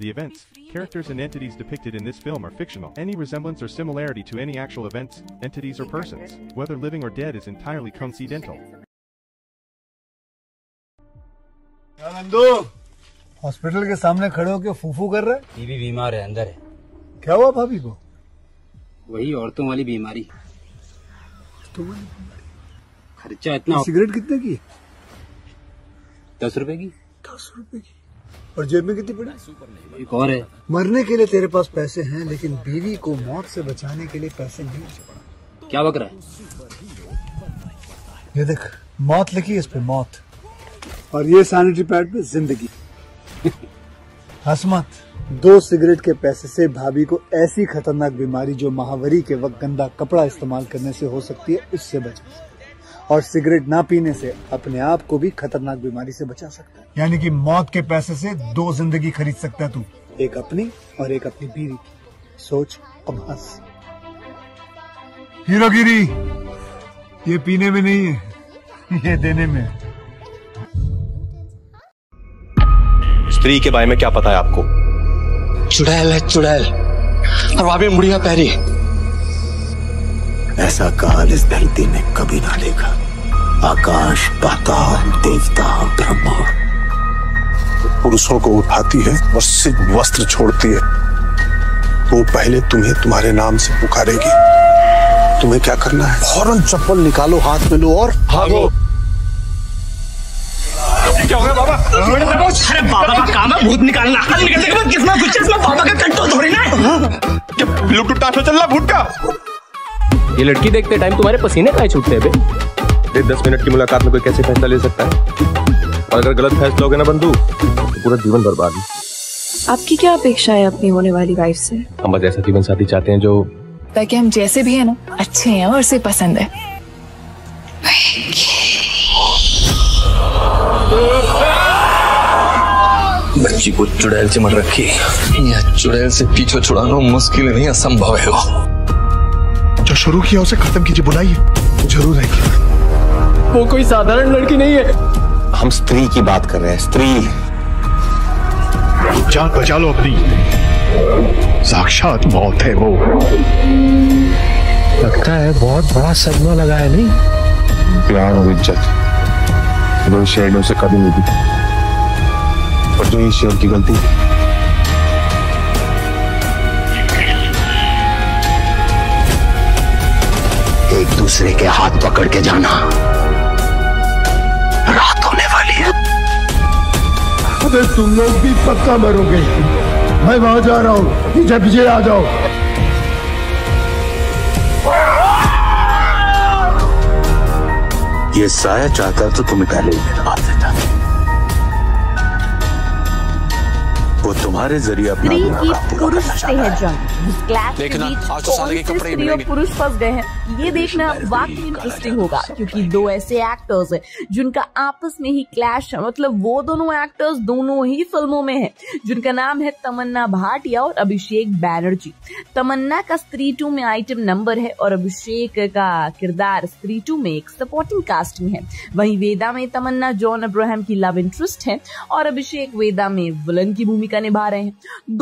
The events, characters and entities depicted in this film are fictional. Any resemblance or similarity to any actual events, entities or persons, whether living or dead, is entirely coincidental. Hospital के सामने खड़े होकर फूफू कर रहा है। बीवी बीमार है, अंदर है। क्या हुआ भाभी को? वही औरतों वाली बीमारी। खर्चा इतना। सिगरेट कितने की? 10 रुपए की। 10 रुपए की। और जेब में कितनी पड़ी? एक और है। मरने के लिए तेरे पास पैसे हैं, लेकिन बीवी को मौत से बचाने के लिए पैसे नहीं। क्या बक रहा है? ये देख, मौत लिखी इस पे, मौत, और ये सैनिटरी पैड पे जिंदगी। हंस मत। 2 सिगरेट के पैसे से भाभी को ऐसी खतरनाक बीमारी जो महावरी के वक्त गंदा कपड़ा इस्तेमाल करने से हो सकती है, उससे बचा, और सिगरेट ना पीने से अपने आप को भी खतरनाक बीमारी से बचा सकता है। यानी कि मौत के पैसे से 2 जिंदगी खरीद सकता है तू, एक अपनी और एक अपनी बीवी की। सोच अब हंस। हीरोगिरी ये पीने में नहीं है, ये देने में है। स्त्री के बारे में क्या पता है आपको? चुड़ैल है, चुड़ैल, और वहां पे मुड़िया पहरी। ऐसा काल इस धरती ने कभी ना देखा। आकाश, पाताल, देवता, ब्रह्मा। पुरुषों को उठाती है और सिद्ध वस्त्र छोड़ती है। वो पहले तुम्हें तुम्हारे नाम से पुकारेगी। तुम्हें क्या करना है? फौरन चप्पल निकालो, हाथ में लो और भागो। क्या हो गया बाबा? अरे बाबा का काम है भूत निकालना। कितना कुछ है, बाबा का कंट्रोल थोड़ी ना। लुटू टाटो चल रहा भूत का। ये लड़की देखते टाइम तुम्हारे पसीने काहे छूटते हैं बे? 10 मिनट की मुलाकात में कोई कैसे फैसला ले सकता है? और अगर गलत फैसला हो गया ना बंधु, तो पूरा जीवन बर्बाद। आपकी क्या अपेक्षा है अपनी होने वाली वाइफ से? हम बस ऐसा जीवन साथी चाहते हैं जो, ताकि हम जैसे भी है ना अच्छे हैं और उसे पसंद है। बच्ची को चुड़ैल से मत रखी, या चुड़ैल से पीछे छुड़ाना मुश्किल नहीं, असंभव है। वो जो शुरू किया उसे खत्म कीजिए, बुलाइए जरूर आएगी। वो कोई साधारण लड़की नहीं है। हम स्त्री की बात कर रहे हैं, स्त्री। जान बचा लो अपनी, साक्षात मौत है वो। लगता है बहुत बड़ा सदमा लगा है। नहीं, प्यार और इज्जत दो शेरों से कभी नहीं थी, पर जो ये शेर की गलती है। एक दूसरे के हाथ पकड़ के जाना। रात होने वाली है। अरे तुम लोग भी पक्का मरोगे। मैं वहां जा रहा हूँ, जब ये आ जाओ। ये साया चाहता तो तुम्हें पहले ही मार देता। वो तुम्हारे जरिए अपना पुरुष से है जॉन। देखना आज तो साले के कपड़े मिलेंगे। पुरुष फंस गए हैं। ये देखना वाकई इंटरेस्टिंग होगा, क्योंकि 2 ऐसे एक्टर्स हैं जिनका आपस में ही क्लैश है। मतलब वो दोनों एक्टर्स दोनों ही फिल्मों में हैं, जिनका नाम है तमन्ना भाटिया और अभिषेक बैनर्जी। तमन्ना का स्त्री 2 में आइटम नंबर है और अभिषेक का किरदार स्त्री 2 में एक सपोर्टिंग कास्ट में है। वहीं वेदा में तमन्ना जॉन अब्राहम की लव इंटरेस्ट है और अभिषेक वेदा में विलन की भूमिका निभा रहे हैं।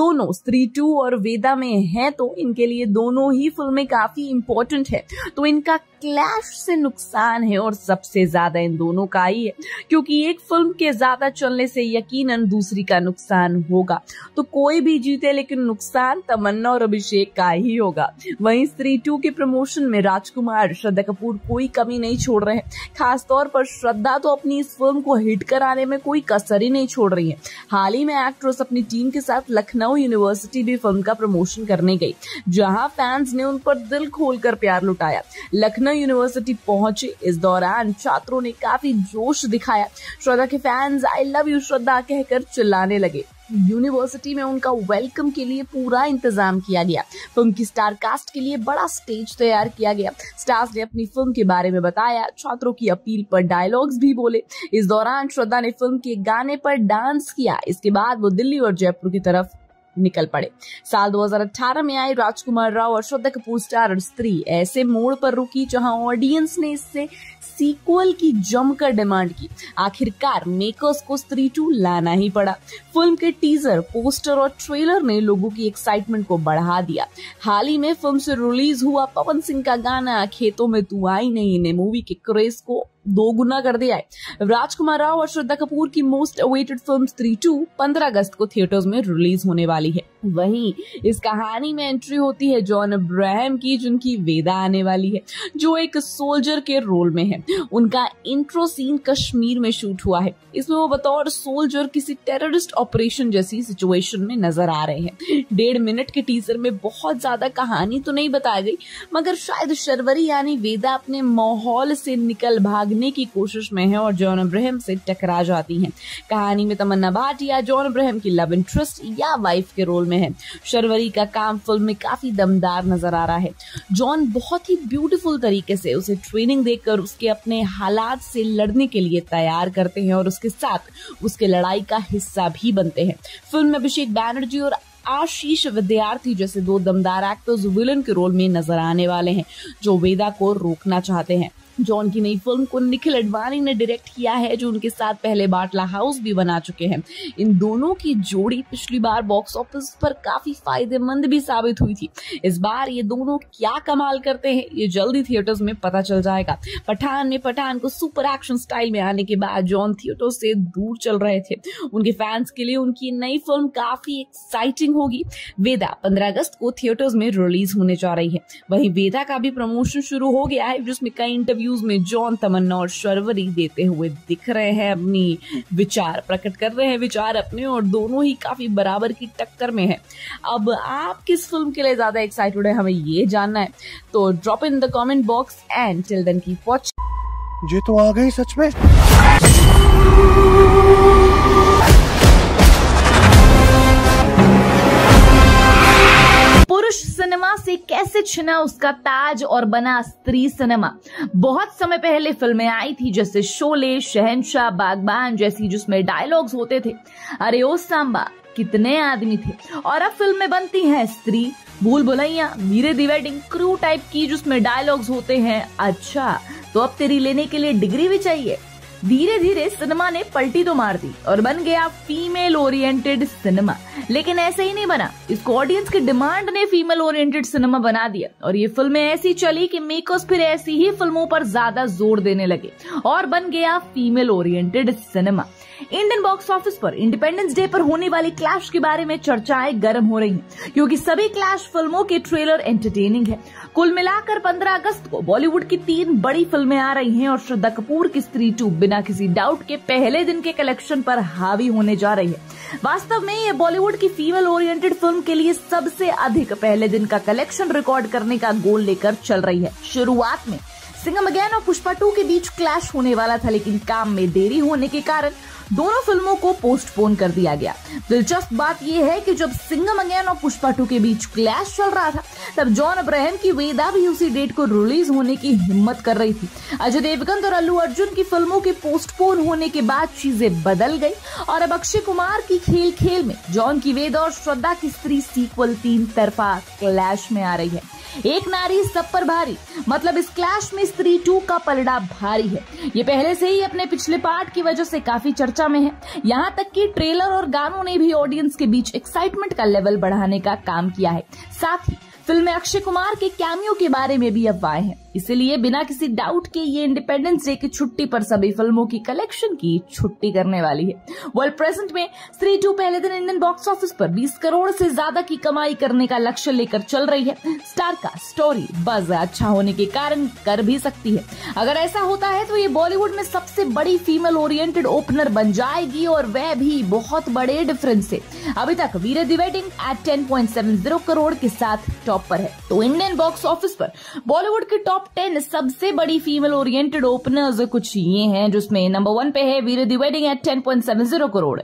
दोनों स्त्री 2 और वेदा में हैं, तो इनके लिए दोनों ही फिल्में काफी इंपॉर्टेंट है। तो इनका क्लैश से नुकसान है और सबसे ज्यादा इन दोनों का ही है, क्योंकि एक फिल्म के ज्यादा चलने से यकीनन दूसरी का नुकसान होगा। तो कोई भी जीते, लेकिन नुकसान तमन्ना और अभिषेक का ही होगा। वहीं स्त्री 2 के प्रमोशन में राजकुमार, श्रद्धा कपूर कोई कमी नहीं छोड़ रहे हैं। खासतौर पर श्रद्धा तो अपनी इस फिल्म को हिट कराने में कोई कसर ही नहीं छोड़ रही है। हाल ही में एक्ट्रेस अपनी टीम के साथ लखनऊ यूनिवर्सिटी भी फिल्म का प्रमोशन करने गई, जहां फैंस ने उन पर दिल खोलकर प्यार लुटाया। लखनऊ यूनिवर्सिटी पहुंचे, इस दौरान छात्रों ने काफी जोश दिखाया। श्रद्धा के fans I love you Shraddha कहकर चिल्लाने लगे। यूनिवर्सिटी में उनका वेलकम के लिए पूरा इंतजाम किया गया। फिल्म की स्टार कास्ट के लिए बड़ा स्टेज तैयार किया गया। स्टार्स ने अपनी फिल्म के बारे में बताया, छात्रों की अपील पर डायलॉग्स भी बोले। इस दौरान श्रद्धा ने फिल्म के गाने पर डांस किया। इसके बाद वो दिल्ली और जयपुर की तरफ निकल पड़े। साल 2018 में आई राजकुमार राव और श्रद्धा कपूर स्टारर स्त्री ऐसे मोड़ पर रुकी जहां ऑडियंस ने इससे सीक्वल की जमकर डिमांड की। आखिरकार मेकर्स को स्त्री 2 लाना ही पड़ा। फिल्म के टीजर, पोस्टर और ट्रेलर ने लोगों की एक्साइटमेंट को बढ़ा दिया। हाल ही में फिल्म से रिलीज हुआ पवन सिंह का गाना खेतों में तू आई नहीं ने मूवी के क्रेज को दोगुना कर दिया है। राजकुमार राव और श्रद्धा कपूर की मोस्ट अवेटेड फिल्म स्त्री 2 15 अगस्त को थिएटर्स में रिलीज होने वाली है। वहीं इस कहानी में एंट्री होती है जॉन अब्राहम की, जिनकी वेदा आने वाली है, जो एक सोल्जर के रोल में है। उनका इंट्रो सीन कश्मीर में शूट हुआ है। इसमें वो बतौर सोल्जर किसी टेररिस्ट ऑपरेशन जैसी सिचुएशन में नजर आ रहे हैं। 1.5 मिनट के टीजर में बहुत ज्यादा कहानी तो नहीं बताई गई, मगर शायद शर्वरी यानी वेदा अपने माहौल से निकल भागने की कोशिश में है और जॉन अब्राहम से टकरा जाती है। कहानी में तमन्ना भाटिया जॉन अब्राहम की लव इंटरेस्ट या वाइफ के रोल में है। शर्वरी का काम फिल्म में काफी दमदार नजर आ रहा है। जॉन बहुत ही ब्यूटीफुल तरीके से उसे ट्रेनिंग देकर उसके अपने हालात से लड़ने के लिए तैयार करते हैं और उसके साथ उसके लड़ाई का हिस्सा भी बनते हैं। फिल्म में अभिषेक बैनर्जी और आशीष विद्यार्थी जैसे दो दमदार एक्टर्स विलन के रोल में नजर आने वाले हैं, जो वेदा को रोकना चाहते हैं। जॉन की नई फिल्म को निखिल अडवाणी ने डायरेक्ट किया है, जो उनके साथ पहले बाटला हाउस भी बना चुके हैं। इन दोनों की जोड़ी पिछली बार बॉक्स ऑफिस पर काफी फायदेमंद भी साबित हुई थी। इस बार ये दोनों क्या कमाल करते हैं, ये जल्दी थिएटर्स में पता चल जाएगा। पठान में पठान को सुपर एक्शन स्टाइल में आने के बाद जॉन थिएटर से दूर चल रहे थे। उनके फैंस के लिए उनकी नई फिल्म काफी एक्साइटिंग होगी। वेदा 15 अगस्त को थिएटर्स में रिलीज होने जा रही है। वहीं वेदा का भी प्रमोशन शुरू हो गया है, जिसमें कई इंटरव्यूज में जॉन, तमन्ना और शर्वरी देते हुए दिख रहे हैं, अपनी विचार प्रकट कर रहे हैं, विचार अपने, और दोनों ही काफी बराबर की टक्कर में हैं। अब आप किस फिल्म के लिए ज्यादा एक्साइटेड है, हमें ये जानना है, तो drop in the comment box and till then keep watching. जी तो आ गई सच में। पुरुष सिनेमा से कैसे छिना उसका ताज और बना स्त्री सिनेमा। बहुत समय पहले फिल्में आई थी जैसे शोले, शहंशाह, बागबान जैसी, जिसमें डायलॉग्स होते थे अरे ओ सांबा, कितने आदमी थे। और अब फिल्में बनती हैं स्त्री, भूल भुलैया, वीरे दी वेडिंग, क्रू टाइप की, जिसमें डायलॉग्स होते हैं अच्छा तो अब तेरी लेने के लिए डिग्री भी चाहिए। धीरे धीरे सिनेमा ने पलटी तो मार दी और बन गया फीमेल ओरिएंटेड सिनेमा। लेकिन ऐसे ही नहीं बना, इसको ऑडियंस की डिमांड ने फीमेल ओरिएंटेड सिनेमा बना दिया और ये फिल्में ऐसी चली कि मेकर्स फिर ऐसी ही फिल्मों पर ज्यादा जोर देने लगे और बन गया female oriented cinema. Indian box office पर इंडिपेंडेंस डे पर होने वाली क्लैश के बारे में चर्चाएं गर्म हो रही हैं, क्योंकि सभी क्लैश फिल्मों के ट्रेलर एंटरटेनिंग है। कुल मिलाकर 15 अगस्त को बॉलीवुड की 3 बड़ी फिल्में आ रही हैं और श्रद्धा कपूर की स्त्री 2 बिना किसी डाउट के पहले दिन के कलेक्शन पर हावी होने जा रही है। वास्तव में ये बॉलीवुड की फीमेल ओरिएंटेड फिल्म के लिए सबसे अधिक पहले दिन का कलेक्शन रिकॉर्ड करने का गोल लेकर चल रही है। शुरुआत में सिंघम अगेन और पुष्पा 2 के बीच क्लैश होने वाला था, लेकिन काम में देरी होने के कारण दोनों फिल्मों को पोस्टपोन कर दिया गया। दिलचस्प बात यह है कि जब सिंघम अगेन और पुष्पा 2 के बीच क्लैश चल रहा था, तब जॉन अब्राहम की वेदा भी उसी डेट को रिलीज होने की हिम्मत कर रही थी। अजय देवगन और अल्लू अर्जुन की फिल्मों के पोस्टपोन होने के बाद चीजें बदल गई और अब अक्षय कुमार की खेल खेल में, जॉन की वेदा और श्रद्धा की स्त्री सीक्वल 3 तरफा क्लैश में आ रही है। एक नारी सब पर भारी, मतलब इस क्लैश में स्त्री 2 का पलड़ा भारी है। ये पहले से ही अपने पिछले पार्ट की वजह से काफी चर्चा में है। यहाँ तक कि ट्रेलर और गानों ने भी ऑडियंस के बीच एक्साइटमेंट का लेवल बढ़ाने का काम किया है। साथ ही फिल्म में अक्षय कुमार के कैमियो के बारे में भी अफवाहें हैं, इसलिए बिना किसी डाउट के ये इंडिपेंडेंस डे की छुट्टी पर सभी फिल्मों की कलेक्शन की छुट्टी करने वाली है। वर्ल्ड प्रेजेंट में स्त्री 2 पहले दिन इंडियन बॉक्स ऑफिस पर 20 करोड़ से ज्यादा की कमाई करने का लक्ष्य लेकर चल रही है। स्टार का स्टोरी बज अच्छा होने के कारण कर भी सकती है। अगर ऐसा होता है तो ये बॉलीवुड में सबसे बड़ी फीमेल ओरिएंटेड ओपनर बन जाएगी, और वह भी बहुत बड़े डिफरेंस से। अभी तक वीरे दी वेडिंग एट 10.70 करोड़ के साथ टॉप पर है। तो इंडियन बॉक्स ऑफिस पर बॉलीवुड के टॉप 10 सबसे बड़ी फीमेल ओरिएंटेड ओपनर्स कुछ ये हैं, जिसमें नंबर 1 पे है वीर दी wedding eight 10.70 crore,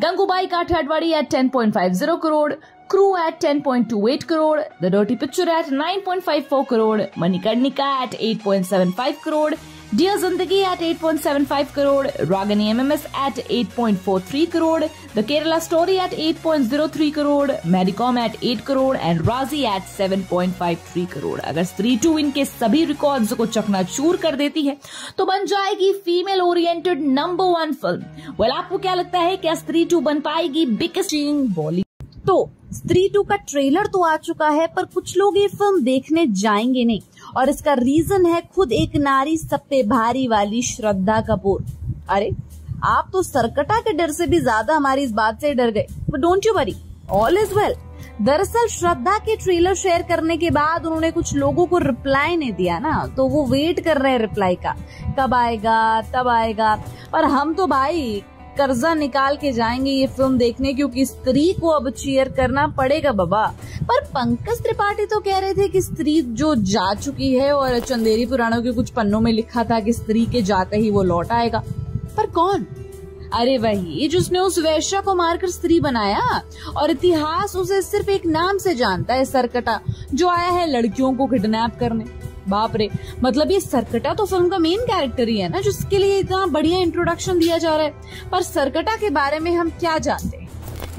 Gangubai Kathiawadi eight 10.50 crore, crew eight 10.28 crore, the dirty picture eight 9.54 crore, Manikarnika eight 8.75 crore, dear Zindagi eight 8.75 crore, Ragini MMS eight 8.43 crore, the Kerala story eight 8.03 crore, मेडिकॉम eight 8 crore and Raazi eight 7.53 crore. अगर स्त्री 2 इनके सभी रिकॉर्ड्स को चकनाचूर कर देती है तो बन जाएगी female oriented number 1 film. Well आपको क्या लगता है क्या स्त्री 2 बन पाएगी बिगेस्ट इन बॉलीवुड? तो स्त्री 2 का ट्रेलर तो आ चुका है पर कुछ लोग ये फिल्म देखने जाएंगे नहीं और इसका रीजन है खुद एक नारी सब पे भारी वाली श्रद्धा कपूर। अरे आप तो सरकटा के डर से भी ज्यादा हमारी इस बात से डर गए, but don't you worry, all is well. दरअसल श्रद्धा के ट्रेलर शेयर करने के बाद उन्होंने कुछ लोगों को रिप्लाई नहीं दिया ना, तो वो वेट कर रहे हैं रिप्लाई का, कब आएगा तब आएगा। और हम तो भाई कर्जा निकाल के जाएंगे ये फिल्म देखने, क्योंकि स्त्री को अब चीयर करना पड़ेगा बाबा। पर पंकज त्रिपाठी तो कह रहे थे कि स्त्री जो जा चुकी है और चंदेरी पुराणों के कुछ पन्नों में लिखा था कि स्त्री के जाते ही वो लौट आएगा। पर कौन? अरे वही जिसने उस वैश्या को मारकर स्त्री बनाया और इतिहास उसे सिर्फ एक नाम से जानता है, सरकटा, जो आया है लड़कियों को किडनैप करने। बाप रे, मतलब ये सरकटा तो फिल्म का मेन कैरेक्टर ही है ना, जिसके लिए इतना बढ़िया इंट्रोडक्शन दिया जा रहा है। पर सरकटा के बारे में हम क्या जानते हैं?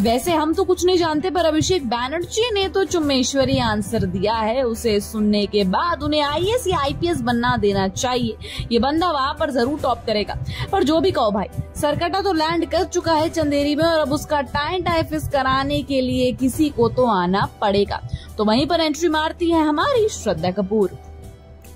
वैसे हम तो कुछ नहीं जानते, पर अभिषेक बैनर्जी ने तो चुम्मेश्वरी आंसर दिया है। उसे सुनने के बाद उन्हें आईएएस या आईपीएस बनना देना चाहिए, ये बंदा वहाँ पर जरूर टॉप करेगा। पर जो भी कहो भाई, सरकटा तो लैंड कर चुका है चंदेरी में और अब उसका टाई फिक्स कराने के लिए किसी को तो आना पड़ेगा। तो वहीं पर एंट्री मारती है हमारी श्रद्धा कपूर।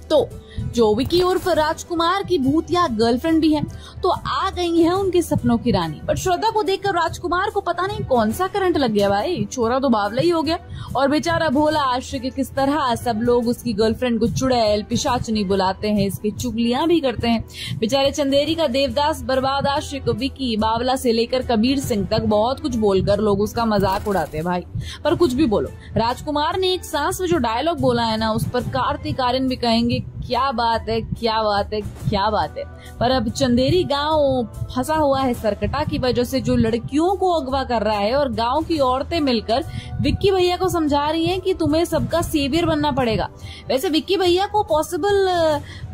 तो जो विकी उर्फ राजकुमार की भूतिया गर्लफ्रेंड भी है, तो आ गई है उनके सपनों की रानी। बट श्रद्धा को देखकर राजकुमार को पता नहीं कौन सा करंट लग गया, भाई छोरा तो बावला ही हो गया। और बेचारा भोला आशिक किस तरह सब लोग उसकी गर्लफ्रेंड को चुड़ैल पिशाचनी बुलाते हैं, इसकी चुगलियां भी करते हैं। बेचारे चंदेरी का देवदास बर्बाद आशिक विकी बावला से लेकर कबीर सिंह तक बहुत कुछ बोलकर लोग उसका मजाक उड़ाते है भाई। पर कुछ भी बोलो, राजकुमार ने एक सांस में जो डायलॉग बोला है ना, उस पर कार्तिक आर्यन भी कहेंगे क्या बात है, क्या बात है, क्या बात है। पर अब चंदेरी गांव फंसा हुआ है सरकटा की वजह से, जो लड़कियों को अगवा कर रहा है। और गांव की औरतें मिलकर विक्की भैया को समझा रही हैं कि तुम्हें सबका सेवियर बनना पड़ेगा। वैसे विक्की भैया को पॉसिबल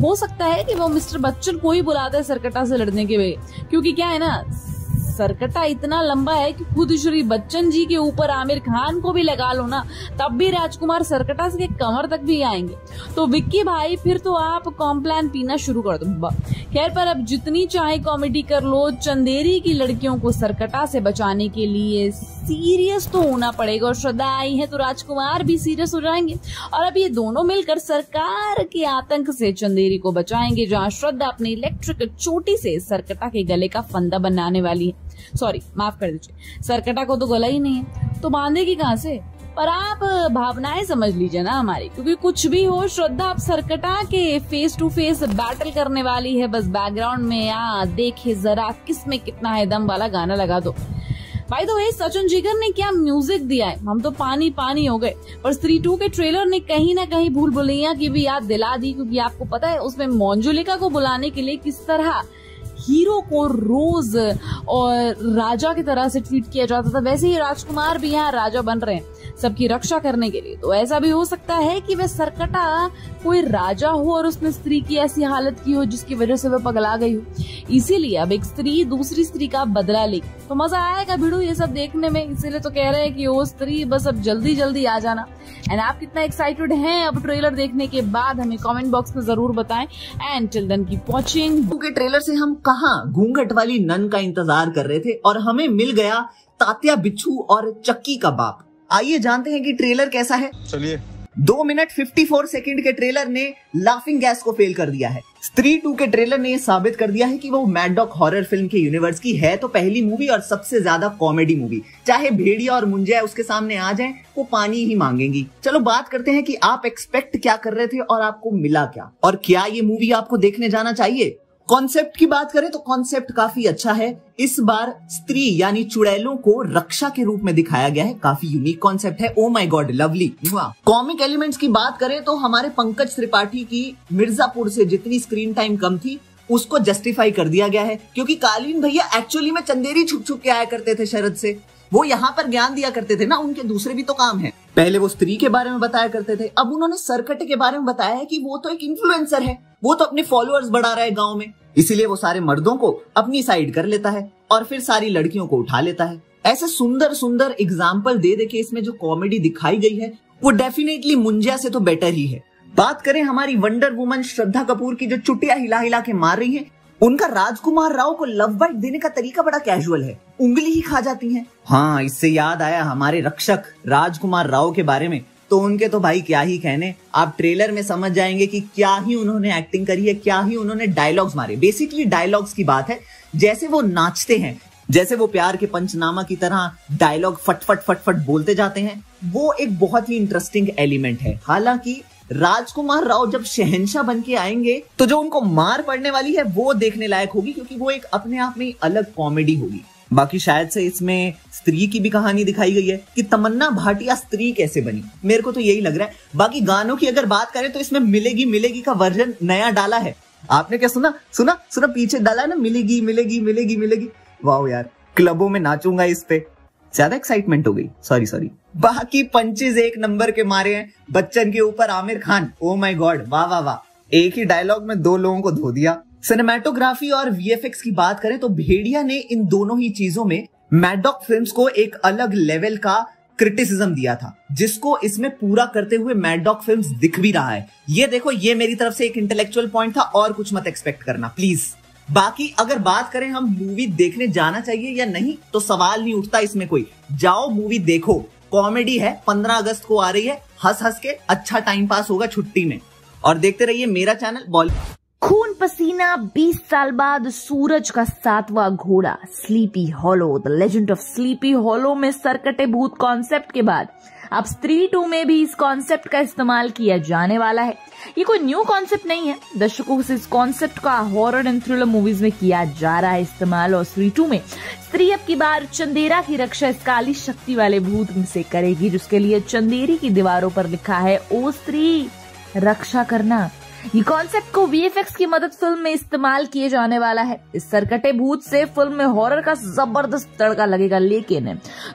हो सकता है कि वो मिस्टर बच्चन को ही बुलाते हैं सरकटा से लड़ने के लिए, क्योंकि क्या है ना, सरकटा इतना लंबा है कि खुद श्री बच्चन जी के ऊपर आमिर खान को भी लगा लो ना, तब भी राजकुमार सरकटा के कमर तक भी आएंगे। तो विक्की भाई फिर तो आप कॉम्प्लान पीना शुरू कर दो। खैर पर अब जितनी चाहे कॉमेडी कर लो, चंदेरी की लड़कियों को सरकटा से बचाने के लिए सीरियस तो होना पड़ेगा। और श्रद्धा आई है तो राजकुमार भी सीरियस हो जाएंगे और अब ये दोनों मिलकर सरकार के आतंक से चंदेरी को बचाएंगे, जहां श्रद्धा अपनी इलेक्ट्रिक चोटी से सरकटा के गले का फंदा बनाने वाली है। सॉरी माफ कर दीजिए, सरकटा को तो गला ही नहीं है तो बांधेगी कहाँ से? पर आप भावनाएं समझ लीजिए ना हमारी, क्योंकि कुछ भी हो श्रद्धा आप सरकटा के फेस टू फेस बैटल करने वाली है। बस बैकग्राउंड में देखे जरा किस में कितना है दम वाला गाना लगा दो। भाई तो ये सचिन जिगर ने क्या म्यूजिक दिया है, हम तो पानी पानी हो गए। और स्त्री 2 के ट्रेलर ने कहीं ना कहीं भूल भुलैया की भी याद दिला दी, क्योंकि आपको पता है उसमें मंजुलिका को बुलाने के लिए किस तरह हीरो को रोज और राजा की तरह से ट्रीट किया जाता था, वैसे ही राजकुमार भी यहाँ राजा बन रहे हैं सबकी रक्षा करने के लिए। तो ऐसा भी हो सकता है कि वह सरकटा कोई राजा हो और उसने स्त्री की ऐसी हालत की हो जिसकी वजह से वह पगला गई हो, इसीलिए अब एक स्त्री दूसरी स्त्री का बदला लेगी। तो मजा आएगा भिड़ू ये सब देखने में, इसीलिए तो कह रहे हैं कि वो स्त्री बस अब जल्दी जल्दी आ जाना। एंड आप कितना एक्साइटेड हैं अब ट्रेलर देखने के बाद, हमें कॉमेंट बॉक्स में जरूर बताएं। And till then keep watching. के ट्रेलर से हम कहां घूंघट वाली नन का इंतजार कर रहे थे और हमें मिल गया तात्या बिच्छू और चक्की का बाप। आइए जानते हैं कि ट्रेलर कैसा है, चलिए। 2 मिनट 54 सेकंड के ट्रेलर ने लाफिंग गैस को फेल कर दिया है। स्त्री 2 के ट्रेलर ने साबित कर दिया है कि वो मैडडॉक हॉरर फिल्म के यूनिवर्स की है तो पहली मूवी और सबसे ज्यादा कॉमेडी मूवी। चाहे भेड़िया और मुंजिया उसके सामने आ जाएं वो पानी ही मांगेंगी। चलो बात करते हैं कि आप एक्सपेक्ट क्या कर रहे थे और आपको मिला क्या, और क्या ये मूवी आपको देखने जाना चाहिए। कॉन्सेप्ट की बात करें तो कॉन्सेप्ट काफी अच्छा है। इस बार स्त्री यानी चुड़ैलों को रक्षा के रूप में दिखाया गया है, काफी यूनिक कॉन्सेप्ट है। Oh my God lovely. Comic elements की बात करें तो हमारे पंकज त्रिपाठी की मिर्जापुर से जितनी स्क्रीन टाइम कम थी उसको जस्टिफाई कर दिया गया है, क्योंकि कालीन भैया एक्चुअली में चंदेरी छुप छुप के आया करते थे शरद से, वो यहाँ पर ज्ञान दिया करते थे ना, उनके दूसरे भी तो काम है। पहले वो स्त्री के बारे में बताया करते थे, अब उन्होंने सरकटे के बारे में बताया है कि वो तो एक इन्फ्लुएंसर है, वो तो अपने फॉलोअर्स बढ़ा रहा है गाँव में, इसीलिए वो सारे मर्दों को अपनी साइड कर लेता है और फिर सारी लड़कियों को उठा लेता है। ऐसे सुंदर सुंदर एग्जाम्पल दे देके इसमें जो कॉमेडी दिखाई गई है वो डेफिनेटली मुंजिया से तो बेटर ही है। बात करें हमारी वंडर वुमन श्रद्धा कपूर की जो चुटिया हिला हिला के मार रही है, उनका राजकुमार राव को लव बाइट देने का तरीका बड़ा कैजुअल है, उंगली ही खा जाती है। हाँ, इससे याद आया हमारे रक्षक राजकुमार राव के बारे में, तो उनके तो भाई क्या ही कहने, आप ट्रेलर में समझ जाएंगे कि क्या ही उन्होंने एक्टिंग करी है, क्या ही उन्होंने डायलॉग्स मारे। बेसिकली डायलॉग्स की बात है, जैसे वो नाचते हैं, जैसे वो प्यार के पंचनामा की तरह डायलॉग फटफट फटफट बोलते जाते हैं, वो एक बहुत ही इंटरेस्टिंग एलिमेंट है। हालांकि राजकुमार राव जब शहंशाह बन के आएंगे तो जो उनको मार पड़ने वाली है वो देखने लायक होगी, क्योंकि वो एक अपने आप में अलग कॉमेडी होगी। बाकी शायद से इसमें स्त्री की भी कहानी दिखाई गई है कि तमन्ना भाटिया स्त्री कैसे बनी, मेरे को तो यही लग रहा है। बाकी गानों की अगर बात करें तो इसमें मिलेगी मिलेगी का वर्जन नया डाला है। आपने क्या सुना सुना सुना पीछे डाला है ना, मिलेगी मिलेगी मिलेगी मिलेगी। वाह यार, क्लबों में नाचूंगा इस पे, ज्यादा एक्साइटमेंट हो गई, सॉरी। बाकी पंचेज एक नंबर के मारे हैं, बच्चन के ऊपर Aamir Khan, oh my God, वाह वाह वाह, एक ही डायलॉग में दो लोगों को धो दिया। सिनेमेटोग्राफी और वीएफएक्स की बात करें तो भेड़िया ने इन दोनों ही चीजों में मैडॉक फिल्म्स को एक अलग लेवल का क्रिटिसिज्म दिया था, जिसको इसमें पूरा करते हुए मैडॉक फिल्म्स दिख भी रहा है। ये देखो, ये मेरी तरफ से एक इंटेलेक्चुअल पॉइंट था, और कुछ मत एक्सपेक्ट करना प्लीज। बाकी अगर बात करें हम मूवी देखने जाना चाहिए या नहीं, तो सवाल नहीं उठता इसमें कोई, जाओ मूवी देखो, कॉमेडी है, 15 अगस्त को आ रही है, हंस हंस के अच्छा टाइम पास होगा छुट्टी में। और देखते रहिए मेरा चैनल बॉलीवुड। खून पसीना, 20 साल बाद सूरज का सातवां Ghoda, sleepy hollow, the legend of sleepy hollow में सरकटे भूत कॉन्सेप्ट के बाद अब स्त्री 2 में भी इस कॉन्सेप्ट का इस्तेमाल किया जाने वाला है। ये कोई न्यू कॉन्सेप्ट नहीं है, दशकों से इस कॉन्सेप्ट का हॉरर एंड थ्रिलर मूवीज में किया जा रहा है इस्तेमाल, और स्त्री 2 में स्त्री अब की बार चंदेरा की रक्षा इस काली शक्ति वाले भूत से करेगी, जिसके लिए चंदेरी की दीवारों पर लिखा है ओ स्त्री रक्षा करना। ये कॉन्सेप्ट को वीएफएक्स की मदद फिल्म में इस्तेमाल किए जाने वाला है। इस सरकटे भूत से फिल्म में हॉरर का जबरदस्त तड़का लगेगा, लेकिन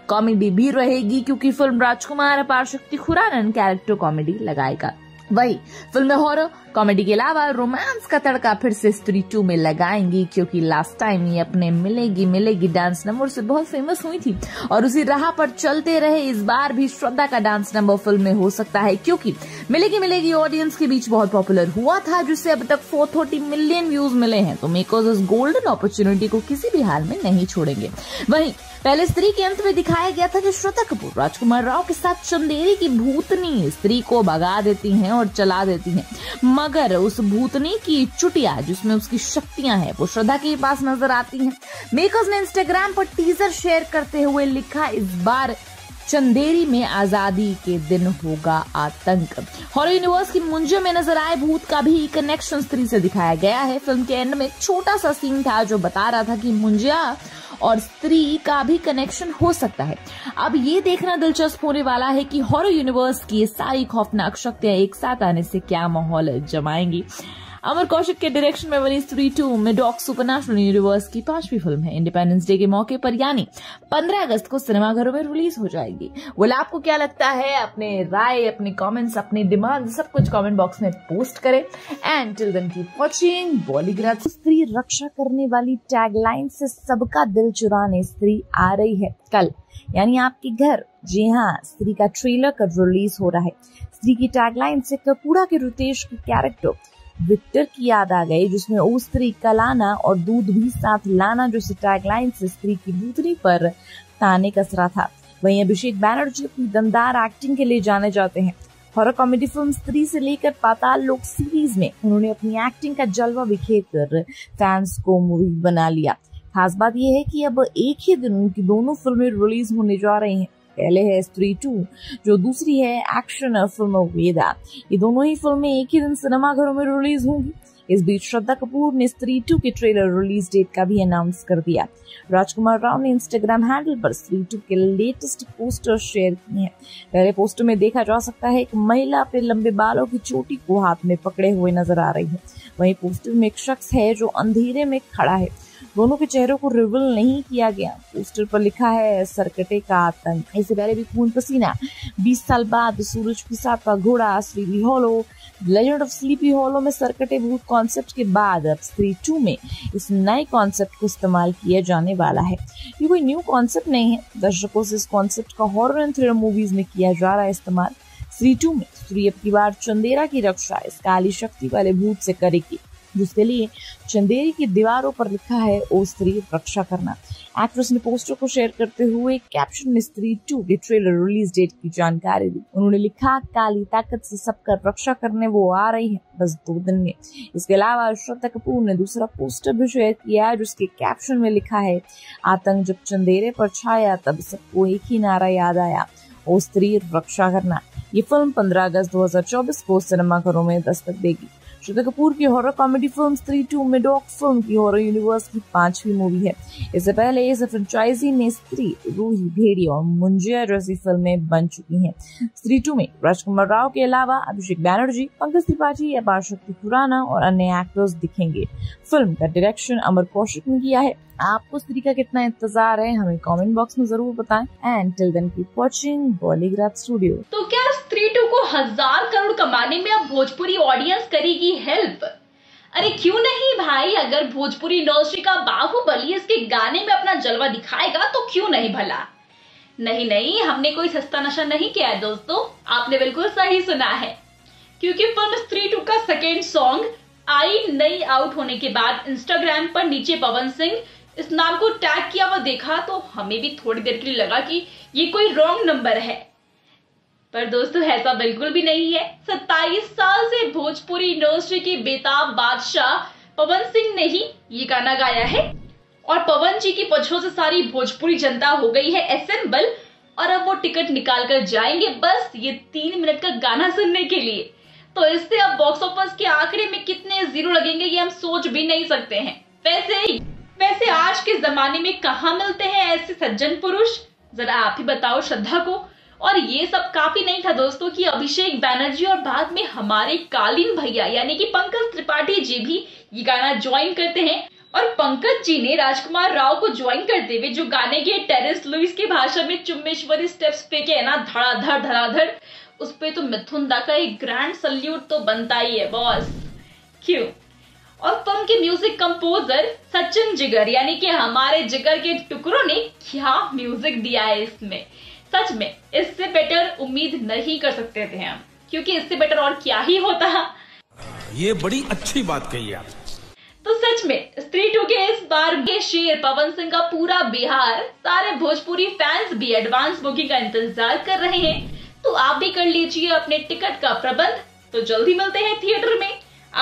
कॉमेडी भी रहेगी, क्योंकि film Rajkummar Aparshakti Khurana character comedy लगाएगा। वही फिल्म में हॉरर कॉमेडी के अलावा रोमांस का तड़का फिर से स्त्री 2 में लगाएंगी, क्योंकि लास्ट टाइम ये अपने मिलेगी मिलेगी डांस नंबर से बहुत फेमस हुई थी, और उसी राह पर चलते रहे। इस बार भी श्रद्धा का डांस नंबर फिल्म में हो सकता है, क्योंकि मिलेगी मिलेगी ऑडियंस के बीच बहुत पॉपुलर हुआ था, जिससे अब तक 430 मिलियन व्यूज मिले हैं। तो मेकर्स इस गोल्डन अपॉर्चुनिटी को किसी भी हाल में नहीं छोड़ेंगे। वही पहले स्त्री के अंत में दिखाया गया था कि श्रद्धा कपूर राजकुमार राव के साथ चंदेरी की भूतनी स्त्री को भगा देती हैं और चला देती हैं, मगर उस भूतनी की चुटिया जिसमें उसकी शक्तियां हैं वो श्रद्धा के पास नजर आती हैं। मेकर्स ने इंस्टाग्राम पर टीजर शेयर करते हुए लिखा, इस बार चंदेरी में आजादी के दिन होगा आतंक। हॉरर यूनिवर्स की मुंजिया में नजर आए भूत का भी कनेक्शन स्त्री से दिखाया गया है। फिल्म के एंड में एक छोटा सा सीन था जो बता रहा था कि मुंजिया और स्त्री का भी कनेक्शन हो सकता है। अब ये देखना दिलचस्प होने वाला है कि हॉरर यूनिवर्स की सारी खौफनाक शक्तियां एक साथ आने से क्या माहौल जमाएंगी। अमर कौशिक के डायरेक्शन में बनी स्त्री 2 मैडॉक सुपरनैचुरल यूनिवर्स की 5वीं फिल्म है। इंडिपेंडेंस डे के मौके पर यानी 15 अगस्त को सिनेमाघरों में रिलीज हो जाएगी। बोला आपको क्या लगता है, अपने राय, अपने कमेंट्स, अपनी डिमांड सब कुछ कमेंट बॉक्स में पोस्ट करें। And till then keep watching Bollywood. Stree रक्षा करने वाली टैगलाइन से सबका दिल चुराने स्त्री आ रही है कल, यानी आपके घर। जी हाँ, स्त्री का ट्रेलर कल रिलीज हो रहा है। स्त्री की टैगलाइन से काकुड़ा के रितेश की कैरेक्टर विक्टर की याद आ गई, जिसमें ओ स्त्री कलाना और दूध भी साथ लाना जैसे टैगलाइन से स्त्री की दूधरी पर ताने कसरा था। वहीं अभिषेक बैनर्जी अपनी दमदार एक्टिंग के लिए जाने जाते हैं। हॉरर कॉमेडी फिल्म स्त्री से लेकर पाताल लोक सीरीज में उन्होंने अपनी एक्टिंग का जलवा बिखेर कर फैंस को मूवी बना लिया। खास बात यह है कि अब एक ही दिन उनकी दोनों फिल्में रिलीज होने जा रही है। पहले है स्त्री 2, जो दूसरी है एक्शन फिल्म वेदा। ये दोनों ही फिल्में एक ही दिन सिनेमाघरों में रिलीज होंगी। इस बीच श्रद्धा कपूर ने स्त्री 2 के ट्रेलर रिलीज डेट का भी अनाउंस कर दिया। राजकुमार राव ने इंस्टाग्राम हैंडल पर स्त्री 2 के लेटेस्ट पोस्टर शेयर किए हैं। पहले पोस्टर में देखा जा सकता है एक महिला अपने लंबे बालों की चोटी को हाथ में पकड़े हुए नजर आ रही है। वहीं पोस्टर में एक शख्स है जो अंधेरे में खड़ा है। दोनों के चेहरों को रिवील नहीं किया गया। पोस्टर पर लिखा है सरकटे का आतंक। इससे पहले भी खून पसीना, 20 साल बाद, सूरज पिसाता Ghoda, sleepy hollow, legend of sleepy hollow में सरकटे भूत कॉन्सेप्ट के बाद अब स्त्री 2 में इस नए कॉन्सेप्ट को इस्तेमाल किया जाने वाला है। ये कोई न्यू कॉन्सेप्ट नहीं है, दर्शकों से इस कॉन्सेप्ट का हॉरर एंड थ्रिलर मूवीज में किया जा रहा है इस्तेमाल। स्त्री 2 में स्त्री अब की बार चंदेरा की रक्षा इस काली शक्ति वाले भूत से करेगी, जिसके लिए चंदेरी की दीवारों पर लिखा है ओ स्त्री रक्षा करना। एक्ट्रेस ने पोस्टर को शेयर करते हुए कैप्शन में स्त्री 2 के ट्रेलर रिलीज डेट की जानकारी दी। उन्होंने लिखा, काली ताकत से सबका रक्षा करने वो आ रही है बस 2 दिन में। इसके अलावा श्रद्धा कपूर ने दूसरा पोस्टर भी शेयर किया जिसके कैप्शन में लिखा है आतंक जब चंदेरे पर छाया तब सबको एक ही नारा याद आया, ओ स्त्री रक्षा करना। ये फिल्म 15 अगस्त 2024 को सिनेमाघरों में दस्तक देगी। श्रद्धा कपूर की horror comedy film Stree 2 Maddock film की हॉरर यूनिवर्स की 5वीं मूवी है। इससे पहले इस फ्रेंचाइजी में स्त्री, रूही, भेड़िया और मुंजिया जैसी फिल्में बन चुकी हैं। स्त्री 2 में राजकुमार राव के अलावा अभिषेक बैनर्जी, पंकज त्रिपाठी, अपारशक्ति खुराना और अन्य एक्टर्स दिखेंगे। फिल्म का डायरेक्शन अमर कौशिक ने किया है। आपको स्त्री का कितना इंतजार है हमें कमेंट बॉक्स में जरूर बताएं। And till then keep watching Bollygraph studio. तो क्या स्त्री 2 को 1000 करोड़ कमाने में अब भोजपुरी ऑडियंस करेगी हेल्प? अरे क्यों नहीं भाई, अगर भोजपुरी इंडस्ट्री का बाहुबली इसके गाने में अपना जलवा दिखाएगा तो क्यों नहीं भला। नहीं, हमने कोई सस्ता नशा नहीं किया है दोस्तों, आपने बिल्कुल सही सुना है, क्योंकि फिल्म स्त्री 2 का 2nd सॉन्ग आई नई आउट होने के बाद इंस्टाग्राम पर नीचे पवन सिंह इस नाम को टैग किया हुआ देखा तो हमें भी थोड़ी देर के लिए लगा कि ये कोई रॉन्ग नंबर है, पर दोस्तों ऐसा बिल्कुल भी नहीं है। 27 साल से भोजपुरी इंडस्ट्री के बेताब बादशाह पवन सिंह ने ही ये गाना गाया है और पवन जी की पछो से सारी भोजपुरी जनता हो गई है असेंबल और अब वो टिकट निकाल कर जाएंगे बस ये 3 मिनट का गाना सुनने के लिए। तो इससे अब बॉक्स ऑफिस के आंकड़े में कितने जीरो लगेंगे ये हम सोच भी नहीं सकते हैं। वैसे आज के जमाने में कहाँ मिलते हैं ऐसे सज्जन पुरुष, जरा आप ही बताओ श्रद्धा को। और ये सब काफी नहीं था दोस्तों कि अभिषेक बैनर्जी और बाद में हमारे कालीन भैया यानी कि पंकज त्रिपाठी जी भी ये गाना ज्वाइन करते हैं और पंकज जी ने राजकुमार राव को ज्वाइन करते हुए जो गाने के टेरेस लुइस की भाषा में चुम्बेश्वरी स्टेप्स पे के है ना धड़ाधड़ धड़ाधड़, उस पे तो मिथुन दा का एक ग्रैंड सल्यूट तो बनता ही है बॉस। क्यों? और फिल्म के म्यूजिक कंपोजर सचिन जिगर यानी कि हमारे जिगर के टुकड़ों ने क्या म्यूजिक दिया है इसमें, सच में इससे बेटर उम्मीद नहीं कर सकते थे हम, क्योंकि इससे बेटर और क्या ही होता। ये बड़ी अच्छी बात कही आप। तो सच में स्त्री 2 के इस बार के शेर पवन सिंह का पूरा बिहार, सारे भोजपुरी फैंस भी एडवांस बुकिंग का इंतजार कर रहे हैं। तो आप भी कर लीजिए अपने टिकट का प्रबंध, तो जल्दी मिलते हैं थिएटर में।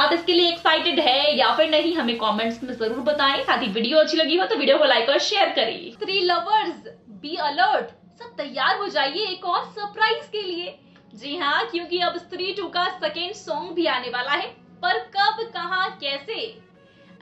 आप इसके लिए एक्साइटेड है या फिर नहीं हमें कमेंट्स में जरूर बताएं। साथ ही वीडियो अच्छी लगी हो तो वीडियो को लाइक और शेयर करें। स्त्री लवर्स बी अलर्ट, सब तैयार हो जाइए एक और सरप्राइज के लिए। जी हाँ, क्योंकि अब स्त्री 2 का 2nd सॉन्ग भी आने वाला है, पर कब, कहाँ, कैसे?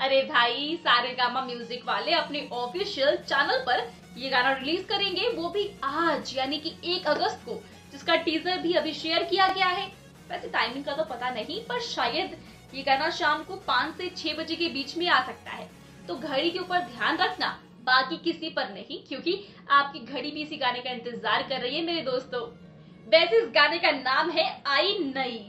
अरे भाई, सारेगामा म्यूजिक वाले अपने ऑफिशियल चैनल पर ये गाना रिलीज करेंगे, वो भी आज यानी की 1 अगस्त को, जिसका टीजर भी अभी शेयर किया गया है। वैसे टाइमिंग का तो पता नहीं, पर शायद ये गाना शाम को 5 से 6 बजे के बीच में आ सकता है। तो घड़ी के ऊपर ध्यान रखना, बाकी किसी पर नहीं, क्योंकि आपकी घड़ी भी इसी गाने का इंतजार कर रही है मेरे दोस्तों। वैसे इस गाने का नाम है आई नई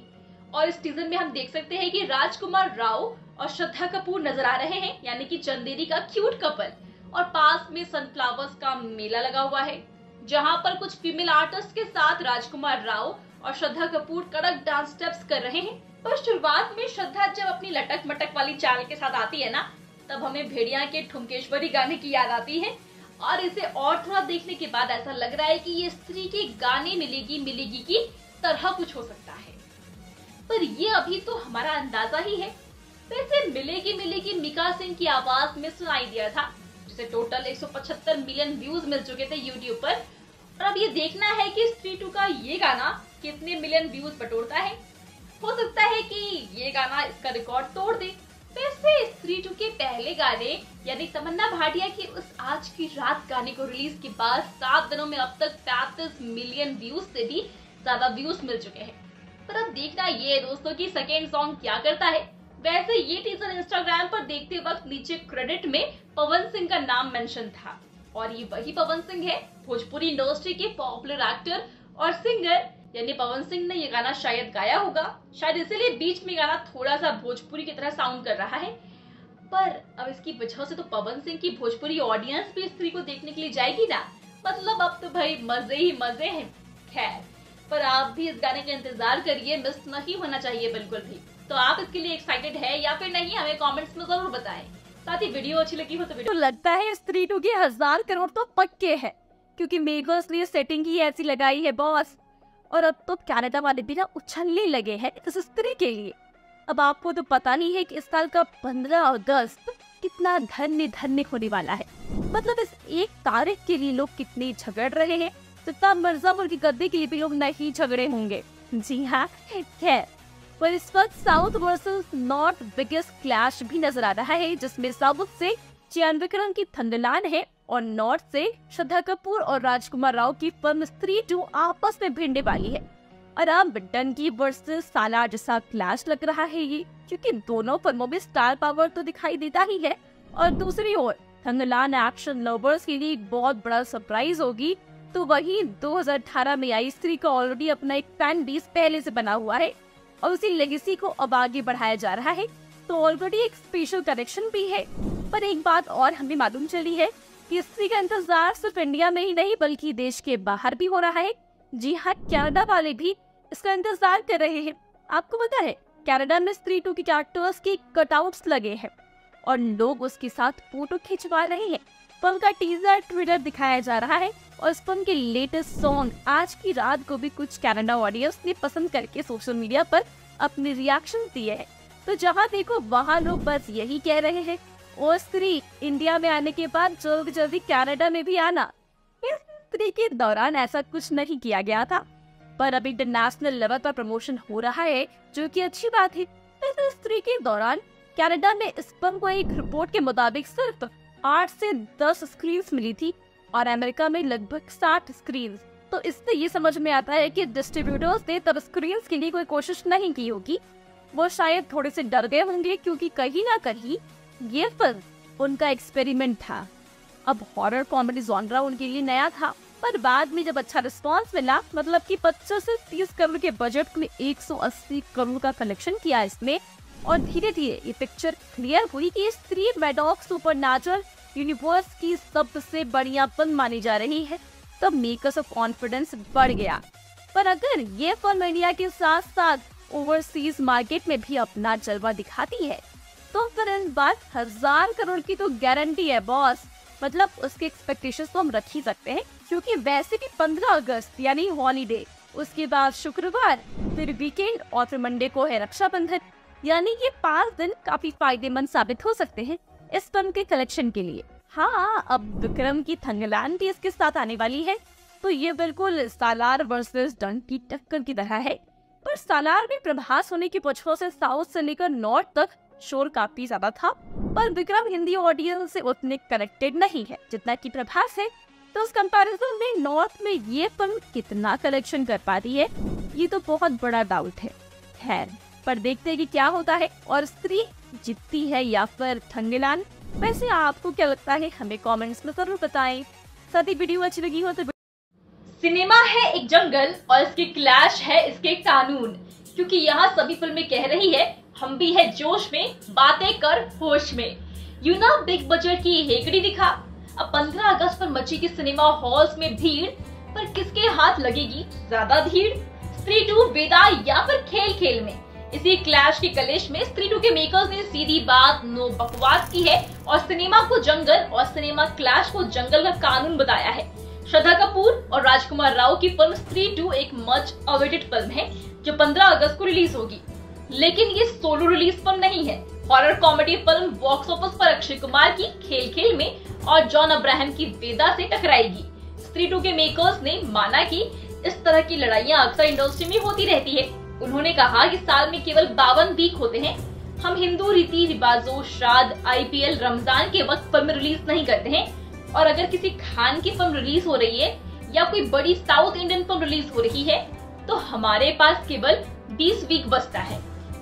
और इस टीजर में हम देख सकते हैं कि राजकुमार राव और श्रद्धा कपूर नजर आ रहे हैं, यानी कि चंदेरी का क्यूट कपल, और पास में सनफ्लावर्स का मेला लगा हुआ है जहाँ पर कुछ फीमेल आर्टिस्ट के साथ राजकुमार राव और श्रद्धा कपूर कड़क डांस स्टेप्स कर रहे हैं। पर शुरुआत में श्रद्धा जब अपनी लटक मटक वाली चाल के साथ आती है ना, तब हमें भेड़िया के ठुमकेश्वरी गाने की याद आती है और इसे और थोड़ा देखने के बाद ऐसा लग रहा है कि ये स्त्री के गाने मिलेगी की तरह कुछ हो सकता है, पर ये अभी तो हमारा अंदाजा ही है। वैसे मिलेगी मिका सिंह की आवाज में सुनाई दिया था, जिसे टोटल 175 मिलियन व्यूज मिल चुके थे यूट्यूब पर। और अब ये देखना है कि स्त्री 2 का ये गाना कितने मिलियन व्यूज बटोरता है। हो सकता है कि ये गाना इसका रिकॉर्ड तोड़ दे। वैसे स्त्री 2 के पहले गाने यानी तमन्ना भाटिया की उस आज की रात गाने को रिलीज के बाद 7 दिनों में अब तक 35 मिलियन व्यूज से भी ज्यादा व्यूज मिल चुके हैं। पर अब देखना ये दोस्तों कि 2nd सॉन्ग क्या करता है। वैसे ये टीजर इंस्टाग्राम पर देखते वक्त नीचे क्रेडिट में पवन सिंह का नाम मेंशन था और ये वही पवन सिंह है भोजपुरी इंडस्ट्री के पॉपुलर एक्टर और सिंगर यानी पवन सिंह ने ये गाना शायद गाया होगा, शायद इसीलिए बीच में गाना थोड़ा सा भोजपुरी की तरह साउंड कर रहा है। पर अब इसकी वजह से तो पवन सिंह की भोजपुरी ऑडियंस भी स्त्री को देखने के लिए जाएगी ना, मतलब अब तो भाई मजे ही मजे हैं। खैर, पर आप भी इस गाने का इंतजार करिए, मिस नहीं होना चाहिए बिल्कुल भी। तो आप इसके लिए एक्साइटेड है या फिर नहीं, हमें कॉमेंट्स में जरूर बताएं। साथ ही वीडियो अच्छी लगी हो तो वीडियो लगता है स्त्री 2 के 1000 करोड़ तो पक्के है, क्योंकि मेरे को इसलिए सेटिंग ही ऐसी लगाई है बॉस। और अब तो कनाडा वाले भी ना उछलने लगे हैं इस स्त्री के लिए। अब आपको तो पता नहीं है कि इस साल का 15 अगस्त कितना धन्य धन्य होने वाला है। मतलब इस एक तारीख के लिए लोग कितने झगड़ रहे हैं, जितना मिर्जापुर की गद्दी के लिए भी लोग नहीं झगड़े होंगे। जी हाँ, खैर, पर इस वक्त south versus north biggest clash भी नजर आ रहा है, जिसमें साउथ से चयन विक्रम की थंडलान है और नॉर्थ से श्रद्धा कपूर और राजकुमार राव की फिल्म स्त्री 2 आपस में भिड़ने वाली है। और अब डंकी वर्सेस साला जैसा क्लैश लग रहा है ये, क्योंकि दोनों फिल्मों में स्टार पावर तो दिखाई देता ही है। और दूसरी ओर थंगलान एक्शन लवर्स के लिए एक बहुत बड़ा सरप्राइज होगी, तो वहीं 2018 में आई स्त्री का ऑलरेडी अपना एक फैन बेस पहले से बना हुआ है और उसी लेगेसी को अब आगे बढ़ाया जा रहा है, तो ऑलरेडी एक स्पेशल कनेक्शन भी है। पर एक बात और हमें मालूम चली है कि स्त्री का इंतजार सिर्फ इंडिया में ही नहीं बल्कि देश के बाहर भी हो रहा है। जी हाँ, कनाडा वाले भी इसका इंतजार कर रहे हैं। आपको पता है कनाडा में स्त्री 2 के कैरेक्टर्स के कटआउट्स लगे हैं और लोग उसके साथ फोटो खिंचवा रहे हैं। फिल्म का टीजर ट्विटर दिखाया जा रहा है और इस फिल्म के लेटेस्ट सॉन्ग आज की रात को भी कुछ कनाडा ऑडियंस ने पसंद करके सोशल मीडिया पर अपने रिएक्शन दिए है। तो जहाँ देखो वहाँ लोग बस यही कह रहे हैं और स्त्री इंडिया में आने के बाद जल्दी कनाडा में भी आना। इस स्त्री के दौरान ऐसा कुछ नहीं किया गया था, पर अब इंटरनेशनल लेवल पर प्रमोशन हो रहा है जो कि अच्छी बात है। इस स्त्री के दौरान कनाडा में इस फिल्म को एक रिपोर्ट के मुताबिक सिर्फ 8 से 10 स्क्रीन्स मिली थी और अमेरिका में लगभग 60 स्क्रीन्स। तो इससे ये समझ में आता है कि डिस्ट्रीब्यूटर्स ने तब स्क्रीन्स के लिए कोई कोशिश नहीं की होगी, वो शायद थोड़े से डर गए होंगे क्योंकि कहीं ना कहीं ये फिल्म उनका एक्सपेरिमेंट था। अब हॉरर कॉमेडी जॉनरा उनके लिए नया था, पर बाद में जब अच्छा रिस्पांस मिला, मतलब कि 25 से 30 करोड़ के बजट में 180 करोड़ का कलेक्शन किया इसने। और धीरे धीरे ये पिक्चर क्लियर हुई कि स्त्री मैडॉक सुपरनैचुरल यूनिवर्स की सबसे बढ़िया फिल्म मानी जा रही है, तब मेकर्स ऑफ कॉन्फिडेंस बढ़ गया। पर अगर ये फिल्म इंडिया के साथ साथ ओवरसीज मार्केट में भी अपना जलवा दिखाती है तो फिर इस बार 1000 करोड़ की तो गारंटी है बॉस। मतलब उसके एक्सपेक्टेशंस तो हम रख ही सकते हैं, क्योंकि वैसे भी 15 अगस्त यानी हॉलीडे, उसके बाद शुक्रवार, फिर वीकेंड और फिर मंडे को है रक्षाबंधन, यानी ये 5 दिन काफी फायदेमंद साबित हो सकते हैं इस फिल्म के कलेक्शन के लिए। हाँ, अब विक्रम की थंगलान भी इसके साथ आने वाली है, तो ये बिल्कुल सालार वर्सेस डंग की टक्कर की तरह है। पर सालार में प्रभास होने की वजह से साउथ से लेकर नॉर्थ तक शोर काफी ज्यादा था, पर विक्रम हिंदी ऑडियंस से उतने कनेक्टेड नहीं है जितना कि प्रभास है, तो उस कंपैरिजन में नॉर्थ में ये फिल्म कितना कलेक्शन कर पा रही है ये तो बहुत बड़ा डाउट है। खैर, पर देखते हैं कि क्या होता है और स्त्री जीतती है या फिर थंगलान। वैसे आपको क्या लगता है हमें कमेंट्स में जरूर बताएं। साथ ही वीडियो अच्छी लगी हो तो सिनेमा है एक जंगल और इसके क्लैश है इसके कानून, क्योंकि यहाँ सभी फिल्में कह रही है हम भी है जोश में, बातें कर होश में। यूना बिग बजट की हेकड़ी दिखा। अब 15 अगस्त पर मची की सिनेमा हॉल्स में भीड़, पर किसके हाथ लगेगी ज्यादा भीड़, स्त्री 2, वेदा या फिर खेल खेल में? इसी क्लैश के कलेश में स्त्री 2 के मेकर्स ने सीधी बात नो बकवास की है और सिनेमा को जंगल और सिनेमा क्लैश को जंगल का कानून बताया है। श्रद्धा कपूर और राजकुमार राव की फिल्म स्त्री 2 एक मच अवेटेड फिल्म है जो 15 अगस्त को रिलीज होगी, लेकिन ये सोलो रिलीज फिल्म नहीं है। Horror comedy film box office पर अक्षय कुमार की खेल खेल में और जॉन अब्राहम की वेदा से टकराएगी। स्त्री 2 के मेकर्स ने माना कि इस तरह की लड़ाइयां अक्सर इंडस्ट्री में होती रहती है। उन्होंने कहा कि साल में केवल 52 वीक होते हैं, हम हिंदू रीति रिवाजों, श्राद्ध, IPL, रमजान के वक्त फिल्म रिलीज नहीं करते हैं। और अगर किसी खान की फिल्म रिलीज हो रही है या कोई बड़ी साउथ इंडियन फिल्म रिलीज हो रही है तो हमारे पास केवल 20 वीक बचता है,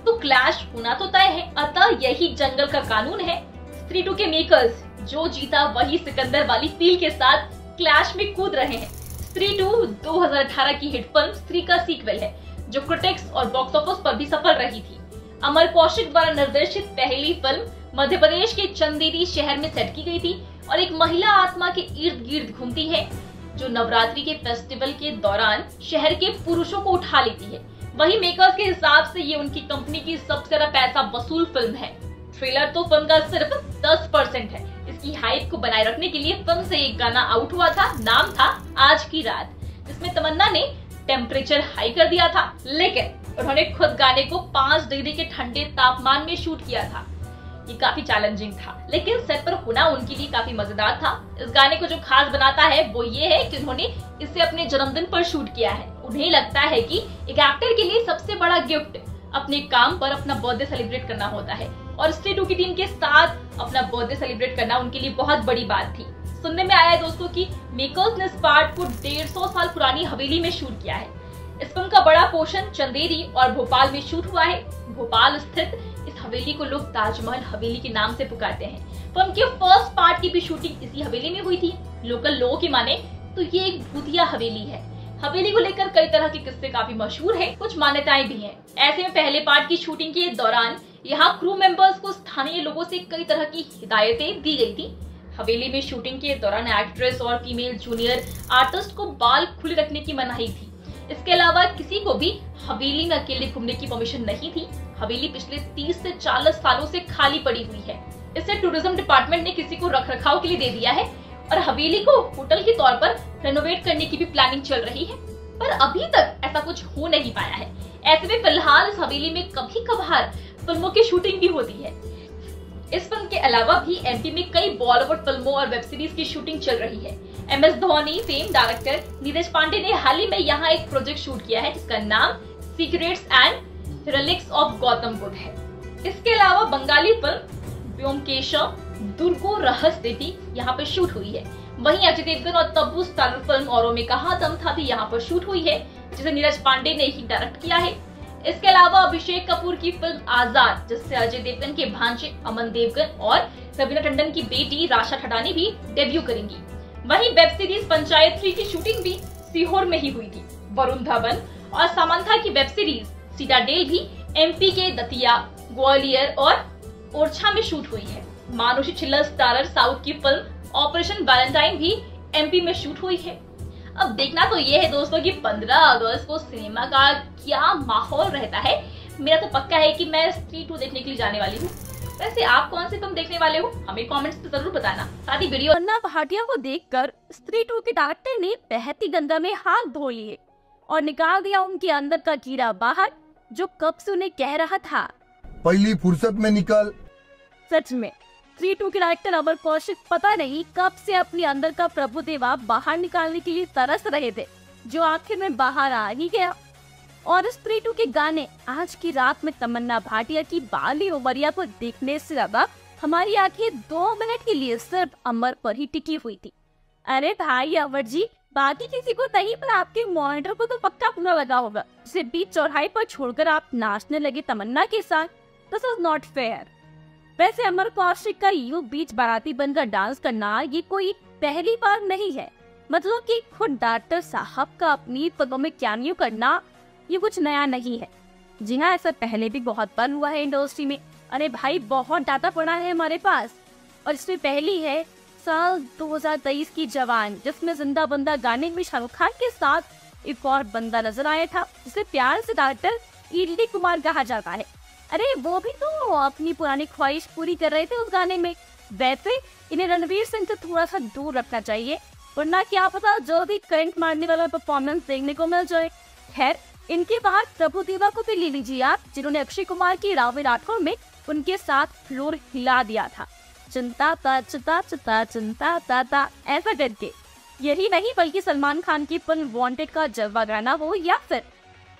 तो क्लैश होना तो तय है, अतः यही जंगल का कानून है। स्त्री 2 के मेकर्स जो जीता वही सिकंदर वाली फील के साथ क्लैश में कूद रहे हैं। स्त्री 2 2018 की हिट फिल्म स्त्री का सीक्वल है जो क्रिटिक्स और बॉक्स ऑफिस पर भी सफल रही थी। अमर कौशिक द्वारा निर्देशित पहली फिल्म मध्य प्रदेश के चंदेरी शहर में सेट की गई थी और एक महिला आत्मा के इर्द गिर्द घूमती है जो नवरात्रि के फेस्टिवल के दौरान शहर के पुरुषों को उठा लेती है। वही मेकर्स के हिसाब से ये उनकी कंपनी की सबसे ज्यादा पैसा वसूल फिल्म है। ट्रेलर तो फिल्म का सिर्फ 10% है। इसकी हाइप को बनाए रखने के लिए फिल्म से एक गाना आउट हुआ था, नाम था आज की रात, जिसमें तमन्ना ने टेम्परेचर हाई कर दिया था, लेकिन उन्होंने खुद गाने को 5 डिग्री के ठंडे तापमान में शूट किया था। ये काफी चैलेंजिंग था, लेकिन सेट पर होना उनके लिए काफी मजेदार था। इस गाने को जो खास बनाता है वो ये है कि उन्होंने इसे अपने जन्मदिन पर शूट किया है। उन्हें लगता है कि एक एक्टर के लिए सबसे बड़ा गिफ्ट अपने काम पर अपना बर्थडे सेलिब्रेट करना होता है, और स्त्री 2 की टीम के साथ अपना बर्थडे सेलिब्रेट करना उनके लिए बहुत बड़ी बात थी। सुनने में आया है दोस्तों कि मेकर्स ने इस पार्ट को 150 साल पुरानी हवेली में शूट किया है। इस फिल्म का बड़ा पोर्शन चंदेरी और भोपाल में शूट हुआ है। भोपाल स्थित इस हवेली को लोग ताजमहल हवेली के नाम से पुकारते हैं। फिल्म के फर्स्ट पार्ट की भी शूटिंग इसी हवेली में हुई थी। लोकल लोगों की माने तो ये एक भूतिया हवेली है। हवेली को लेकर कई तरह के किस्से काफी मशहूर है, कुछ मान्यताएं भी है। ऐसे में पहले पार्ट की शूटिंग के दौरान यहाँ क्रू मेंबर्स को स्थानीय लोगों से कई तरह की हिदायतें दी गई थी। हवेली में शूटिंग के दौरान एक्ट्रेस और फीमेल जूनियर आर्टिस्ट को बाल खुले रखने की मनाही थी। इसके अलावा किसी को भी हवेली में अकेले घूमने की परमिशन नहीं थी। हवेली पिछले 30 से 40 सालों से खाली पड़ी हुई है। इसे टूरिज्म डिपार्टमेंट ने किसी को रखरखाव के लिए दे दिया है और हवेली को होटल के तौर पर रेनोवेट करने की भी प्लानिंग चल रही है, पर अभी तक ऐसा कुछ हो नहीं पाया है। ऐसे में फिलहाल इस हवेली में कभी कभार फिल्मों की शूटिंग भी होती है। इस फिल्म के अलावा भी एमपी में कई बॉलीवुड फिल्मों और वेब सीरीज की शूटिंग चल रही है। MS Dhoni fame director Neeraj Pandey ने हाल ही में यहाँ एक प्रोजेक्ट शूट किया है जिसका नाम secrets and relics of Gautam Buddha है। इसके अलावा बंगाली फिल्म व्योमकेशम दुर्गो रहस्य भी यहाँ पर शूट हुई है। वहीं अजय देवगन और तब्बू स्टारर फिल्म औरों में कहा दम था भी यहाँ पर शूट हुई है, जिसे नीरज पांडे ने ही डायरेक्ट किया है। इसके अलावा अभिषेक कपूर की फिल्म आजाद, जिससे अजय देवगन के भांजे अमन देवगन और रवीना टंडन की बेटी राशा ठटानी भी डेब्यू करेंगी। वहीं वेब सीरीज पंचायत 3 की शूटिंग भी सीहोर में ही हुई थी। वरुण धवन और सामंथा की वेब सीरीज सीटाडेल भी MP के दतिया, ग्वालियर और ओरछा में शूट हुई है। मानुषी छिल्लर स्टारर साउथ की फिल्म ऑपरेशन वैलेंटाइन भी MP में शूट हुई है। अब देखना तो ये है दोस्तों कि 15 अगस्त को सिनेमा का क्या माहौल रहता है। मेरा तो पक्का है कि मैं स्त्री 2 देखने के लिए जाने वाली हूँ। वैसे आप कौन से फिल्म देखने वाले हो हमें कमेंट्स में जरूर बताना। साथ ही वीडियो तमन्ना भाटिया को देखकर स्त्री 2 के डायरेक्टर ने बहती गंगा में हाथ धो लिए और निकाल दिया उनके अंदर का कीड़ा बाहर जो कब से उन्हें कह रहा था पहली फुर्सत में निकाल। सच में स्त्री 2 के डायरेक्टर अमर कौशिक पता नहीं कब से अपने अंदर का प्रभु देवा बाहर निकालने के लिए तरस रहे थे, जो आखिर में बाहर आ ही गया। और स्त्री 2 के गाने आज की रात में तमन्ना भाटिया की बाली उमरिया को देखने से ज्यादा हमारी आंखें 2 मिनट के लिए सिर्फ अमर पर ही टिकी हुई थी। अरे भाई अमर जी, बाकी किसी को नहीं पर आपके मॉनिटर को तो पक्का पूरा लगा होगा। उसे बीच चौराहे पर छोड़कर आप नाचने लगे तमन्ना के साथ। This is not fair. वैसे अमर कौशिक का यूं बीच बाराती बनकर डांस करना ये कोई पहली बार नहीं है। मतलब कि खुद डायरेक्टर साहब का अपनी फिल्मों में कैमियो करना ये कुछ नया नहीं है। जी हाँ, ऐसा पहले भी बहुत बार हुआ है इंडस्ट्री में। अरे भाई, बहुत डाटा पड़ा है हमारे पास। और इसमें पहली है साल 2023 की जवान, जिसमें जिंदा बंदा गाने में शाहरुख खान के साथ एक और बंदा नजर आया था जिसे प्यार से डायरेक्टर ईडी कुमार कहा जाता है। अरे वो भी तो अपनी पुरानी ख्वाहिश पूरी कर रहे थे उस गाने में। वैसे इन्हें रणवीर सिंह से थोड़ा सा दूर रखना चाहिए, वरना क्या पता जल्दी करंट मारने वाला परफॉर्मेंस देखने को मिल जाए। खैर, इनके बाद प्रभु देवा को भी ले लीजिए आप, जिन्होंने अक्षय कुमार की रावण राठौर में उनके साथ फ्लोर हिला दिया था। चिंता ता चिता चिता चिंता ता ता ऐसा करके। यही नहीं बल्कि सलमान खान की फिल्म वांटेड का जलवा गाना हो या फिर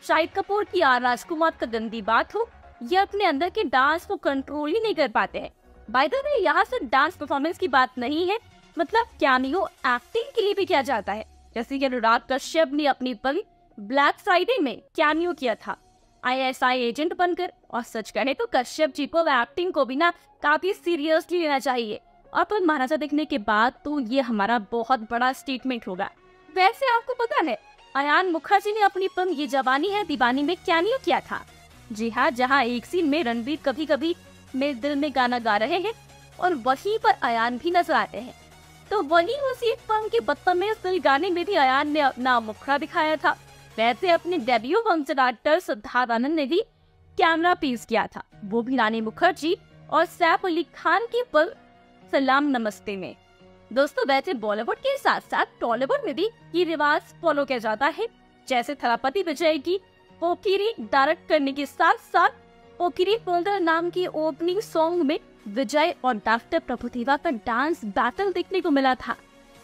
शाहिद कपूर की राजकुमार का गंदी बात हो, ये अपने अंदर के डांस को कंट्रोल ही नहीं कर पाते हैं। बाय द वे, यहाँ सिर्फ डांस परफॉर्मेंस की बात नहीं है, मतलब कैमियो एक्टिंग के लिए भी किया जाता है। जैसे कि अनुराग कश्यप ने अपनी फिल्म ब्लैक फ्राइडे में कैमियो किया था। ISI एजेंट बनकर, और सच कहें तो कश्यप जी को एक्टिंग को भी ना काफी सीरियसली लेना चाहिए। और फिल्म महाराजा देखने के बाद तो ये हमारा बहुत बड़ा स्टेटमेंट होगा। वैसे आपको पता है अयान मुखर्जी ने अपनी फिल्म ये जवानी है दीवानी में क्या नहीं किया था। जी हाँ, जहाँ एक सीन में रणबीर कभी कभी मेरे दिल में गाना गा रहे हैं और वहीं पर अयान भी नजर आते हैं, तो वहीं उसी फिल्म के बदतमीज दिल गाने में भी अयान ने अपना मुखड़ा दिखाया था। वैसे अपने डेब्यू फिल्म से डायरेक्टर सिद्धार्थ आनंद ने भी कैमरा पेश किया था, वो भी रानी मुखर्जी और सैफ अली खान की फिल्म सलाम नमस्ते में। दोस्तों वैसे बॉलीवुड के साथ साथ टॉलीवुड में भी ये रिवाज फॉलो किया जाता है। जैसे थलापति विजय की पोखिरी डायरेक्ट करने के साथ साथ पोखिरी फोल्डर नाम के ओपनिंग सॉन्ग में विजय और डॉक्टर प्रभुदेवा का डांस बैटल देखने को मिला था।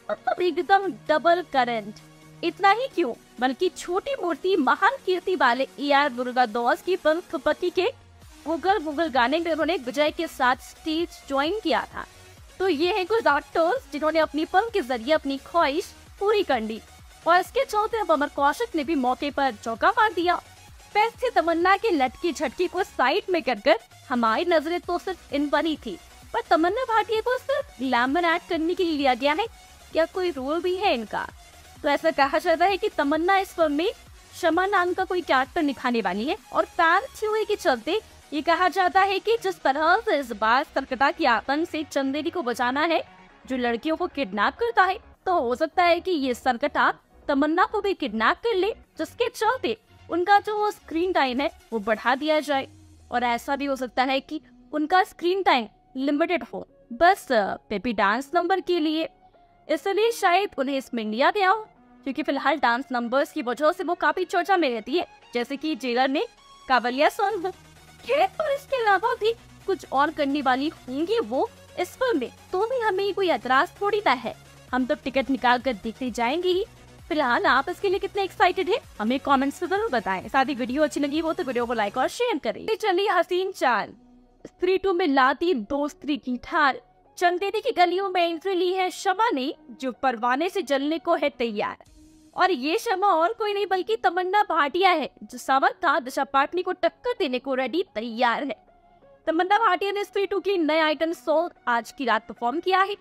अब एकदम डबल करंट। इतना ही क्यों, बल्कि छोटी मूर्ति महान कीर्ति वाले ER दुर्गादास की फिल्म थपकी के मुगल मुगल गाने में उन्होंने विजय के साथ स्टेज ज्वाइन किया था। तो ये है कुछ एक्टर्स जिन्होंने अपनी फिल्म के जरिए अपनी ख्वाहिश पूरी कर ली, और इसके चलते अब अमर कौशिक ने भी मौके पर चौका मार दिया। वैसे तमन्ना के लटकी झटकी को साइड में करकर हमारी नजरें तो सिर्फ इन पर ही थी, पर तमन्ना भाटिया को सिर्फ ग्लैमर ऐड करने के लिए लिया गया है, क्या कोई रोल भी है इनका? तो ऐसा कहा जाता है कि तमन्ना इस फिल्म में शमा नाम का कोई कैरेक्टर निभाने वाली है, और फैन थ्योरी के चलते ये कहा जाता है कि जिस तरह से इस बार सरकटा की आतंक से चंदेरी को बचाना है जो लड़कियों को किडनैप करता है, तो हो सकता है कि ये सरकटा तमन्ना को भी किडनैप कर ले, जिसके चलते उनका जो स्क्रीन टाइम है वो बढ़ा दिया जाए। और ऐसा भी हो सकता है कि उनका स्क्रीन टाइम लिमिटेड हो, बस बेबी डांस नंबर के लिए, इसलिए शायद उन्हें इसमें लिया गया हो, क्योंकि फिलहाल डांस नंबर्स की वजह से वो काफी चर्चा में रहती है, जैसे कि जेलर में कावलिया सॉन्ग। और इसके अलावा भी कुछ और करने वाली होंगी वो इस फिल्म में, तो भी हमें कोई एतराज थोड़ी ना है, हम तो टिकट निकाल कर देखने जाएंगे ही। फिलहाल आप इसके लिए कितने एक्साइटेड हैं हमें कमेंट्स में जरूर बताएं। साथ ही वीडियो अच्छी लगी हो तो वीडियो को लाइक और शेयर करें। चलिए हसीन चाल स्त्री 2 में लाती दोस्ती की ठार। चंदेरी की गलियों में एंट्री ली है शमा ने, जो परवाने से जलने को है तैयार। और ये शमा और कोई नहीं बल्कि तमन्ना भाटिया है, जो सावरता दिशा पाटनी को टक्कर देने को रेडी तैयार है। तमन्ना भाटिया ने स्त्री 2 की नए आइटम सॉन्ग आज की रात परफॉर्म किया है।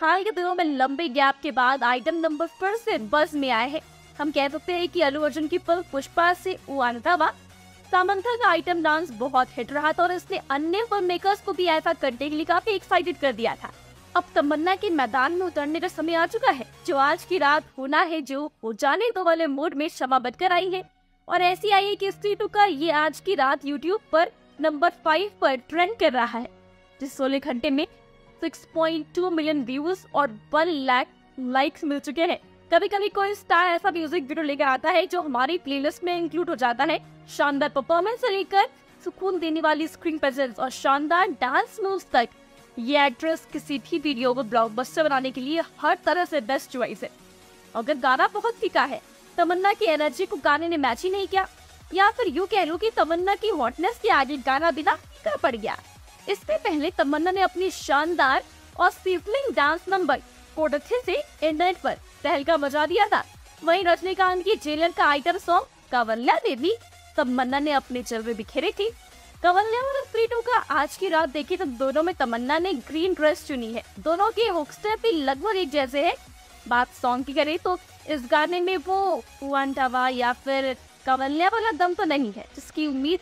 हाल के दिनों में लंबे गैप के बाद आइटम नंबर फिर से बज में आए हैं। हम कह सकते हैं कि अल्लू अर्जुन की फिल्म पुष्पा से उनवा सामंथा का आइटम डांस बहुत हिट रहा था, और इसने अन्य फिल्म मेकर्स को भी ऐसा करने के लिए काफी एक्साइटेड कर दिया था। अब तमन्ना के मैदान में उतरने का समय आ चुका है, जो आज की रात होना है जो हो जाने दो वाले मूड में शमा बनकर आई है, और ऐसी आई है कि स्त्री 2 का ये आज की रात YouTube पर नंबर 5 पर ट्रेंड कर रहा है, जिस 16 घंटे में 6.2 मिलियन व्यूज और 1 लाख लाइक्स मिल चुके हैं। कभी कभी कोई स्टार ऐसा म्यूजिक वीडियो लेकर आता है जो हमारी प्लेलिस्ट में इंक्लूड हो जाता है। शानदार परफॉर्मेंस से लेकर सुकून देने वाली स्क्रीन प्रेजेंस और शानदार डांस मूव्स तक ये एक्ट्रेस किसी भी वीडियो को ब्लॉकबस्टर बनाने के लिए हर तरह से बेस्ट चॉइस है। अगर गाना बहुत फीका है, तमन्ना की एनर्जी को गाने ने मैच ही नहीं किया, या फिर यूँ कह लो कि तमन्ना की हॉटनेस के आगे गाना बिना फीका पड़ गया। इससे पहले तमन्ना ने अपनी शानदार और स्टिफलिंग डांस नंबर कोडथे से इंटरनेट पर तहलका मचा दिया था। वहीं रजनीकांत की जेलर का आइटम सॉन्ग कावल्या देवी तमन्ना ने अपने जलवे बिखेरे थी। कवल्या और स्त्री 2 का आज की रात देखी तो दोनों में तमन्ना ने ग्रीन ड्रेस चुनी है। दोनों के हुक्स्टेप भी लगभग एक जैसे हैं। बात सॉन्ग की करें तो इस गाने में वो उनटावा या फिर कवल्या वाला दम तो नहीं है, जिसकी उम्मीद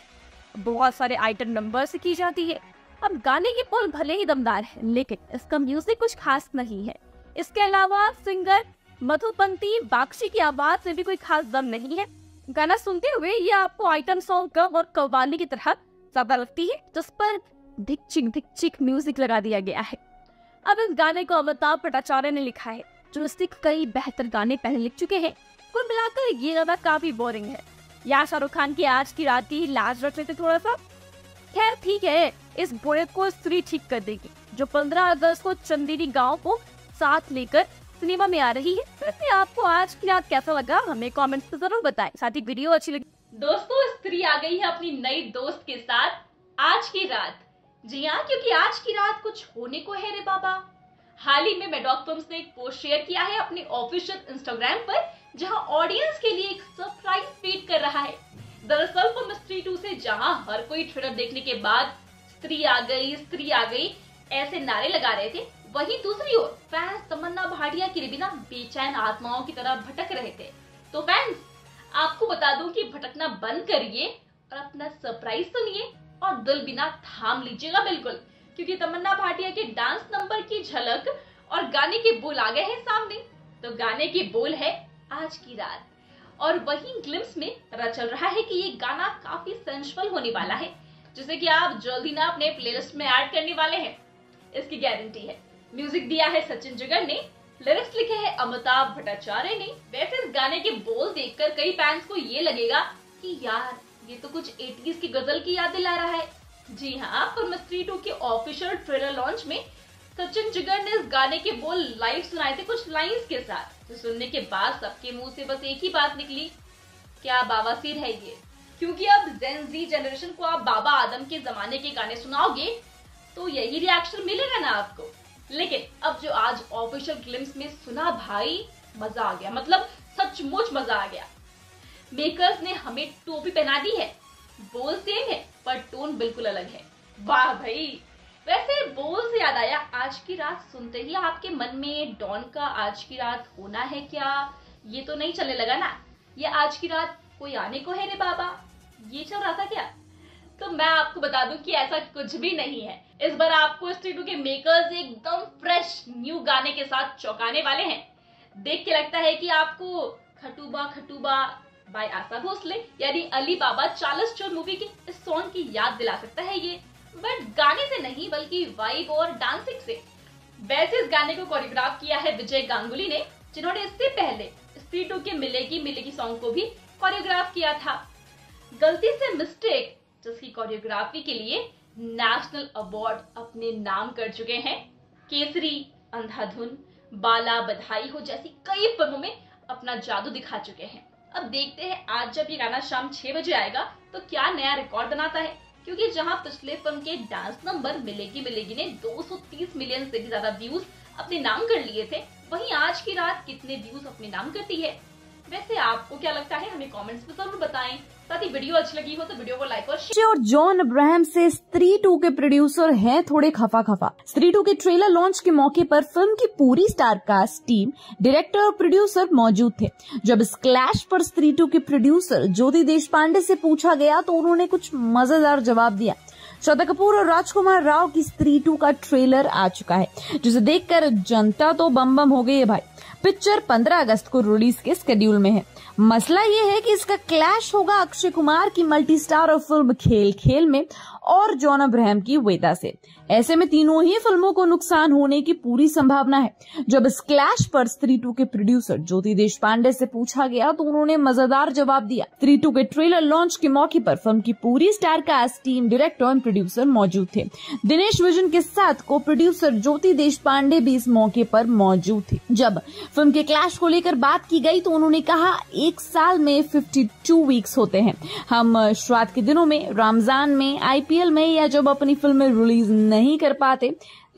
बहुत सारे आइटम नंबर से की जाती है। अब गाने की बोल भले ही दमदार है, लेकिन इसका म्यूजिक कुछ खास नहीं है। इसके अलावा सिंगर मधुपंती बाक्षी की आवाज में भी कोई खास दम नहीं है। गाना सुनते हुए ये आपको आइटम सॉन्ग कम और कव्वाली की तरह ज्यादा लगती है, जिस पर धिक-चिक म्यूजिक लगा दिया गया है। अब इस गाने को अमिताभ भट्टाचार्य ने लिखा है, जो इससे कई बेहतर गाने पहले लिख चुके हैं। कुल मिलाकर ये गाना काफी बोरिंग है, या शाहरुख खान की आज की रात ही लाज रख लेते थोड़ा सा। खैर ठीक है, इस बोरियत को स्त्री ठीक कर देगी, जो 15 अगस्त को चंदेरी गाँव को साथ लेकर सिनेमा में आ रही है। वैसे आपको आज की रात कैसा लगा हमें कॉमेंट्स में जरूर बताएं। साथ ही वीडियो अच्छी लगी। दोस्तों स्त्री आ गई है अपनी नई दोस्त के साथ आज की रात। जी हाँ, क्योंकि आज की रात कुछ होने को है रे बाबा। हाल ही में मैडॉक फिल्म्स ने एक पोस्ट शेयर किया है अपने ऑफिशियल इंस्टाग्राम पर, जहां ऑडियंस के लिए एक सरप्राइज फीड कर रहा है। दरअसल फिल्म स्त्री 2 से जहां हर कोई ट्रेलर देखने के बाद स्त्री आ गई ऐसे नारे लगा रहे थे, वहीं दूसरी ओर फैंस तमन्ना भाटिया के लिए बिना बेचैन आत्माओं की तरह भटक रहे थे। तो फैंस आपको बता दूं कि भटकना बंद करिए और अपना सरप्राइज सुनिए और दिल बिना थाम लीजिएगा बिल्कुल, क्योंकि तमन्ना भाटिया के डांस नंबर की झलक और गाने के बोल आ गए हैं सामने। तो गाने के बोल है आज की रात, और वहीं ग्लिम्स में पता चल रहा है कि ये गाना काफी सेंसुअल होने वाला है, जिसे कि आप जल्दी ना अपने प्लेलिस्ट में ऐड करने वाले हैं, इसकी गारंटी है। म्यूजिक दिया है सचिन जिगर ने, लिरिक्स लिखे हैं अमिताभ भट्टाचार्य ने। वैसे इस गाने के बोल देखकर कई फैंस को ये लगेगा कि यार ये तो कुछ 80s की गजल की याद दिला रहा है। जी हाँ, फिल्म स्त्री 2 के ऑफिशियल ट्रेलर लॉन्च में सचिन जिगर ने इस गाने के बोल लाइव सुनाए थे कुछ लाइंस के साथ, जो सुनने के बाद सबके मुंह से बस एक ही बात निकली, क्या बाबासीर है ये। क्योंकि अब जेन जी जनरेशन को आप बाबा आदम के जमाने के गाने सुनाओगे तो यही रिएक्शन मिलेगा ना आपको। लेकिन अब जो आज ऑफिशियल ग्लिम्स में सुना, भाई मजा आ गया, मतलब सचमुच मजा आ गया। मेकर्स ने हमें टोपी पहना दी है, बोल सेम है पर टोन बिल्कुल अलग है। वाह भाई, वैसे बोल से याद आया, आज की रात सुनते ही आपके मन में डॉन का आज की रात होना है क्या, ये तो नहीं चलने लगा ना, ये आज की रात कोई आने को है रे बाबा, ये चल रहा था क्या। तो मैं आपको बता दूं कि ऐसा कुछ भी नहीं है। इस बार आपको स्त्री 2 के मेकर्स एकदम फ्रेश न्यू गाने के साथ चौंकाने वाले हैं। देख के लगता है कि आपको खटूबा खटूबा बाय आशा भोसले यानी अली बाबा 40 चोर मूवी के इस सॉन्ग की याद दिला सकता है ये, बट गाने से नहीं बल्कि वाइब और डांसिंग से। वैसे इस गाने को कोरियोग्राफ किया है विजय गांगुली ने, जिन्होंने इससे पहले स्त्री 2 के मिलेगी मिलेगी सॉन्ग को भी कोरियोग्राफ किया था। गलती से मिस्टेक जिसकी कोरियोग्राफी के लिए नेशनल अवार्ड अपने नाम कर चुके हैं, केसरी, अंधाधुन, बाला, बधाई हो जैसी कई फिल्मों में अपना जादू दिखा चुके हैं। अब देखते हैं आज जब ये गाना शाम 6 बजे आएगा तो क्या नया रिकॉर्ड बनाता है, क्योंकि जहां पिछले फिल्म के डांस नंबर मिलेगी मिलेगी ने 230 मिलियन से भी ज्यादा व्यूज अपने नाम कर लिए थे, वहीं आज की रात कितने व्यूज अपने नाम करती है। वैसे आपको क्या लगता है हमें कमेंट्स में जरूर बताएं, साथ ही वीडियो अच्छी लगी हो तो वीडियो को लाइक और शेयर। और जॉन अब्राहम से स्त्री 2 के प्रोड्यूसर हैं थोड़े खफा खफा। स्त्री 2 के ट्रेलर लॉन्च के मौके पर फिल्म की पूरी स्टार कास्ट, टीम, डायरेक्टर और प्रोड्यूसर मौजूद थे। जब इस क्लैश पर स्त्री 2 के प्रोड्यूसर ज्योति देश पांडे से पूछा गया तो उन्होंने कुछ मजेदार जवाब दिया। श्रद्धा कपूर और राजकुमार राव की स्त्री 2 का ट्रेलर आ चुका है, जिसे देखकर जनता तो बम बम हो गई है भाई। पिक्चर 15 अगस्त को रिलीज के स्केड्यूल में है। मसला ये है कि इसका क्लैश होगा अक्षय कुमार की मल्टीस्टारर फिल्म खेल खेल में और जॉन अब्राहम की वेदा से। ऐसे में तीनों ही फिल्मों को नुकसान होने की पूरी संभावना है। जब इस क्लैश पर स्त्री 2 के प्रोड्यूसर ज्योति देश पांडे से पूछा गया तो उन्होंने मजेदार जवाब दिया। स्त्री 2 के ट्रेलर लॉन्च के मौके पर फिल्म की पूरी स्टार कास्ट, टीम, डायरेक्टर और प्रोड्यूसर मौजूद थे। दिनेश विजन के साथ को प्रोड्यूसर ज्योति देश पांडे भी इस मौके पर मौजूद थे। जब फिल्म के क्लैश को लेकर बात की गई तो उन्होंने कहा, एक साल में 52 वीक्स होते हैं, हम श्राद्ध के दिनों में, रमजान में, IPL में या जब अपनी फिल्में रिलीज नहीं कर पाते,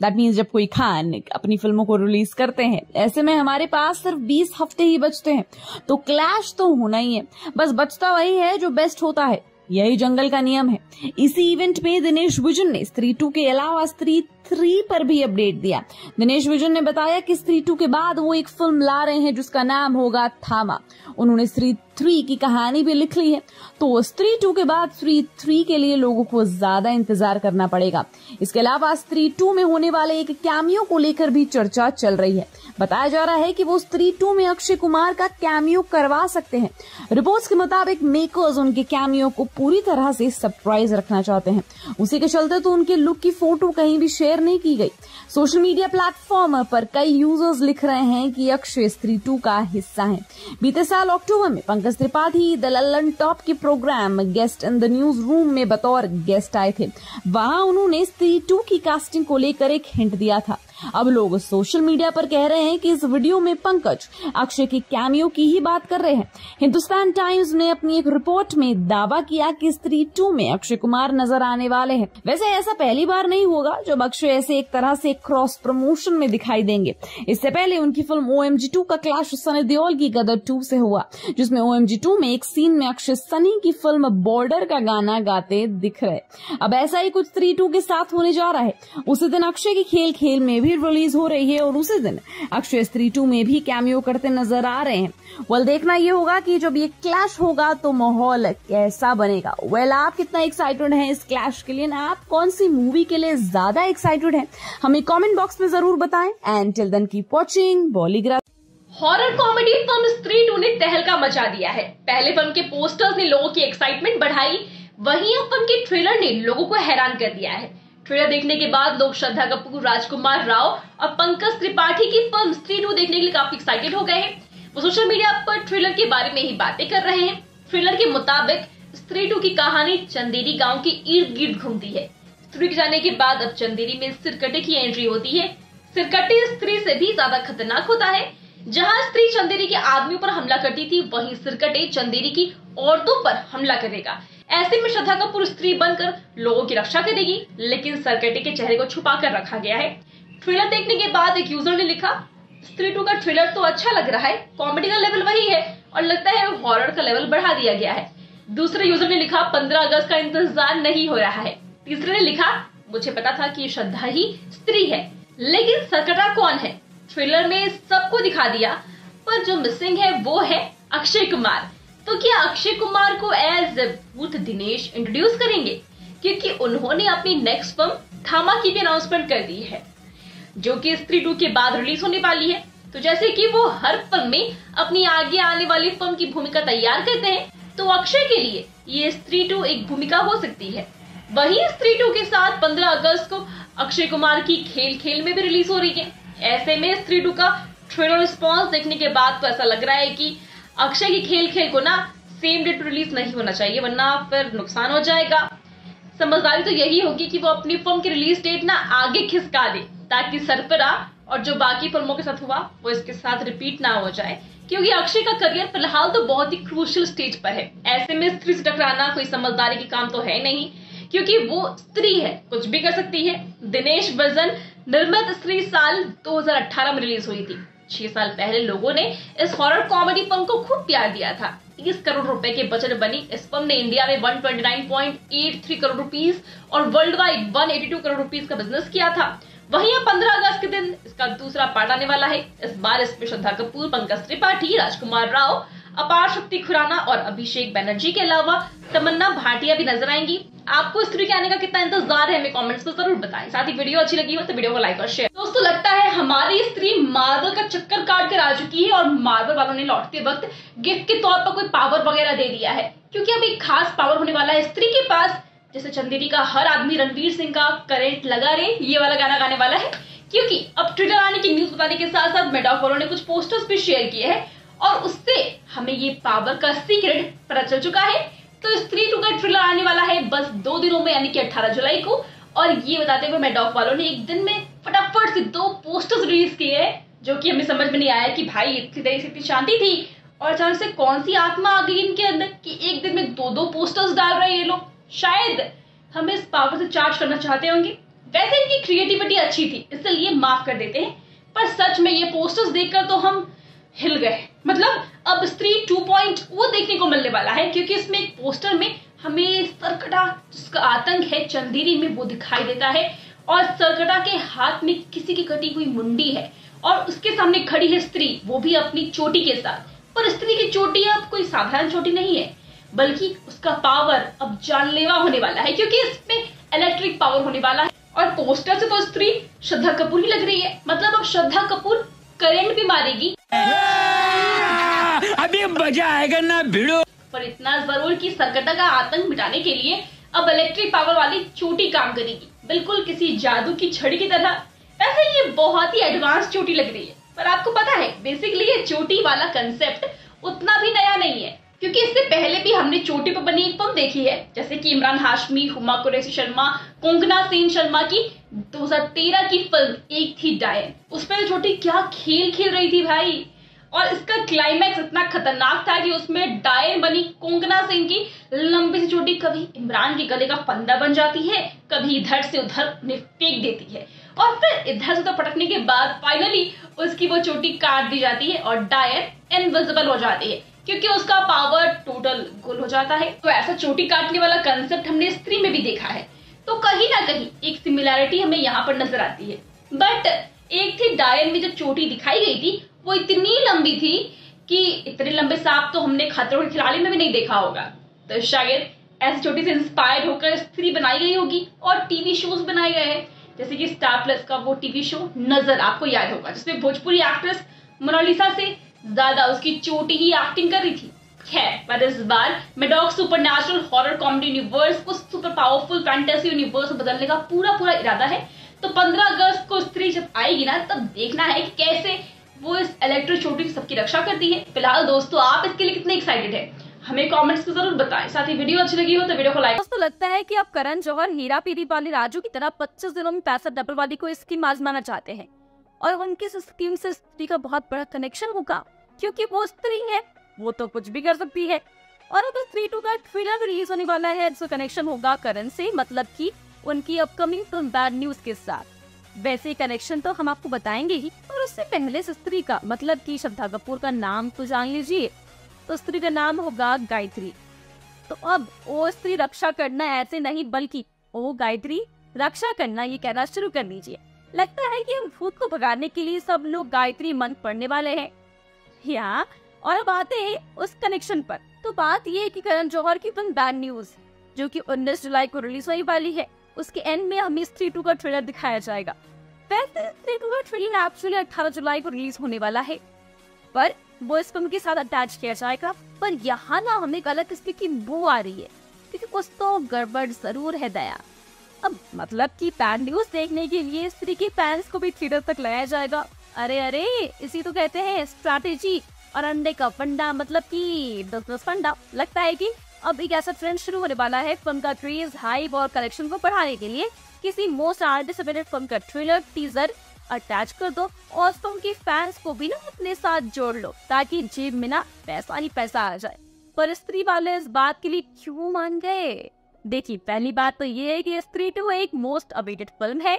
दैट मीन्स जब कोई खान अपनी फिल्मों को रिलीज करते हैं, ऐसे में हमारे पास सिर्फ 20 हफ्ते ही बचते हैं, तो क्लैश तो होना ही है, बस बचता वही है जो बेस्ट होता है, यही जंगल का नियम है। इसी इवेंट में दिनेश विजन ने स्त्री 2 के अलावा स्त्री 3 पर भी अपडेट दिया। दिनेश विजन ने बताया कि स्त्री 2 के बाद वो एक फिल्म ला रहे हैं जिसका नाम होगा थामा। उन्होंने स्त्री 3 की कहानी भी लिख ली है, तो स्त्री 2 के बाद स्त्री 3 के लिए लोगों को ज्यादा इंतजार करना पड़ेगा। इसके अलावा स्त्री 2 में होने वाले एक कैमियो को लेकर भी चर्चा चल रही है। बताया जा रहा है कि वो स्त्री 2 में अक्षय कुमार का कैमियो करवा सकते हैं। रिपोर्ट्स के मुताबिक मेकर्स उनके कैमियो को पूरी तरह से सरप्राइज रखना चाहते हैं, उसी के चलते तो उनके लुक की फोटो कहीं भी शेयर नहीं की गई। सोशल मीडिया प्लेटफॉर्म पर कई यूजर्स लिख रहे हैं कि अक्षय स्त्री 2 का हिस्सा है। बीते साल अक्टूबर में पंकज त्रिपाठी द लल्लन टॉप के programme guest in the news room में बतौर गेस्ट आए थे। वहां उन्होंने स्त्री 2 की कास्टिंग को लेकर एक हिंट दिया था। अब लोग सोशल मीडिया पर कह रहे हैं कि इस वीडियो में पंकज अक्षय के कैमियो की ही बात कर रहे हैं। हिंदुस्तान टाइम्स ने अपनी एक रिपोर्ट में दावा किया कि स्त्री 2 में अक्षय कुमार नजर आने वाले हैं। वैसे ऐसा पहली बार नहीं होगा जब अक्षय ऐसे एक तरह से क्रॉस प्रमोशन में दिखाई देंगे। इससे पहले उनकी फिल्म OMG 2 का क्लैश सनी देओल की गदर 2 से हुआ, जिसमें OMG 2 में एक सीन में अक्षय सनी की फिल्म बॉर्डर का गाना गाते दिख रहे। अब ऐसा ही कुछ स्त्री 2 के साथ होने जा रहा है। उसी दिन अक्षय की खेल खेल में भी रिलीज हो रही है और उसी दिन अक्षय स्त्री 2 में भी कैमियो करते नजर आ रहे हैं। वेल देखना ये होगा कि जब ये क्लैश होगा तो माहौल कैसा बनेगा। वेल आप कितना एक्साइटेड हैं इस क्लैश के लिए ना, आप कौन सी मूवी के लिए ज्यादा एक्साइटेड हैं हमें कमेंट बॉक्स में जरूर बताएं। And till then keep watching Bollygraph. Horror comedy film Stree 2 ने तहलका मचा दिया है। पहले फिल्म के पोस्टर्स ने लोगों की एक्साइटमेंट बढ़ाई, वहीं अब फिल्म के ट्रेलर ने लोगों को हैरान कर दिया है। ट्रेलर देखने के बाद लोग श्रद्धा कपूर, राजकुमार राव और पंकज त्रिपाठी की फिल्म स्त्री 2 देखने के लिए काफी एक्साइटेड हो गए हैं। वो सोशल मीडिया पर ट्रेलर के बारे में ही बातें कर रहे हैं। ट्रेलर के मुताबिक स्त्री 2 की कहानी चंदेरी गाँव के इर्द गिर्द घूमती है। स्त्री के जाने के बाद अब चंदेरी में सिरकटे की एंट्री होती है। सिरकटे स्त्री से भी ज्यादा खतरनाक होता है। जहां स्त्री चंदेरी के आदमियों पर हमला करती थी, वहीं सिरकटे चंदेरी की औरतों पर हमला करेगा। ऐसे में श्रद्धा कपूर स्त्री बनकर लोगों की रक्षा करेगी, लेकिन सिरकटे के चेहरे को छुपा कर रखा गया है। ट्रेलर देखने के बाद एक यूजर ने लिखा, स्त्री 2 का ट्रेलर तो अच्छा लग रहा है, कॉमेडी का लेवल वही है और लगता है हॉरर का लेवल बढ़ा दिया गया है। दूसरे यूजर ने लिखा, 15 अगस्त का इंतजार नहीं हो रहा है। तीसरे ने लिखा, मुझे पता था कि श्रद्धा ही स्त्री है, लेकिन सरकटा कौन है? ट्रेलर में सबको दिखा दिया, पर जो मिसिंग है वो है अक्षय कुमार। तो क्या अक्षय कुमार को एज भूत दिनेश इंट्रोड्यूस करेंगे? क्योंकि उन्होंने अपनी नेक्स्ट फिल्म थामा की भी अनाउंसमेंट कर दी है, जो कि स्त्री 2 के बाद रिलीज होने वाली है। तो जैसे कि वो हर फिल्म में अपनी आगे आने वाली फिल्म की भूमिका तैयार करते हैं, तो अक्षय के लिए ये स्त्री 2 एक भूमिका हो सकती है। वहीं स्त्री 2 के साथ 15 अगस्त को अक्षय कुमार की खेल खेल में भी रिलीज हो रही है। ऐसे में स्त्री 2 का ट्रेलर रिस्पॉन्स देखने के बाद तो ऐसा लग रहा है कि अक्षय की खेल खेल को ना सेम डेट पर रिलीज नहीं होना चाहिए, वरना फिर नुकसान हो जाएगा। समझदारी तो यही होगी कि वो अपनी फिल्म की रिलीज डेट ना आगे खिसका दे, ताकि सरपरा और जो बाकी फिल्मों के साथ हुआ वो इसके साथ रिपीट ना हो जाए, क्योंकि अक्षय का करियर फिलहाल तो बहुत ही क्रूशियल स्टेज पर है। ऐसे में स्त्री से टकराना कोई समझदारी के काम तो है नहीं, क्योंकि वो स्त्री है, कुछ भी कर सकती है। दिनेश विजन निर्मित स्त्री साल 2018 में रिलीज हुई थी। 6 साल पहले लोगों ने इस हॉरर कॉमेडी फिल्म को खूब प्यार दिया था। 30 करोड़ रुपए के बजट बनी इस फिल्म ने इंडिया में 129.83 करोड़ रुपीस और वर्ल्ड वाइड 182 करोड़ रुपीस का बिजनेस किया था। वहीं 15 अगस्त के दिन इसका दूसरा पार्ट आने वाला है। इस बार इसमें श्रद्धा कपूर, पंकज त्रिपाठी, राजकुमार राव, अपारशक्ति खुराना और अभिषेक बैनर्जी के अलावा तमन्ना भाटिया भी नजर आएंगी। आपको स्त्री के आने का कितना इंतजार है हमें कमेंट्स में जरूर बताएं। साथ ही वीडियो अच्छी लगी हो तो वीडियो को लाइक और शेयर। दोस्तों लगता है हमारी स्त्री मार्वल का चक्कर काट कर आ चुकी है और मार्वल वालों ने लौटते वक्त गिफ्ट के तौर पर कोई पावर वगैरह दे दिया है, क्योंकि अब एक खास पावर होने वाला है स्त्री के पास। जैसे चंदेरी का हर आदमी रणवीर सिंह का करेंट लगा रहे ये वाला गाना गाने वाला है, क्योंकि अब ट्विटर आने की न्यूज बताने के साथ साथ मेडॉक वालों ने कुछ पोस्टर्स भी शेयर किए हैं और उससे हमें ये पावर का सीक्रेट पता चल चुका है। तो स्त्री 2 का ट्रेलर आने वाला है बस 2 दिनों में, यानी कि 18 जुलाई को। और ये बताते हुए मैडॉक वालों ने एक दिन में फटाफट से 2 पोस्टर्स रिलीज किए हैं, जो कि हमें समझ में नहीं आया कि भाई इतनी देर से इतनी शांति थी और अचानक से कौन सी आत्मा आ गई इनके अंदर कि एक दिन में 2-2 पोस्टर्स डाल रहे हैं ये लोग। शायद हमें इस पावर से चार्ज करना चाहते होंगे। वैसे इनकी क्रिएटिविटी अच्छी थी इसलिए माफ कर देते हैं, पर सच में ये पोस्टर्स देखकर तो हम हिल गए। मतलब अब स्त्री 2.0 देखने को मिलने वाला है, क्योंकि इसमें एक पोस्टर में हमें सरकटा जिसका आतंक है चंदेरी में वो दिखाई देता है और सरकटा के हाथ में किसी की कटी हुई मुंडी है और उसके सामने खड़ी है स्त्री, वो भी अपनी चोटी के साथ। पर स्त्री की चोटी अब कोई साधारण चोटी नहीं है, बल्कि उसका पावर अब जानलेवा होने वाला है, क्योंकि इसमें इलेक्ट्रिक पावर होने वाला है। और पोस्टर से तो स्त्री श्रद्धा कपूर ही लग रही है, मतलब अब श्रद्धा कपूर करंट भी मारेगी। अभी मजा आएगा ना भिड़ो। पर इतना जरूर कि सरकटा का आतंक मिटाने के लिए अब इलेक्ट्रिक पावर वाली चोटी काम करेगी, बिल्कुल किसी जादू की छड़ी की तरह। वैसे ये बहुत ही एडवांस चोटी लग रही है, पर आपको पता है बेसिकली ये चोटी वाला कंसेप्ट उतना भी नया नहीं है। क्योंकि इससे पहले भी हमने चोटी पर बनी एक फिल्म देखी है, जैसे कि इमरान हाशमी, हुमा कुरैशी शर्मा, कोंकणा सेन शर्मा की 2013 की फिल्म एक थी डायन। उसमें चोटी क्या खेल खेल रही थी भाई, और इसका क्लाइमैक्स इतना खतरनाक था कि उसमें डायन बनी कोंकणा सेन की लंबी सी चोटी कभी इमरान के गले का फंदा बन जाती है, कभी इधर से उधर फेंक देती है, और फिर इधर से उधर पटकने के बाद फाइनली उसकी वो चोटी काट दी जाती है और डायन इनविजिबल हो जाती है क्योंकि उसका पावर टोटल गुल हो जाता है। तो ऐसा चोटी काटने वाला कंसेप्ट हमने स्त्री में भी देखा है, तो कहीं ना कहीं एक सिमिलैरिटी हमें यहाँ पर नजर आती है। बट एक थी डायन में जो चोटी दिखाई गई थी वो इतनी लंबी थी कि इतने लंबे सांप तो हमने खतरों के खिलाड़ी में भी नहीं देखा होगा, तो शायद ऐसी चोटी से इंस्पायर होकर स्त्री बनाई गई होगी और टीवी शोज बनाए गए हैं, जैसे कि स्टार प्लस का वो टीवी शो नजर आपको याद होगा जिसमें भोजपुरी एक्ट्रेस मोनालिसा से ज्यादा उसकी चोटी ही एक्टिंग कर रही थी। खैर, पर इस बार Maddock supernatural horror comedy universe को सुपर पावरफुल फैंटेसी यूनिवर्स बदलने का पूरा इरादा है। तो 15 अगस्त को स्त्री जब आएगी ना, तब देखना है कि कैसे वो इस इलेक्ट्रो चोटी की सबकी रक्षा करती है। फिलहाल दोस्तों, आप इसके लिए कितने एक्साइटेड है हमें कमेंट्स में जरूर बताएं। साथ ही वीडियो अच्छी लगी हो तो वीडियो को लाइक। दोस्तों, लगता है कि आप करण जौहर हीरा पीरी वाली राजू की तरह 25 दिनों में 65 डबल वाली को स्कीम आजमाना चाहते हैं, और उनकी इस स्कीम से स्त्री का बहुत बड़ा कनेक्शन होगा क्योंकि वो स्त्री है, वो तो कुछ भी कर सकती है। और अब स्त्री 2 का ट्रेलर रिलीज होने वाला है, इसका कनेक्शन होगा करण से, मतलब कि उनकी अपकमिंग फिल्म बैड न्यूज के साथ। वैसे कनेक्शन तो हम आपको बताएंगे ही, और उससे पहले स्त्री का मतलब कि श्रद्धा कपूर का नाम तो जान लीजिए, तो स्त्री का नाम होगा गायत्री। तो अब ओ स्त्री रक्षा करना ऐसे नहीं बल्कि ओ गायत्री रक्षा करना ये कहना शुरू कर लीजिए। लगता है कि हम भूत को भगाने के लिए सब लोग गायत्री मंत्र पढ़ने वाले हैं या। और अब आते हैं उस कनेक्शन पर, तो बात ये है कि करण जौहर की फिल्म बैड न्यूज जो कि 19 जुलाई को रिलीज होने वाली है, उसके एंड में हमें स्त्री 2 का ट्रेलर दिखाया जाएगा। वैसे स्त्री 2 का ट्रेलर एक्चुअली 18 जुलाई को रिलीज होने वाला है, पर वो इस फिल्म के साथ अटैच किया जाएगा। पर यहाँ ना हमें गलत इसलिए की बो आ रही है क्योंकि कुछ तो गड़बड़ जरूर है दया। अब मतलब कि बैड न्यूज देखने के लिए स्त्री के फैंस को भी थिएटर तक लाया जाएगा। अरे अरे, इसी तो कहते हैं स्ट्रैटेजी और अंडे का फंडा, मतलब कि बिजनेस फंडा। लगता है कि अब एक ऐसा ट्रेंड शुरू होने वाला है फिल्म का क्रेज, हाइप और कलेक्शन को बढ़ाने के लिए किसी मोस्ट एंटिसिपेटेड फिल्म का ट्रेलर, टीजर अटैच कर दो और फिल्म के फैंस को भी ना अपने साथ जोड़ लो ताकि जेब में ना पैसा ही पैसा आ जाए। पर स्त्री वाले इस बात के लिए क्यों मान गए? देखिए, पहली बात तो ये है कि स्त्री 2 एक मोस्ट अवेटेड फिल्म है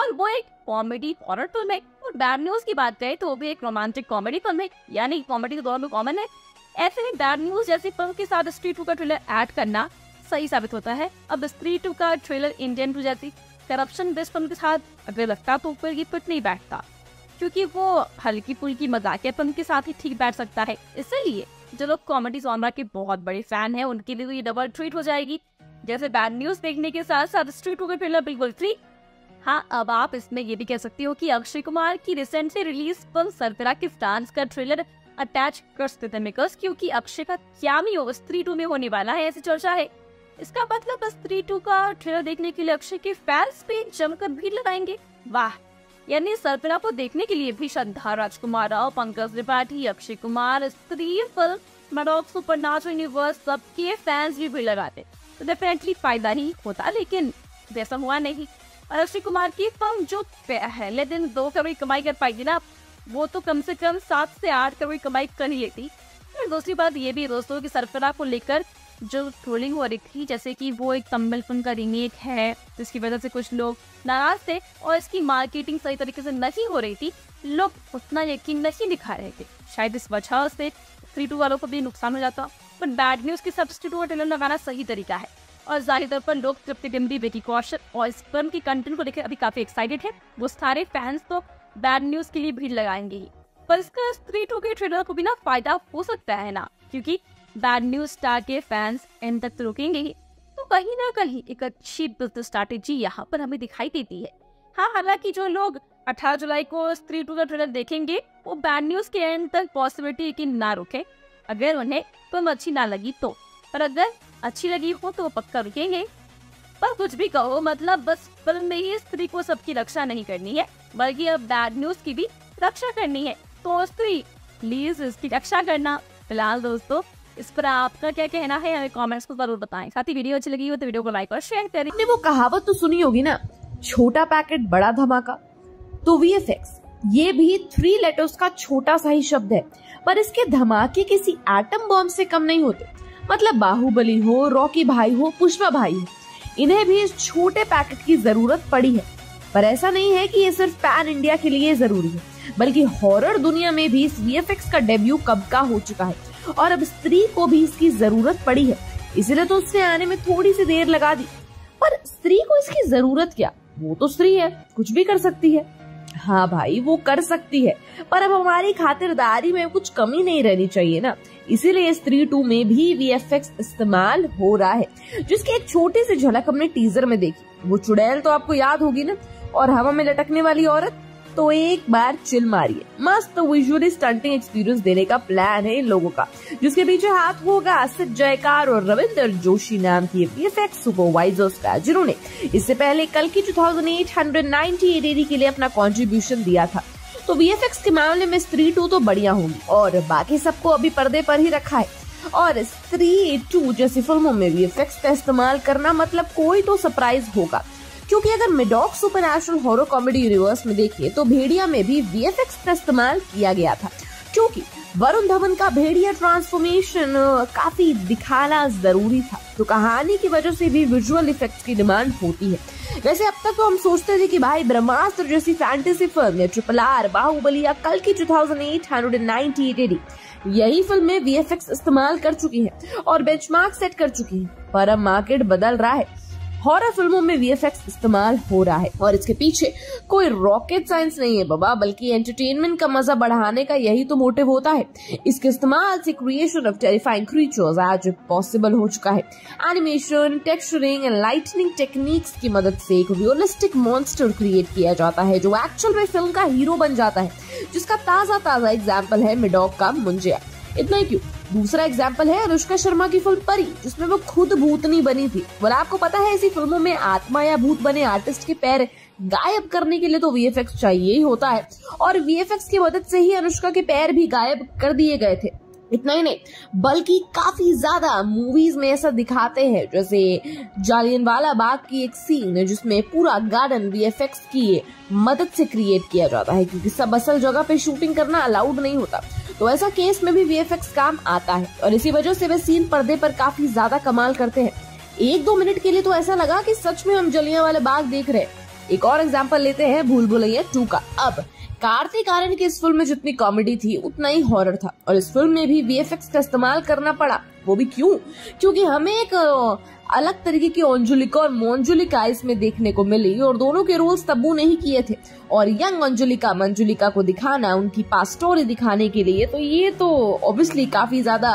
और वो एक कॉमेडी हॉरर फिल्म है, और बैड न्यूज की बात करें तो वो भी एक रोमांटिक कॉमेडी फिल्म है, यानी कॉमेडी के दौर में कॉमन है। ऐसे में बैड न्यूज जैसी फिल्म के साथ स्त्री 2 का ट्रेलर ऐड करना सही साबित होता है। अब स्त्री 2 का ट्रेलर इंडियन 2 जैसी करप्शन बेस्ड फिल्म के साथ अगर लगता तो ऊपर की पिट नहीं बैठता, क्योंकि वो हल्की फुल्की मजाकिया फिल्म के साथ ही ठीक बैठ सकता है। इसलिए जो लोग कॉमेडी जॉनरा के बहुत बड़े फैन है उनके लिए तो ये डबल ट्रीट हो जाएगी। जैसे बैड न्यूज देखने के साथ साथ स्त्री 2 का ट्रेलर बिल्कुल फ्री। हाँ, अब आप इसमें ये भी कह सकती हो कि अक्षय कुमार की रिसेंटली रिलीज फिल्म सरकटा के डांस का ट्रेलर अटैच कर सकते मेकर्स, क्योंकि अक्षय का क्या मी हो स्त्री 2 में होने वाला है ऐसी चर्चा है। इसका मतलब स्त्री 2 का ट्रेलर देखने के लिए अक्षय के फैंस भी जमकर भीड़ लगाएंगे। वाह, यानी सरकटा को देखने के लिए भी श्रद्धा, राजकुमार Rao, Pankaj Tripathi, Akshay Kumar, Stree film, Maddock supernatural universe, सबके फैंस भी भीड़ लगाते तो डेफिनेटली फायदा ही होता, लेकिन वैसा हुआ नहीं। और अक्षय कुमार की फिल्म जो पहले दिन 2 करोड़ कमाई कर पाएगी ना, वो तो कम से कम 7 से 8 करोड़ कमाई कर ही लेती। और दूसरी बात ये भी दोस्तों कि सरफराज को लेकर जो ट्रोलिंग हो रही थी, जैसे कि वो एक तमिल फिल्म का रीमेक है, जिसकी वजह से कुछ लोग नाराज थे और इसकी मार्केटिंग सही तरीके से नहीं हो रही थी, लोग उतना यकीन नहीं दिखा रहे थे, शायद इस वजह से स्त्री 2 वालों को भी नुकसान हो जाता। पर बैड न्यूज के सब्स्टिट्यूट का ट्रेलर लगाना सही तरीका है, और जाहिर तौर पर लोग तृप्ति डिम्बी, बेटी कौशल और इस फिल्म के कंटेंट को लेकर अभी काफी एक्साइटेड है। वो सारे फैंस तो बैड न्यूज के लिए भीड़ लगाएंगे ही, पर इसका स्त्री 2 के ट्रेलर को भी ना फायदा हो सकता है ना, क्योंकि बैड न्यूज स्टार के फैंस एंड तक तो रुकेंगे ही। तो कहीं ना कहीं एक अच्छी बिजनेस स्ट्रैटेजी यहाँ पर हमें दिखाई देती है। हाँ, हालांकि जो लोग 18 जुलाई को स्त्री 2 का ट्रेलर देखेंगे वो बैड न्यूज के एंड तक पॉसिबिलिटी की ना रुके, अगर उन्हें फिल्म अच्छी ना लगी तो। पर अगर अच्छी लगी हो तो वो पक्का रुकेंगे। पर कुछ भी कहो, मतलब बस फिल्म में ही स्त्री को सबकी रक्षा नहीं करनी है बल्कि अब बैड न्यूज की भी रक्षा करनी है, तो स्त्री प्लीज इसकी रक्षा करना। फिलहाल दोस्तों, इस पर आपका क्या कहना है हमें कमेंट्स को जरूर बताएं। साथ ही वीडियो अच्छी लगी हो तो वीडियो को लाइक और शेयर करें। आपने वो कहावत तो सुनी होगी ना, छोटा पैकेट बड़ा धमाका। तो वीएफएक्स ये भी 3 लेटर्स का छोटा सा ही शब्द है, पर इसके धमाके किसी एटम बम से कम नहीं होते। मतलब बाहुबली हो, रॉकी भाई हो, पुष्पा भाई हो, इन्हें भी इस छोटे पैकेट की जरूरत पड़ी है। पर ऐसा नहीं है कि ये सिर्फ पैन इंडिया के लिए जरूरी है, बल्कि हॉरर दुनिया में भी इस वीएफएक्स का डेब्यू कब का हो चुका है और अब स्त्री को भी इसकी जरूरत पड़ी है। इसलिए तो उसने आने में थोड़ी सी देर लगा दी, पर स्त्री को इसकी जरूरत क्या, वो तो स्त्री है, कुछ भी कर सकती है। हाँ भाई, वो कर सकती है, पर अब हमारी खातिरदारी में कुछ कमी नहीं रहनी चाहिए ना। इसीलिए स्त्री 2 में भी वीएफएक्स इस्तेमाल हो रहा है, जिसकी एक छोटी सी झलक हमने टीजर में देखी। वो चुड़ैल तो आपको याद होगी ना, और हवा में लटकने वाली औरत तो एक बार चिल मारिए। मस्त विजुअली स्टंटिंग एक्सपीरियंस देने का प्लान है इन लोगों का, जिसके पीछे हाथ होगा आसिफ जयकार और रविंद्र जोशी नाम की वीएफएक्स सुपरवाइजर्स का, जिन्होंने इससे पहले कल की 2898 एडी के लिए अपना कंट्रीब्यूशन दिया था। तो वीएफएक्स के मामले में स्त्री 2 तो बढ़िया होगी और बाकी सबको अभी पर्दे पर ही रखा है। और स्त्री 2 जैसी फिल्मों में वीएफएक्स का इस्तेमाल करना मतलब कोई तो सरप्राइज होगा, क्योंकि अगर Maddock supernatural horror comedy universe में देखें तो भेड़िया में भी वीएफएक्स का इस्तेमाल किया गया था, क्योंकि वरुण धवन का भेड़िया ट्रांसफॉर्मेशन काफी दिखाना जरूरी था। तो कहानी की वजह से भी विजुअल इफेक्ट्स की डिमांड होती है। वैसे अब तक तो हम सोचते थे कि भाई ब्रह्मास्त्र जैसी फैंटेसी फिल्म या ट्रिपल आर, बाहुबली या कल की 2898 एडी, यही फिल्में वीएफएक्स इस्तेमाल कर चुकी है और बेंचमार्क सेट कर चुकी है। पर अब मार्केट बदल रहा है, हॉरर फिल्मों में वीएफएक्स इस्तेमाल हो रहा है और इसके पीछे कोई रॉकेट साइंस नहीं है बाबा, बल्कि एंटरटेनमेंट का मजा बढ़ाने का यही तो मोटिव होता है। इसके इस्तेमाल से क्रिएशन ऑफ टेरिफाइंग क्रीचर्स आज पॉसिबल हो चुका है। Animation, texturing and lightning techniques की मदद से एक रियलिस्टिक मॉन्स्टर क्रिएट किया जाता है, जो एक्चुअल में फिल्म का हीरो बन जाता है, जिसका ताजा एग्जाम्पल है मैडॉक का मुंजिया। इतना ही क्यों, दूसरा एग्जाम्पल है अनुष्का शर्मा की फिल्म परी, जिसमें वो खुद भूतनी बनी थी। और आपको पता है ऐसी फिल्मों में आत्मा या भूत बने आर्टिस्ट के पैर गायब करने के लिए तो वीएफएक्स चाहिए ही होता है, और वीएफएक्स की मदद से ही अनुष्का के पैर भी गायब कर दिए गए थे। इतना ही नहीं, बल्कि काफी ज्यादा मूवीज में ऐसा दिखाते हैं, जैसे जालियनवाला बाग की एक सीन जिसमें पूरा गार्डन वीएफएक्स की मदद से क्रिएट किया जाता है, क्योंकि सब असल जगह पे शूटिंग करना अलाउड नहीं होता। तो ऐसा केस में भी वीएफएक्स काम आता है और इसी वजह से वे सीन पर्दे पर काफी ज्यादा कमाल करते हैं। 1-2 मिनट के लिए तो ऐसा लगा कि सच में हम जलियांवाला बाग देख रहे हैं। एक और एग्जाम्पल लेते हैं भूल भुलैया 2 का। अब कार्तिक आर्यन की इस फिल्म में जितनी कॉमेडी थी उतना ही हॉरर था, और इस फिल्म में भी वीएफएक्स का इस्तेमाल करना पड़ा। वो भी क्यों, क्योंकि हमें एक अलग तरीके की अंजुलिका और मोंजुलिका इसमें देखने को मिली, और दोनों के रोल्स तब्बू नहीं किए थे। और यंग अंजुलिका मंजुलिका को दिखाना, उनकी पास्ट स्टोरी दिखाने के लिए, तो ये तो ऑब्वियसली काफी ज्यादा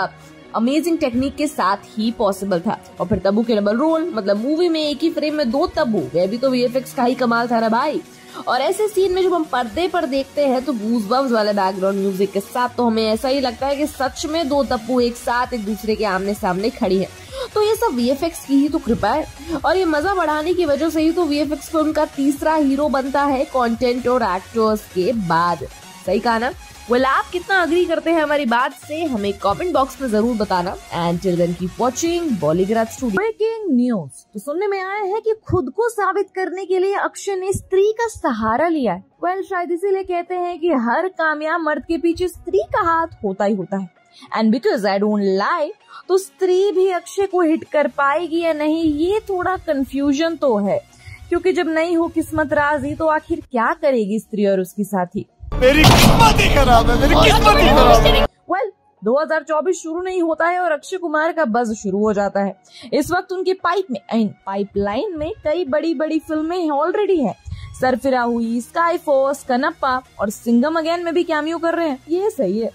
अमेजिंग टेक्निक के साथ ही पॉसिबल था। और फिर तब्बू के डबल रोल, मतलब मूवी में एक ही फ्रेम में 2 तब्बू, वह भी तो वीएफएक्स का ही कमाल था ना भाई। और ऐसे सीन में जब हम पर्दे पर देखते हैं तो गूज बम्स वाले बैकग्राउंड म्यूजिक के साथ तो हमें ऐसा ही लगता है कि सच में 2 तब्बू एक साथ एक दूसरे के आमने सामने खड़ी है। तो ये सब वीएफएक्स की ही तो कृपा है, और ये मजा बढ़ाने की वजह से ही तो वीएफएक्स फिल्म का तीसरा हीरो बनता है कंटेंट और एक्टर्स के बाद। सही कहा ना? वेल, आप कितना अग्री करते हैं हमारी बात से हमें कमेंट बॉक्स में जरूर बताना। And till then keep watching Bollygraph studio. Breaking news तो सुनने में आया है कि खुद को साबित करने के लिए अक्षय ने स्त्री का सहारा लिया है। वेल, शायद इसीलिए कहते हैं कि हर कामयाब मर्द के पीछे स्त्री का हाथ होता ही होता है। And because I don't lie, तो स्त्री भी अक्षय को हिट कर पाएगी या नहीं, ये थोड़ा कंफ्यूजन तो है, क्योंकि जब नहीं हो किस्मत राजी तो आखिर क्या करेगी स्त्री और उसकी साथी। मेरी किस्मत ही खराब है, मेरी किस्मत ही खराब है। वेल, 2024 शुरू नहीं होता है और अक्षय कुमार का बज़ शुरू हो जाता है। इस वक्त उनकी पाइपलाइन में कई बड़ी फिल्में ऑलरेडी है। सरफिरा हुई, स्काई फोर्स, कनप्पा और सिंघम अगेन में भी कैमियो कर रहे हैं। ये सही है,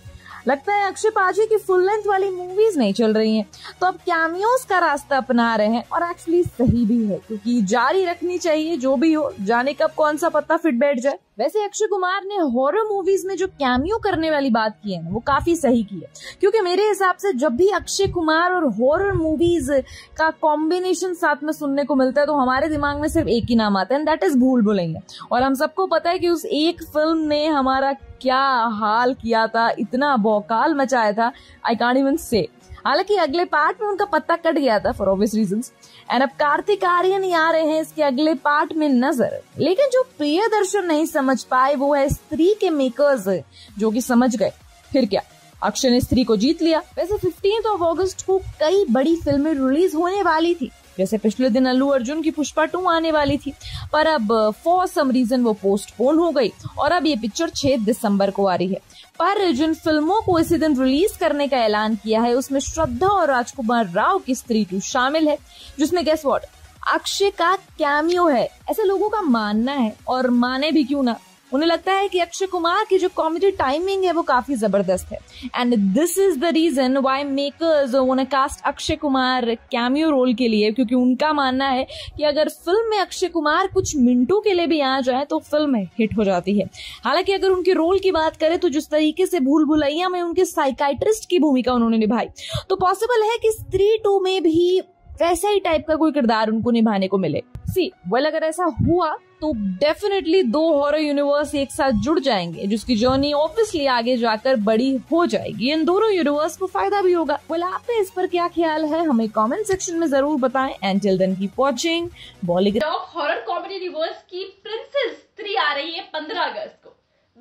लगता है अक्षय पाजी की फुल लेंथ वाली मूवीज नहीं चल रही हैं, तो अब कैमियोज का रास्ता अपना रहे हैं, और एक्चुअली सही भी है, क्योंकि जारी रखनी चाहिए। जो भी हो, जाने कब कौन सा पत्ता फिट बैठ जाए। वैसे अक्षय कुमार ने हॉरर मूवीज में जो कैमियो करने वाली बात की है ना, वो काफी सही की है, क्योंकि मेरे हिसाब से जब भी अक्षय कुमार और हॉरर मूवीज का कॉम्बिनेशन साथ में सुनने को मिलता है तो हमारे दिमाग में सिर्फ एक ही नाम आता है, दैट इज भूल भुलैया। और हम सबको पता है कि उस एक फिल्म ने हमारा क्या हाल किया था, इतना बौकाल मचाया था, आई कांट इवन से। हालांकि अगले पार्ट में उनका पत्ता कट गया था फॉर ऑब्वियस रीजंस एंड अब कार्तिक आर्यन ही आ रहे हैं इसके अगले पार्ट में नजर। लेकिन जो प्रियदर्शन नहीं समझ पाए वो है स्त्री के मेकर्स जो कि समझ गए। फिर क्या, अक्षय ने स्त्री को जीत लिया। वैसे 15 अगस्त को कई बड़ी फिल्में रिलीज होने वाली थी, जैसे पिछले दिन अल्लू अर्जुन की पुष्पा 2 आने वाली थी, पर अब फॉर सम रीजन वो पोस्टपोन हो गई और अब ये पिक्चर 6 दिसंबर को आ रही है। पर जिन फिल्मों को इसी दिन रिलीज करने का ऐलान किया है उसमें श्रद्धा और राजकुमार राव की स्त्री 2 शामिल है, जिसमें गेस व्हाट, अक्षय का कैमियो है, ऐसे लोगों का मानना है। और माने भी क्यों ना, उन्हें लगता है कि अक्षय कुमार की जो कॉमेडी टाइमिंग है वो काफी जबरदस्त है and this is the reason why makers उन्हें cast Akshay Kumar cameo role के लिए, क्योंकि उनका मानना है कि अगर फिल्म में अक्षय कुमार कुछ मिनटों के लिए भी आ जाए तो फिल्म हिट हो जाती है। हालांकि अगर उनके रोल की बात करें तो जिस तरीके से भूल भुलैया में उनके साइकाइट्रिस्ट की भूमिका उन्होंने निभाई, तो पॉसिबल है कि स्त्री 2 में भी वैसा ही टाइप का कोई किरदार उनको निभाने को मिले। अगर ऐसा हुआ तो डेफिनेटली 2 हॉरर यूनिवर्स एक साथ जुड़ जाएंगे, जिसकी जर्नी ऑब्वियसली आगे जाकर बड़ी हो जाएगी। इन दोनों यूनिवर्स को फायदा भी होगा। आपका इस पर क्या ख्याल है हमें कमेंट सेक्शन में जरूर बताएं। And till then keep watching Bollywood. Horror comedy reverse की प्रिंसेस स्त्री आ रही है 15 अगस्त को।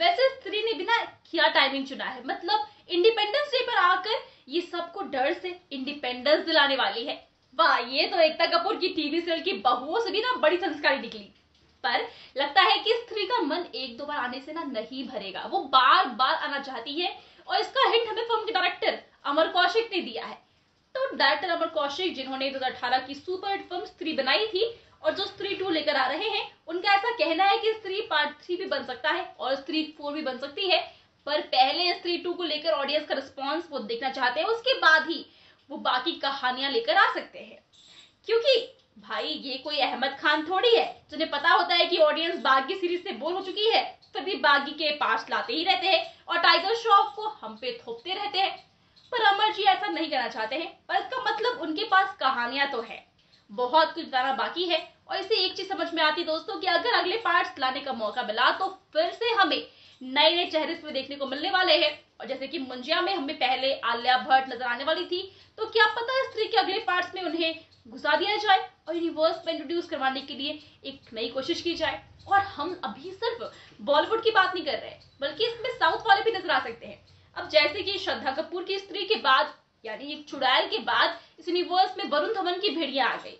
वैसे स्त्री ने बिना क्या टाइमिंग चुना है, मतलब इंडिपेंडेंस डे पर आकर ये सबको डर से इंडिपेंडेंस दिलाने वाली है। वाह, ये तो एकता कपूर की टीवी सीरियल की बहुओं से भी ना बड़ी संस्कारी निकली। पर लगता है कि स्त्री का मन 1-2 बार आने से ना नहीं भरेगा, वो बार बार आना चाहती है और इसका हिंट हमें फिल्म के डायरेक्टर अमर कौशिक ने दिया है। तो डायरेक्टर अमर कौशिक, जिन्होंने 2018 की सुपर हिट फिल्म स्त्री बनाई थी और जो स्त्री 2 लेकर आ रहे हैं, उनका ऐसा कहना है कि स्त्री पार्ट 3 भी बन सकता है और स्त्री 4 भी बन सकती है। पर पहले स्त्री 2 को लेकर ऑडियंस का रिस्पॉन्स वो देखना चाहते हैं, उसके बाद ही वो बाकी कहानियां लेकर आ सकते हैं। क्योंकि भाई ये कोई अहमद खान थोड़ी है जिन्हें पता होता है कि ऑडियंस बागी सीरीज से बोर हो चुकी है, तभी बागी के पार्ट्स लाते ही रहते हैं और टाइगर श्रॉफ को हम पे थोपते रहते हैं। पर अमर जी ऐसा नहीं करना चाहते हैं, पर इसका मतलब उनके पास कहानियां तो है, बहुत कुछ लाना बाकी है। और इससे एक चीज समझ में आती दोस्तों कि अगर अगले पार्ट्स लाने का मौका मिला तो फिर से हमें नए नए चेहरे इसमें देखने को मिलने वाले हैं। और जैसे कि मुंजिया में हमें पहले आलिया भट्ट नजर आने वाली थी, तो क्या पता स्त्री के अगले पार्ट्स में उन्हें घुसा दिया जाए और यूनिवर्स में इंट्रोड्यूस करवाने के लिए एक नई कोशिश की जाए। और हम अभी सिर्फ बॉलीवुड की बात नहीं कर रहे, बल्कि इसमें साउथ वाले भी नजर आ सकते हैं। अब जैसे कि श्रद्धा कपूर की स्त्री के बाद, यानी एक चुड़ैल के बाद, इस यूनिवर्स में वरुण धवन की भेड़िया आ गई,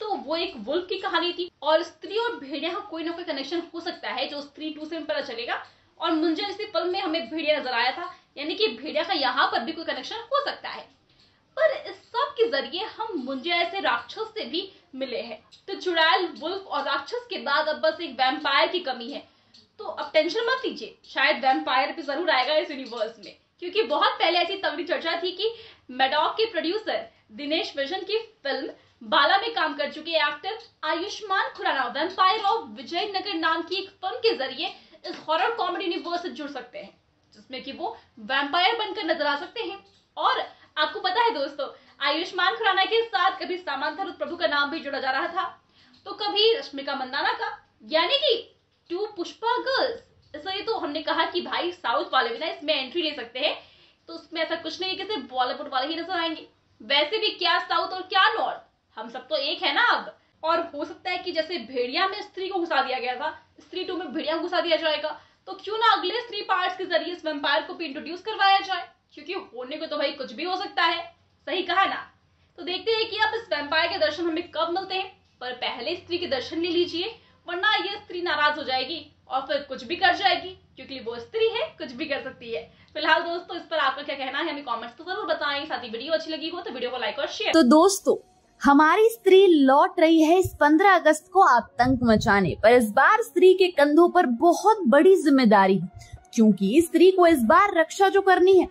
तो वो एक वुल्फ की कहानी थी। और स्त्री और भेड़िया का कोई ना कोई कनेक्शन हो सकता है जो स्त्री 2 से हमें पता चलेगा। और मुंजिया जैसी फिल्म में हमें भेड़िया नजर आया था, यानी कि भेड़िया का यहाँ पर भी कोई कनेक्शन हो सकता है। पर इस सब के जरिए हम मुंजिया ऐसे राक्षस से भी मिले हैं। तो चुड़ैल, वुल्फ और राक्षस के बाद अब बस एक वैम्पायर की कमी है। तो अब टेंशन मत लीजिए, शायद वैम्पायर पे जरूर आएगा इस यूनिवर्स में, क्योंकि बहुत पहले ऐसी तगड़ी चर्चा थी कि मैडॉक के प्रोड्यूसर दिनेश विजन की फिल्म बाला में काम कर चुके actor Ayushmann Khurrana vampire of Vijayanagar नाम की एक फिल्म के जरिए इस हॉरर कॉमेडी यूनिवर्स से जुड़ सकते हैं, जिसमें कि वो वैम्पायर बनकर नजर आ सकते हैं। और आपको पता है दोस्तों, आयुष्मान खुराना के साथ कभी सामंथा रुद्र प्रभु का नाम भी जुड़ा जा रहा था, तो कभी रश्मिका मंदाना का, यानी कि 2 पुष्पा गर्ल्स। इसलिए तो हमने कहा कि भाई साउथ वाले भी ना इसमें एंट्री ले सकते हैं, तो उसमें ऐसा कुछ नहीं है कि बॉलीवुड वाले ही नजर आएंगे। वैसे भी क्या साउथ और क्या नॉर्थ, हम सब तो एक है ना अब। और हो सकता है कि जैसे भेड़िया में स्त्री को घुसा दिया गया था, स्त्री 2 में भेड़िया घुसा दिया जाएगा, तो क्यों ना अगले 3 पार्ट्स के जरिए इस वैम्पायर को भी इंट्रोड्यूस करवाया जाए, क्योंकि होने को तो भाई कुछ भी हो सकता है। सही कहा ना? तो देखते हैं कि अब इस वैम्पायर के दर्शन हमें कब मिलते हैं। पर पहले स्त्री के दर्शन ले लीजिए, वरना ये स्त्री नाराज हो जाएगी और फिर कुछ भी कर जाएगी, क्योंकि वो स्त्री है, कुछ भी कर सकती है। फिलहाल दोस्तों इस पर आपका क्या कहना है हमें कॉमेंट्स तो जरूर बताएं, साथ ही वीडियो अच्छी लगी हो तो वीडियो को लाइक और शेयर। तो दोस्तों हमारी स्त्री लौट रही है इस 15 अगस्त को आतंक मचाने, पर इस बार स्त्री के कंधों पर बहुत बड़ी जिम्मेदारी है, क्योंकि स्त्री को इस बार रक्षा जो करनी है।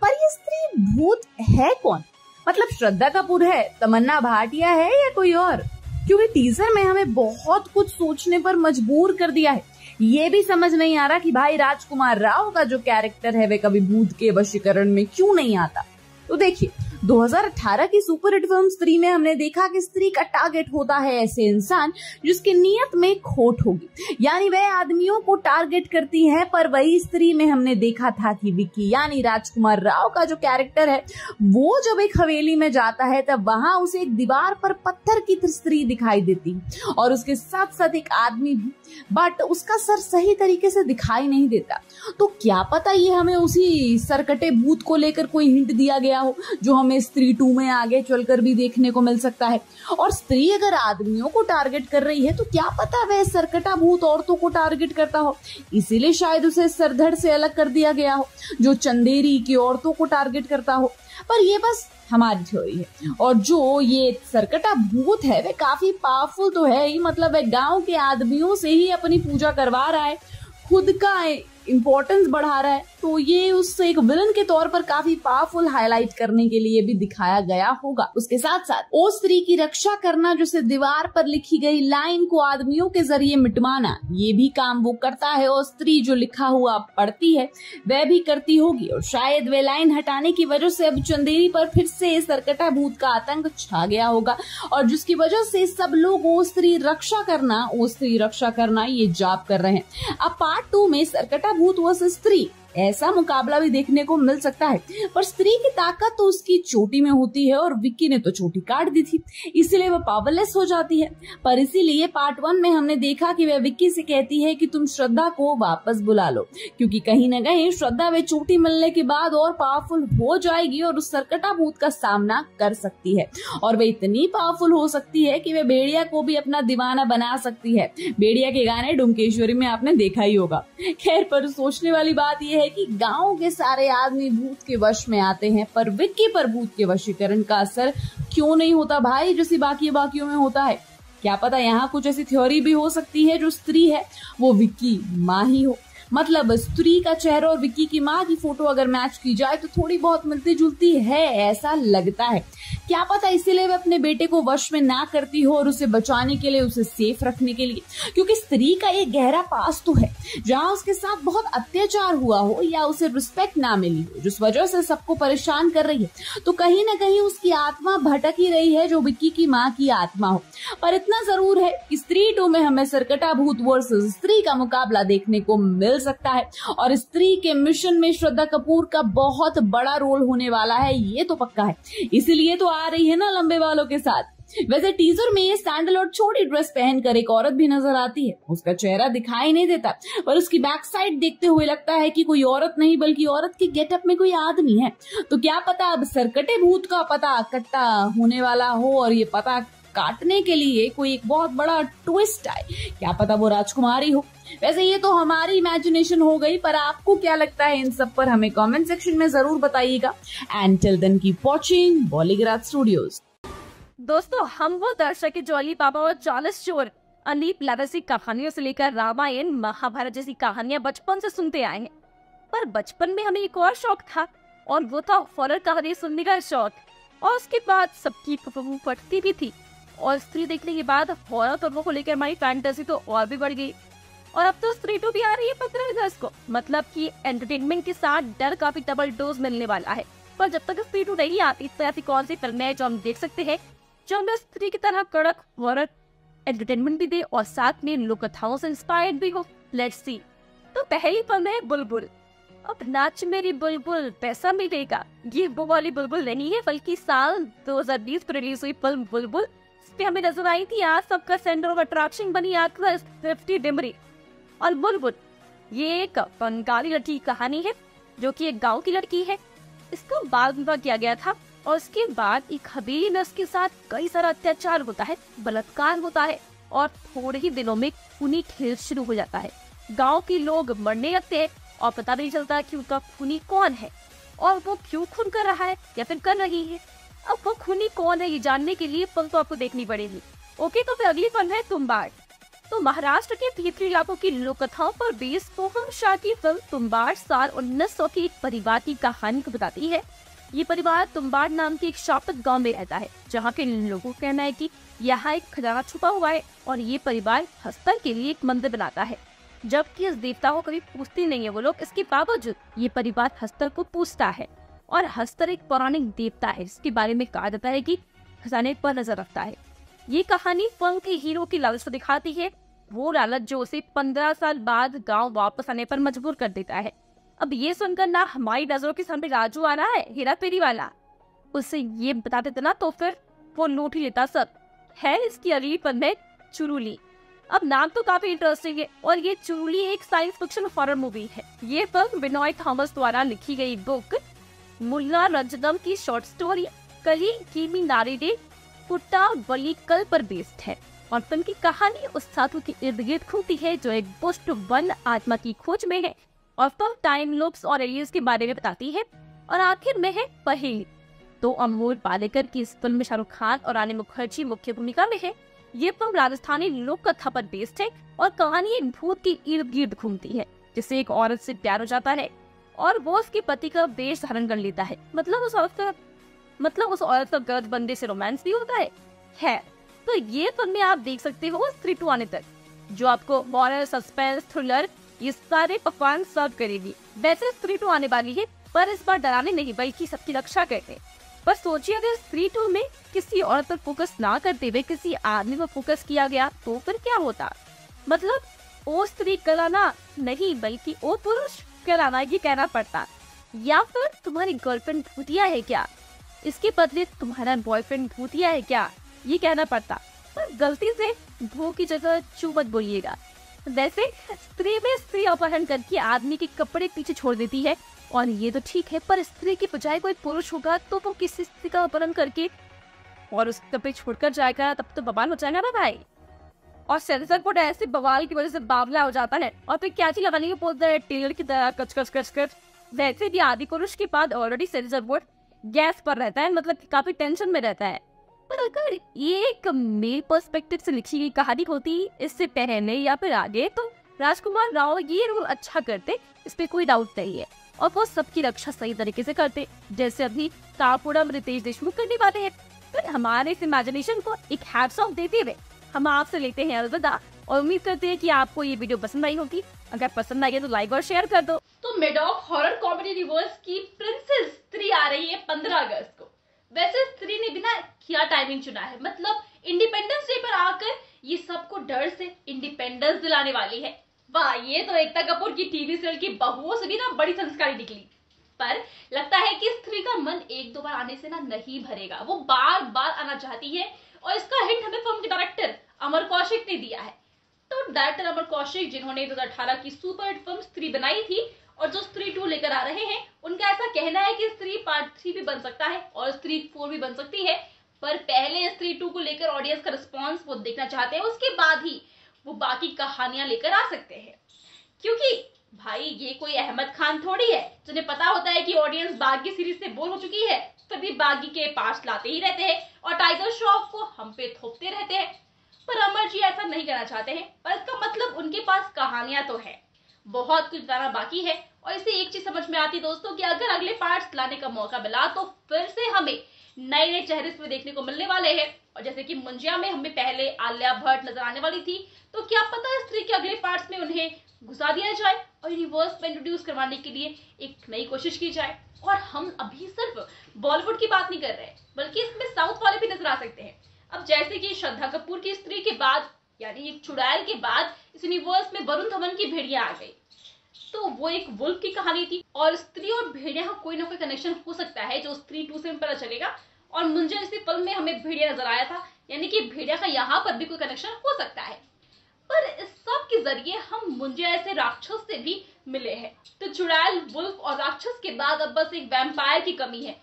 पर ये स्त्री भूत है कौन, मतलब श्रद्धा कपूर है, तमन्ना भाटिया है या कोई और? क्योंकि टीजर में हमें बहुत कुछ सोचने पर मजबूर कर दिया है। ये भी समझ नहीं आ रहा कि भाई राजकुमार राव का जो कैरेक्टर है वह कभी भूत के वशीकरण में क्यों नहीं आता। तो देखिए 2018 की सुपरहिट फिल्म स्त्री में हमने देखा कि स्त्री का टारगेट होता है ऐसे इंसान जिसकी नीयत में खोट होगी, यानी वह आदमियों को टारगेट करती है। पर वही स्त्री में हमने देखा था कि विक्की यानी राजकुमार राव का जो कैरेक्टर है वो जब एक हवेली में जाता है तब वहां उसे एक दीवार पर पत्थर की स्त्री दिखाई देती है और उसके साथ साथ एक आदमी भी, बट उसका सर सही तरीके से दिखाई नहीं देता। तो क्या पता ये हमें उसी सरकटे भूत को लेकर कोई हिंट दिया गया हो जो हमें स्त्री 2 में आगे चलकर भी देखने को मिल सकता है। और स्त्री अगर आदमियों को टारगेट कर रही है तो क्या पता वह सरकटा भूत औरतों को टारगेट करता हो, इसीलिए शायद उसे सरधड़ से अलग कर दिया गया हो जो चंदेरी की औरतों को टारगेट करता हो। पर ये बस हमारी थ्योरी है। और जो ये सरकटा भूत है वह काफी पावरफुल तो है ही, मतलब वह गांव के आदमियों से ही अपनी पूजा करवा रहा है, खुद का इम्पोर्टेंस बढ़ा रहा है, तो ये उससे एक विलन के तौर पर काफी पावरफुल हाईलाइट करने के लिए भी दिखाया गया होगा। उसके साथ साथ ओ स्त्री की रक्षा करना, जिसे दीवार पर लिखी गई लाइन को आदमियों के जरिए मिटवाना, ये भी काम वो करता है। ओ स्त्री जो लिखा हुआ पढ़ती है वह भी करती होगी और शायद वह लाइन हटाने की वजह से अब चंदेरी पर फिर से सरकटा भूत का आतंक छा गया होगा और जिसकी वजह से सब लोग ओ स्त्री रक्षा करना ये जाप कर रहे हैं। अब पार्ट 2 में सरकटा भूत वर्सेस स्त्री ऐसा मुकाबला भी देखने को मिल सकता है। पर स्त्री की ताकत तो उसकी चोटी में होती है और विक्की ने तो चोटी काट दी थी, इसीलिए वह पावरलेस हो जाती है। पर इसीलिए पार्ट 1 में हमने देखा कि वह विक्की से कहती है कि तुम श्रद्धा को वापस बुला लो, क्योंकि कहीं न कहीं श्रद्धा वह चोटी मिलने के बाद और पावरफुल हो जाएगी और उस सरकटा भूत का सामना कर सकती है। और वह इतनी पावरफुल हो सकती है कि वह भेड़िया को भी अपना दीवाना बना सकती है। भेड़िया के गाने डुमकेश्वरी में आपने देखा ही होगा। खैर, पर सोचने वाली बात यह है कि गांव के सारे आदमी भूत के वश में आते हैं, पर विक्की पर भूत के वशीकरण का असर क्यों नहीं होता भाई, जैसे बाकियों में होता है। क्या पता यहाँ कुछ ऐसी थ्योरी भी हो सकती है जो स्त्री है वो विक्की माँ ही हो, मतलब स्त्री का चेहरा और विक्की की माँ की फोटो अगर मैच की जाए तो थोड़ी बहुत मिलती जुलती है, ऐसा लगता है। क्या पता इसीलिए वह अपने बेटे को वश में ना करती हो और उसे बचाने के लिए, उसे सेफ रखने के लिए, क्योंकि स्त्री का एक गहरा पास तो है जहाँ उसके साथ बहुत अत्याचार हुआ हो या उसे रिस्पेक्ट ना मिली हो, जिस वजह से सबको परेशान कर रही है। तो कहीं ना कहीं उसकी आत्मा भटक ही रही है जो विक्की की माँ की आत्मा हो। पर इतना जरूर है कि स्त्री 2 में हमें सरकटा भूत वर्सेस स्त्री का मुकाबला देखने को मिल सकता है और स्त्री के मिशन में श्रद्धा कपूर का बहुत बड़ा रोल होने वाला है, ये तो पक्का है। इसीलिए तो आ रही है ना लंबे बालों के साथ। वैसे टीजर में सैंडल और छोटी ड्रेस पहनकर एक औरत भी नजर आती है, उसका चेहरा दिखाई नहीं देता पर उसकी बैक साइड देखते हुए लगता है कि कोई औरत नहीं बल्कि औरत के गेटअप में कोई आदमी है। तो क्या पता अब सरकटे भूत का पता इकट्ठा होने वाला हो और ये पता काटने के लिए कोई एक बहुत बड़ा ट्विस्ट आए, क्या पता वो राजकुमारी हो। वैसे ये तो हमारी इमेजिनेशन हो गई, पर आपको क्या लगता है इन सब पर हमें कमेंट सेक्शन में जरूर बताइएगा। And till then keep watching बॉलीग्राज studios. दोस्तों, हम वो दर्शक के जॉली पापा और चार्ल्स चोर अनीप लादा सी कहानियों से लेकर रामायण महाभारत जैसी कहानियां बचपन से सुनते आए हैं। पर बचपन में हमें एक और शौक था और वो था हॉरर कहानी सुनने का शौक, और उसके बाद सबकी पपू फटती भी थी और स्त्री देखने के बाद हॉरर तत्वों को लेकर हमारी फैंटेसी तो और भी बढ़ गई। और अब तो स्त्री 2 भी आ रही है 15 अगस्त को, मतलब कि एंटरटेनमेंट के साथ डर का भी डबल डोज मिलने वाला है। पर जब तक स्त्री 2 नहीं आती तो ऐसी कौन सी फिल्म है जो हम देख सकते हैं जो हमें स्त्री की तरह कड़क हॉरर एंटरटेनमेंट भी दे और साथ में लोक कथाओं से इंस्पायर्ड भी हो। Let's see. तो पहली फिल्म है बुलबुल। अब नाच मेरी बुलबुल पैसा मिलेगा, ये वो वाली बुलबुल नहीं है बल्कि साल 2020 में रिलीज हुई फिल्म बुलबुल पे हमें नजर आई थी आज सबका सेंटर ऑफ अट्रैक्शन बनी एक्ट्रेस 50 डिमरी। और बुलबुल ये एक बंगाली लड़की कहानी है जो कि एक गांव की लड़की है, इसको बाल विवाह किया गया था और उसके बाद एक हबीली नर्स के साथ कई सारा अत्याचार होता है, बलात्कार होता है और थोड़े ही दिनों में खूनी खेल शुरू हो जाता है। गांव के लोग मरने लगते हैं और पता नहीं चलता कि उनका खूनी कौन है और वो क्यों खून कर रहा है या फिर कर रही है। अब वो खूनी कौन है ये जानने के लिए फिल्म तो आपको देखनी पड़ेगी। ओके, तो फिर अगली फिल्म है तुम्बाड़। तो महाराष्ट्र के भीतरी इलाकों की लोक कथाओं पर बेस सोहम शाह की फिल्म तुम्बाड़ साल 1900 के एक परिवार की कहानी को बताती है। ये परिवार तुम्बाड़ नाम के एक शापित गांव में रहता है जहाँ के लोगों का कहना है कि यहाँ एक खजाना छुपा हुआ है और ये परिवार हस्तर के लिए एक मंदिर बनाता है, जबकि इस देवता को कभी पूछती नहीं है वो लोग। इसके बावजूद ये परिवार हस्तर को पूछता है। और हस्तर एक पौराणिक देवता है जिसके बारे में कहा जाता है कि खजाने पर नजर रखता है। ये कहानी फिल्म के हीरो की लालच दिखाती है, वो लालच जो उसे 15 साल बाद गांव वापस आने पर मजबूर कर देता है। अब ये सुनकर ना हमारी नजरों के सामने राजू आ रहा है, हेरा फेरी वाला, उससे ये बता देते ना तो फिर वो लूट ही लेता सब। है इसकी अगली फिल्म है चुरुली। अब नाम तो काफी इंटरेस्टिंग है और ये चुरुली एक साइंस फिक्शन हॉरर मूवी है। ये फिल्म विनोय थॉमस द्वारा लिखी गई बुक मुल्ला रंजनम की शॉर्ट स्टोरी कली कीमी नारी डे कुट्टा बली कल पर बेस्ड है और फिल्म की कहानी उस साधु के इर्द गिर्द घूमती है जो एक दुष्ट वन आत्मा की खोज में है और फिल्म टाइम लूप्स और एलियंस के बारे में बताती है। और आखिर में है पहेली। तो अमोल पालेकर की इस फिल्म में शाहरुख खान और रानी मुखर्जी मुख्य भूमिका में है। ये फिल्म राजस्थानी लोक कथा पर बेस्ड है और कहानी एक भूत के इर्द गिर्द घूमती है जिससे एक औरत से प्यार हो जाता है और वो उसके पति का वेश धारण कर लेता है। मतलब उस औरत का गर्द बंदे से रोमांस भी होता है। तो ये फिल्म में आप देख सकते हो स्त्री 2 आने तक, जो आपको हॉरर, सस्पेंस, थ्रिलर ये सारे पकवान सर्व करेगी। वैसे स्त्री 2 आने वाली है पर इस बार डराने नहीं बल्कि सबकी रक्षा करने। पर सोचिए अगर स्त्री 2 में किसी औरत पर फोकस ना करते हुए किसी आदमी पर फोकस किया गया तो फिर क्या होता। मतलब ओ स्त्री कराना नहीं बल्कि ओ पुरुष कराना ये कहना पड़ता। या फिर तुम्हारी गर्लफ्रेंड भूतिया है क्या, इसके बदले तुम्हारा बॉयफ्रेंड भूतिया है क्या ये कहना पड़ता। पर गलती से भू की जगह चू मत बोलिएगा। वैसे स्त्री में स्त्री अपहरण करके आदमी के कपड़े पीछे छोड़ देती है और ये तो ठीक है, पर स्त्री की बजाय कोई पुरुष होगा तो वो किसी स्त्री का अपहरण करके और उसके कपड़े छोड़कर जाएगा तब तो बवाल हो जाएगा ना भाई। और सेंसर बोर्ड ऐसे बवाल की वजह से बावला हो जाता है और फिर क्या चीज लगाने की बोलता है टेलर की तरह कच कच। वैसे भी आदि पुरुष के बाद ऑलरेडी सेंसर बोर्ड गैस पर रहता है, मतलब काफी टेंशन में रहता है। पर अगर ये एक मेल पर्सपेक्टिव से लिखी गई कहानी होती इससे पहले या फिर आगे तो राजकुमार राव ये रोल अच्छा करते, इस पे कोई डाउट नहीं है। और वो सबकी रक्षा सही तरीके से करते जैसे अभी काकुड़म रितेश देशमुख करने वाले हैं। पर हमारे इस इमेजिनेशन को एक हैट्स ऑफ देते हुए हम आपसे लेते हैं अलविदा और उम्मीद करते हैं कि आपको ये वीडियो पसंद आई होगी। अगर पसंद आई है तो लाइक और शेयर कर दो। तो मैडॉक हॉरर कॉमेडी रिवर्स की प्रिंसेस स्त्री आ रही है 15 अगस्त को। वैसे स्त्री ने बिना क्या टाइमिंग चुना है, मतलब इंडिपेंडेंस डे पर आकर ये सबको डर से इंडिपेंडेंस दिलाने वाली है। वाह, ये तो एकता कपूर की टीवी सीरियल की बहुओं से भी ना बड़ी संस्कारी निकली। पर लगता है कि स्त्री का मन एक दो बार आने से ना नहीं भरेगा, वो बार बार आना चाहती है और इसका हिंट हमें फिल्म के डायरेक्टर अमर कौशिक ने दिया है। तो डायरेक्टर अमर कौशिक जिन्होंने 2018 की सुपर हिट फिल्म स्त्री बनाई थी और जो स्त्री 2 लेकर आ रहे हैं, उनका ऐसा कहना है कि स्त्री पार्ट 3 भी बन सकता है और स्त्री 4 भी बन सकती है। पर पहले स्त्री 2 को लेकर ऑडियंस का रिस्पॉन्स वो देखना चाहते हैं, उसके बाद ही वो बाकी कहानियां लेकर आ सकते हैं। क्योंकि भाई ये कोई अहमद खान थोड़ी है जिन्हें पता होता है कि ऑडियंस बागी सीरीज से बोर हो चुकी है तभी बागी के पास लाते ही रहते हैं और टाइगर श्रॉफ को हम पे थोपते रहते हैं। पर अमर जी ऐसा नहीं करना चाहते हैं, पर इसका मतलब उनके पास कहानियां तो है, बहुत कुछ बताना बाकी है। और इससे एक चीज समझ में आती है दोस्तों कि अगर अगले पार्ट्स लाने का मौका मिला तो फिर से हमें नए नए चेहरे इसमें देखने को मिलने वाले हैं। और जैसे कि मुंजिया में हमें पहले आलिया भट्ट नजर आने वाली थी, तो क्या पता स्त्री के अगले पार्ट्स में उन्हें घुसा दिया जाए और यूनिवर्स में इंट्रोड्यूस करवाने के लिए एक नई कोशिश की जाए। और हम अभी सिर्फ बॉलीवुड की बात नहीं कर रहे बल्कि इसमें साउथ वाले भी नजर आ सकते हैं। अब जैसे कि श्रद्धा कपूर की स्त्री के बाद यानी एक चुड़ैल के बाद इस यूनिवर्स में वरुण धवन की भेड़िया आ गई, तो वो एक वुल्फ की कहानी थी। और स्त्री और भेड़िया का कोई ना कोई कनेक्शन हो सकता है जो स्त्री 2 से पता चलेगा। और मुंजिया जैसी फिल्म में हमें भेड़िया नजर आया था, यानी कि भेड़िया का यहाँ पर भी कोई कनेक्शन हो सकता है। पर इस सब के जरिए हम मुंजिया ऐसे राक्षस से भी मिले हैं। तो चुड़ैल, वुल्फ और राक्षस के बाद अब बस एक वैम्पायर की कमी है।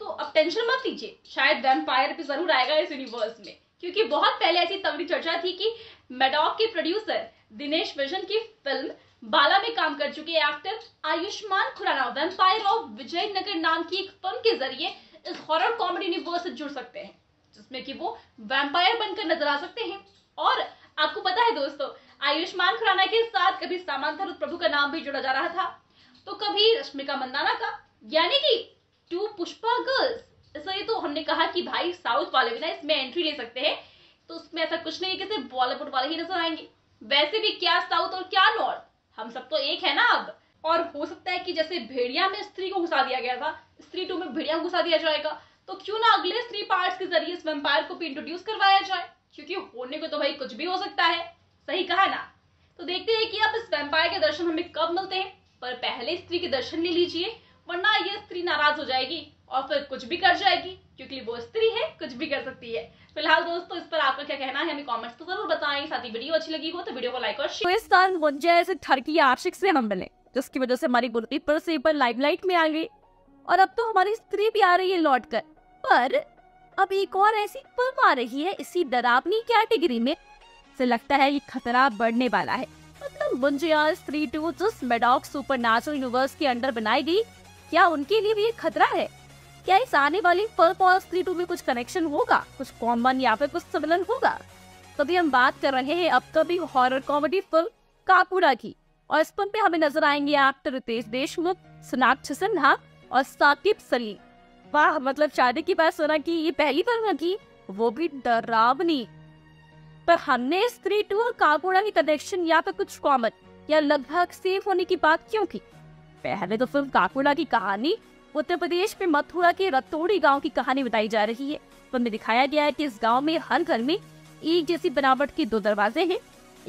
तो अब टेंशन मत लीजिए, शायद वैम्पायर भी जरूर आएगा इस यूनिवर्स में, क्योंकि बहुत पहले ऐसी तगड़ी चर्चा थी कि मैडॉक के प्रोड्यूसर दिनेश विजन की फिल्म बाला में काम कर चुके actor Ayushmann Khurrana vampire of Vijayanagar नाम की एक फिल्म के जरिए इस हॉरर कॉमेडी यूनिवर्स से जुड़ सकते हैं, जिसमें कि वो वैम्पायर बनकर नजर आ सकते हैं। और आपको पता है दोस्तों, आयुष्मान खुराना के साथ कभी सामंथा रुथ प्रभु का नाम भी जोड़ा जा रहा था, तो कभी रश्मिका मंदाना का, यानी कि 2 पुष्पा गर्ल्स। इसलिए तो हमने कहा कि भाई साउथ वाले भी ना इसमें एंट्री ले सकते हैं, तो उसमें ऐसा कुछ नहीं है कि बॉलीवुड वाले ही नजर आएंगे। वैसे भी क्या साउथ और क्या नॉर्थ, हम सब तो एक है ना अब। और हो सकता है कि जैसे भेड़िया में स्त्री को घुसा दिया गया था, स्त्री 2 में भेड़िया घुसा दिया जाएगा, तो क्यों ना अगले 3 पार्ट्स के जरिए इस वैम्पायर को भी इंट्रोड्यूस करवाया जाए, क्योंकि होने को तो भाई कुछ भी हो सकता है। सही कहा ना? तो देखते हैं कि अब इस वैम्पायर के दर्शन हमें कब मिलते हैं, पर पहले स्त्री के दर्शन ले लीजिए, वरना ये स्त्री नाराज हो जाएगी और फिर कुछ भी कर जाएगी, क्योंकि वो स्त्री है, कुछ भी कर सकती है। फिलहाल दोस्तों इस पर आपका क्या कहना है हमें कमेंट्स तो जरूर बताएं, साथ ही वीडियो अच्छी लगी हो तो वीडियो को लाइक और शेयर। तो इस साल मुंजिया ऐसे ठरकी आशिक से हम मिले, जिसकी वजह से हमारी गुरदीप से पर लाइमलाइट में आ गई, और अब तो हमारी स्त्री भी आ रही है लौट कर। पर अब एक और ऐसी फिल्म आ रही है इसी डरावनी कैटेगरी में, से लगता है ये खतरा बढ़ने वाला है। मतलब मुंजिया स्त्री 2 जिस मैडॉक सुपरनैचुरल यूनिवर्स के अंडर बनाई गई, क्या उनके लिए भी ये खतरा है? क्या इस आने वाली फिल्म और स्त्री 2 में कुछ कनेक्शन होगा, कुछ कॉमन या फिर कुछ सम्मिलन होगा? तभी हम बात कर रहे हैं upcoming horror comedy film Kakuda की, और इस फिल्म में हमें नजर आएंगे एक्टर रितेश देशमुख, सोनाक्षी सिन्हा और साकिब सलीम। वाह, मतलब शादी की बात सुना कि ये पहली फिल्म होगी, वो भी डरावनी। पर हमने स्त्री 2 और काकुड़ा की कनेक्शन या फिर कुछ कॉमन या लगभग सेफ होने की बात क्यों की? पहले तो फिल्म काकुड़ा की कहानी उत्तर प्रदेश में मथुरा के रतोड़ी गांव की कहानी बताई जा रही है। फिल्म में दिखाया गया है कि इस गांव में हर घर में एक जैसी बनावट के 2 दरवाजे हैं,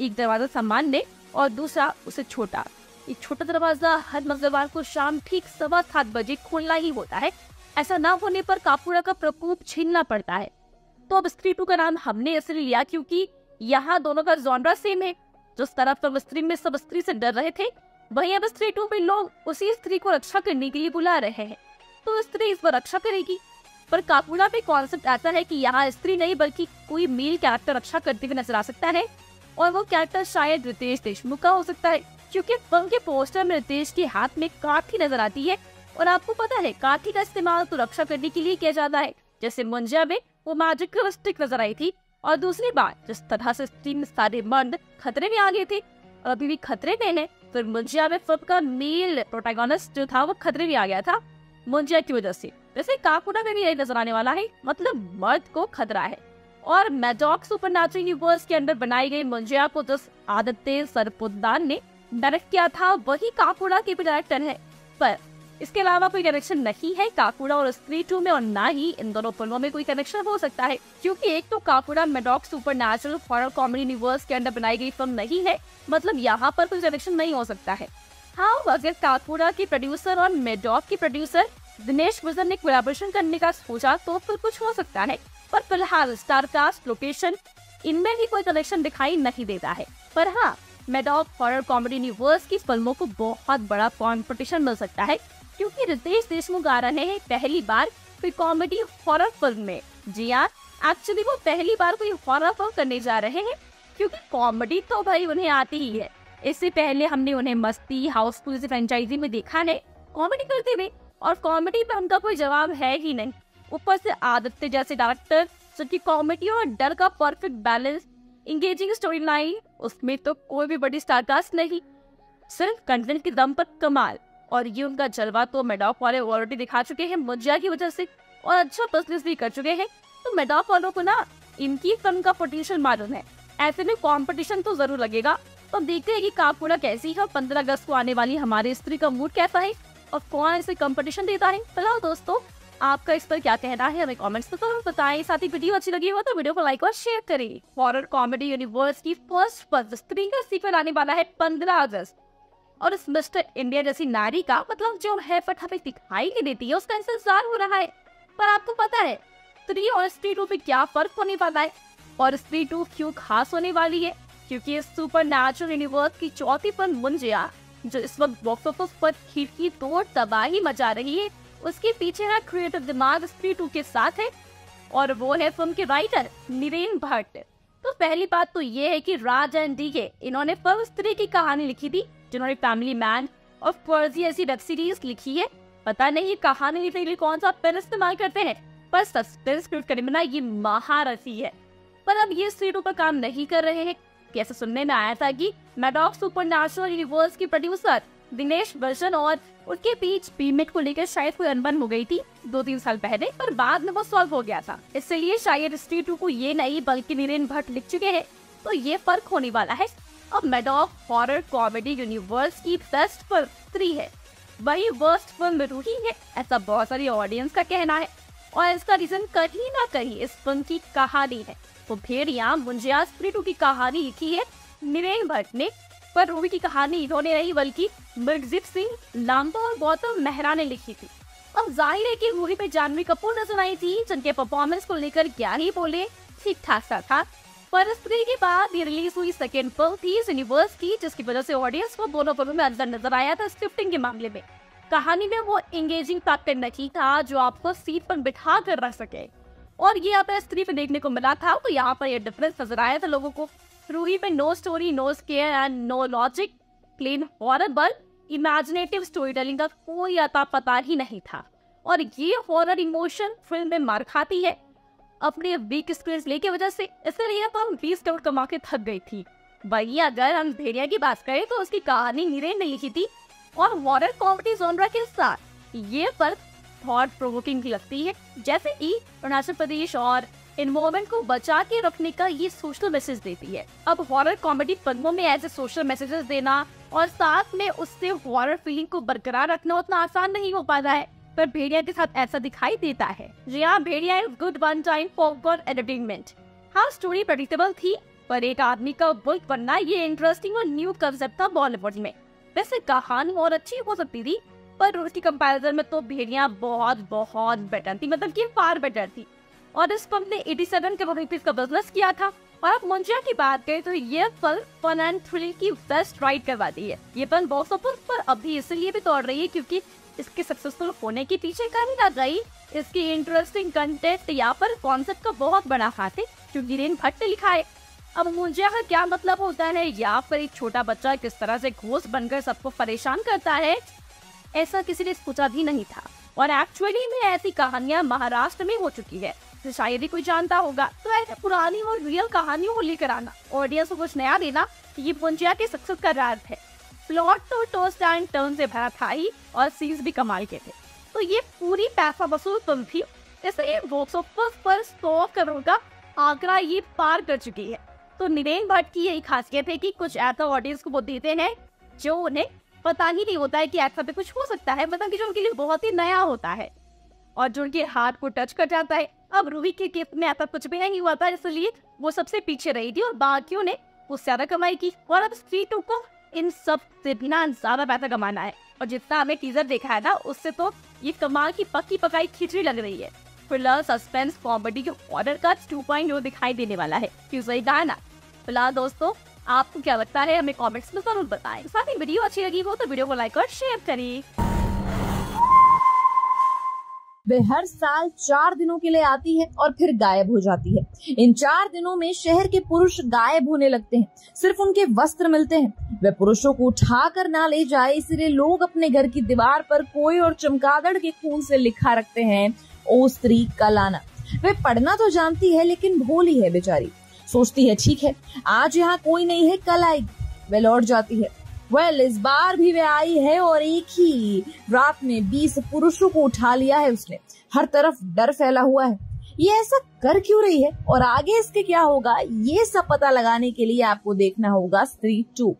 एक दरवाजा सामान्य और दूसरा उसे छोटा। एक छोटा दरवाजा हर मंगलवार को शाम ठीक 7:15 बजे खोलना ही होता है। ऐसा न होने पर काकुड़ा का प्रकोप छीनना पड़ता है। तो अब स्त्री 2 का नाम हमने इसलिए लिया क्योंकि यहाँ दोनों का जॉनरा सेम है। जिस तरह फिल्म स्त्री में सब स्त्री से डर रहे थे, वहीं अब स्त्री 2 में लोग उसी स्त्री को रक्षा करने के लिए बुला रहे हैं, तो स्त्री इस पर रक्षा करेगी। पर काकुड़ा में कॉन्सेप्ट आता है कि यहाँ स्त्री नहीं बल्कि कोई मेल कैरेक्टर रक्षा करते हुए नजर आ सकता है, और वो कैरेक्टर शायद रितेश देशमुख का हो सकता है, क्योंकि फिल्म के पोस्टर में रितेश के हाथ में काठी नजर आती है, और आपको पता है काठी का इस्तेमाल तो रक्षा करने के लिए किया जाता है, जैसे मुंजिया में वो मैजिकल स्टिक नजर आई थी। और दूसरी बात, जिस तरह से स्त्री में सारे मर्द खतरे में आ गए थे और अभी भी खतरे में है, फिर मुंजिया में फिल्म का मेल प्रोटैगोनिस्ट जो था वो खतरे में आ गया था मुंजिया की वजह से। वैसे काकुड़ा में भी यही नजर आने वाला है, मतलब मर्द को खतरा है। और मैडॉक सुपरनैचुरल यूनिवर्स के अंदर बनाई गई मुंजिया को जिस आदित्य सरपोतदार ने डायरेक्ट किया था, वही काकुड़ा के भी डायरेक्टर है। पर इसके अलावा कोई कनेक्शन नहीं है काकुड़ा और स्त्री 2 में, और ना ही इन दोनों फिल्मों में कोई कनेक्शन हो सकता है, क्योंकि एक तो Kakuda Maddock supernatural horror comedy universe के अंदर बनाई गई फिल्म नहीं है, मतलब यहाँ पर कोई कनेक्शन नहीं हो सकता है। हाँ, अगर काकुड़ा के प्रोड्यूसर और मैडॉक के प्रोड्यूसर दिनेश विजन ने कोलैबोरेशन करने का सोचा तो फिर कुछ हो सकता है, पर फिलहाल स्टार कास्ट, लोकेशन, इनमें भी कोई कनेक्शन दिखाई नहीं देता है। पर हाँ, मैडॉक हॉरर कॉमेडी यूनिवर्स की फिल्मों को बहुत बड़ा कॉम्पिटिशन मिल सकता है, क्योंकि रितेश देशमुख आ रहे हैं पहली बार कोई कॉमेडी हॉरर फिल्म में। जी हाँ, एक्चुअली वो पहली बार कोई हॉरर फिल्म करने जा रहे हैं, क्योंकि कॉमेडी तो भाई उन्हें आती ही है। इससे पहले हमने उन्हें मस्ती, हाउसफुल फ्रेंचाइजी में देखा है कॉमेडी करते हुए, और कॉमेडी पे उनका कोई जवाब है ही नहीं। ऊपर से आदित्य जैसे डायरेक्टर, जो की कॉमेडी और डर का perfect balance, engaging story line, उसमें तो कोई भी बड़ी स्टारकास्ट नहीं, सिर्फ कंटेंट के दम पर कमाल। और ये उनका जलवा तो मैडॉक वाले ऑलरेडी दिखा चुके हैं मुंजिया की वजह से, और अच्छा बिजनेस भी कर चुके हैं, तो मैडॉक वालों को ना इनकी फिल्म का पोटेंशियल मालूम है। ऐसे में कंपटीशन तो जरूर लगेगा। तो देखते हैं कि काकुड़ा कैसी है, 15 अगस्त को आने वाली हमारी स्त्री का मूड कैसा है और कौन इसे कंपटीशन देता है। फिलहाल दोस्तों आपका इस पर क्या कहना है हमें कमेंट्स में जरूर बताएं, साथ ही वीडियो अच्छी लगी हो तो वीडियो को लाइक और शेयर करें। हॉरर कॉमेडी यूनिवर्स की फर्स्ट फिल्म स्त्री का सीक्वल आने वाला है 15 अगस्त, और इस मिस्टर इंडिया जैसी नारी का, मतलब जो है फटाफट दिखाई नहीं देती है, उसका इंतजार हो रहा है। पर आपको पता है स्त्री और स्त्री 2 में क्या फर्क होने वाला है, और स्त्री 2 क्यों खास होने वाली है? क्योंकि इस सुपरनैचुरल यूनिवर्स की चौथी फिल्म मुंजिया, जो इस वक्त बॉक्स ऑफिस पर खिड़की तोड़ तबाही मचा रही है, उसके पीछे ना क्रिएटिव दिमाग स्त्री 2 के साथ है, और वो है फिल्म के राइटर नीरेन भट्ट। तो पहली बात तो ये है कि राज एंड डीके, इन्होंने फिल्म स्त्री की कहानी लिखी थी, जिन्होंने फैमिली मैन और फर्जी ऐसी वेब सीरीज लिखी है। पता नहीं कहानी लिखने के लिए कौन सा पेन इस्तेमाल करते हैं, पर सस्पेंस क्रिएट करने में ना ये महारथी है। पर अब ये स्त्री 2 पर काम नहीं कर रहे हैं। कैसे सुनने में आया था कि मैडॉक सुपरनैचुरल यूनिवर्स के प्रोड्यूसर दिनेश विजन और उनके बीच पेमेंट को लेकर शायद कोई अनबन हो गई थी 2-3 साल पहले, पर बाद में वो सॉल्व हो गया था। इसलिए शायद स्त्री 2 को ये नहीं बल्कि नीरेन भट्ट लिख चुके हैं, तो ये फर्क होने वाला है। अब मैडॉक हॉरर कॉमेडी यूनिवर्स की बेस्ट फिल्म स्त्री है, वही वर्स्ट फिल्म रूही है, ऐसा बहुत सारी ऑडियंस का कहना है और इसका रीजन कहीं ना कहीं इस फिल्म की कहानी है। तो भेड़िया मुंजिया स्त्री 2 की कहानी लिखी है नीरज भट्ट ने, पर रूही की कहानी इन्होंने नहीं बल्कि मिर्गजीत सिंह लांबा और गौतम मेहरा ने लिखी थी। अब जाहिर है कि रूही पे जानवी कपूर नजर आई थी, जिनके परफॉर्मेंस को लेकर क्या ही बोले, ठीक ठाक सा था। पर स्त्री के बाद ये रिलीज हुई सेकेंड फिल्म थी इस यूनिवर्स की, जिसकी वजह से ऑडियंस को दोनों फिल्मों में अंतर नजर आया था। स्क्रिप्टिंग के मामले में कहानी में वो एंगेजिंग फैक्टर नहीं था जो आपको सीट पर बिठा कर रख सके, और ये यहाँ पर स्त्री पे देखने को मिला था। तो यहाँ पर ये डिफरेंस नजर आया था लोगों को। रूही पे no story, no scare and no logic, plain horror बल्कि इमेजिनेटिव स्टोरी टेलिंग का कोई अता पता ही नहीं था, और ये हॉरर इमोशन फिल्म में मार खाती है अपने वीक स्क्रीन प्ले की वजह से, इसलिए हम 20 करोड़ कमा के थक गई थी। वही अगर हम भेड़िया की बात करें तो उसकी कहानी नीरज ने लिखी थी और हॉरर कॉमेडी जॉनरा के साथ ये फर्क थॉट प्रोवोकिंग लगती है, जैसे कि अरुणाचल प्रदेश और एनवायरमेंट को बचा के रखने का ये सोशल मैसेज देती है। अब हॉरर कॉमेडी फिल्मों में ऐसे सोशल मैसेजेस देना और साथ में उससे हॉरर फीलिंग को बरकरार रखना उतना आसान नहीं हो पाता है, पर भेड़िया के साथ ऐसा दिखाई देता है। जी हाँ, Bhediya is good one time popcorn entertainment. हाँ, स्टोरी प्रेडिक्टेबल थी, पर एक आदमी का बुल्क बनना ये इंटरेस्टिंग और न्यू कंसेप्ट था बॉलीवुड में। वैसे कहानी और अच्छी हो सकती थी, पर उसकी कंपैरिजन में तो भेड़िया बहुत बेटर थी, मतलब कि फार बेटर थी। और इस फिल्म ने 87 करोड़ रुपीज का बिजनेस किया था। और अब मुंजिया की बात करें तो ये फिल्म फन एंड थ्रिल की बेस्ट राइड करवाती है। ये फिल्म बॉक्स ऑफिस पर अभी इसलिए भी दौड़ रही है क्योंकि इसके सक्सेसफुल होने के पीछे का ना रही इसकी इंटरेस्टिंग कंटेंट या पर कॉन्सेप्ट का बहुत बड़ा हाथ है जो दिनेश भट्ट ने लिखा है। अब मुंजिया का क्या मतलब होता है या फिर एक छोटा बच्चा किस तरह से घोष बनकर सबको परेशान करता है, ऐसा किसी ने सोचा भी नहीं था। और एक्चुअली में ऐसी कहानियां महाराष्ट्र में हो चुकी है, शायद ही कोई जानता होगा। तो ऐसे पुरानी और रियल कहानियों को लेकर आना, ऑडियंस को कुछ नया देना, ये मुंजिया के सक्सेस का राज है। प्लॉट तो टोस्ट एंड टर्न से भरा था ही, और सीन्स भी कमाल के थे, तो ये पूरी पैसा वसूल फिल्म थी। इसलिए बॉक्स ऑफिस पर 100 करोड़ का आंकड़ा ये पार कर चुकी है। तो नीरज भट्ट की यही खासियत है कि कुछ ऐसा ऑडियंस को वो देते हैं जो उन्हें पता ही नहीं होता है कि ऐसा भी कुछ हो सकता है, मतलब कि जो उनके लिए बहुत ही नया होता है और जो उनके हाथ को टच कर जाता है। अब रूही के केस में ऐसा कुछ भी नहीं हुआ था, इसलिए वो सबसे पीछे रही थी और बाकियों ने उससे ज्यादा कमाई की। और अब स्त्री 2 को इन सब से बिना ज्यादा पैसा कमाना है, और जितना हमें टीजर देखा है ना उससे तो ये कमाल की पक्की पकाई खिचड़ी लग रही है। फिलहाल सस्पेंस कॉमेडी के ऑर्डर का 2.0 दिखाई देने वाला है, क्यों सही कहा ना। फिलहाल दोस्तों, आपको क्या लगता है हमें कमेंट्स में जरूर बताएं। साथ ही वीडियो अच्छी लगी हो तो वीडियो को लाइक और शेयर करें। वे हर साल 4 दिनों के लिए आती है और फिर गायब हो जाती है। इन 4 दिनों में शहर के पुरुष गायब होने लगते हैं, सिर्फ उनके वस्त्र मिलते हैं। वे पुरुषों को उठा कर ना ले जाए, इसलिए लोग अपने घर की दीवार पर कोई और चमगादड़ के खून से लिखा रखते हैं, ओ स्त्री कलाना। वे पढ़ना तो जानती है लेकिन भोली है बेचारी, सोचती है ठीक है आज यहाँ कोई नहीं है, कल आएगी। वे लौट जाती है। इस बार भी वे आई है और एक ही रात में 20 पुरुषों को उठा लिया है उसने। हर तरफ डर फैला हुआ है। ये ऐसा कर क्यों रही है और आगे इसके क्या होगा, ये सब पता लगाने के लिए आपको देखना होगा स्त्री 2।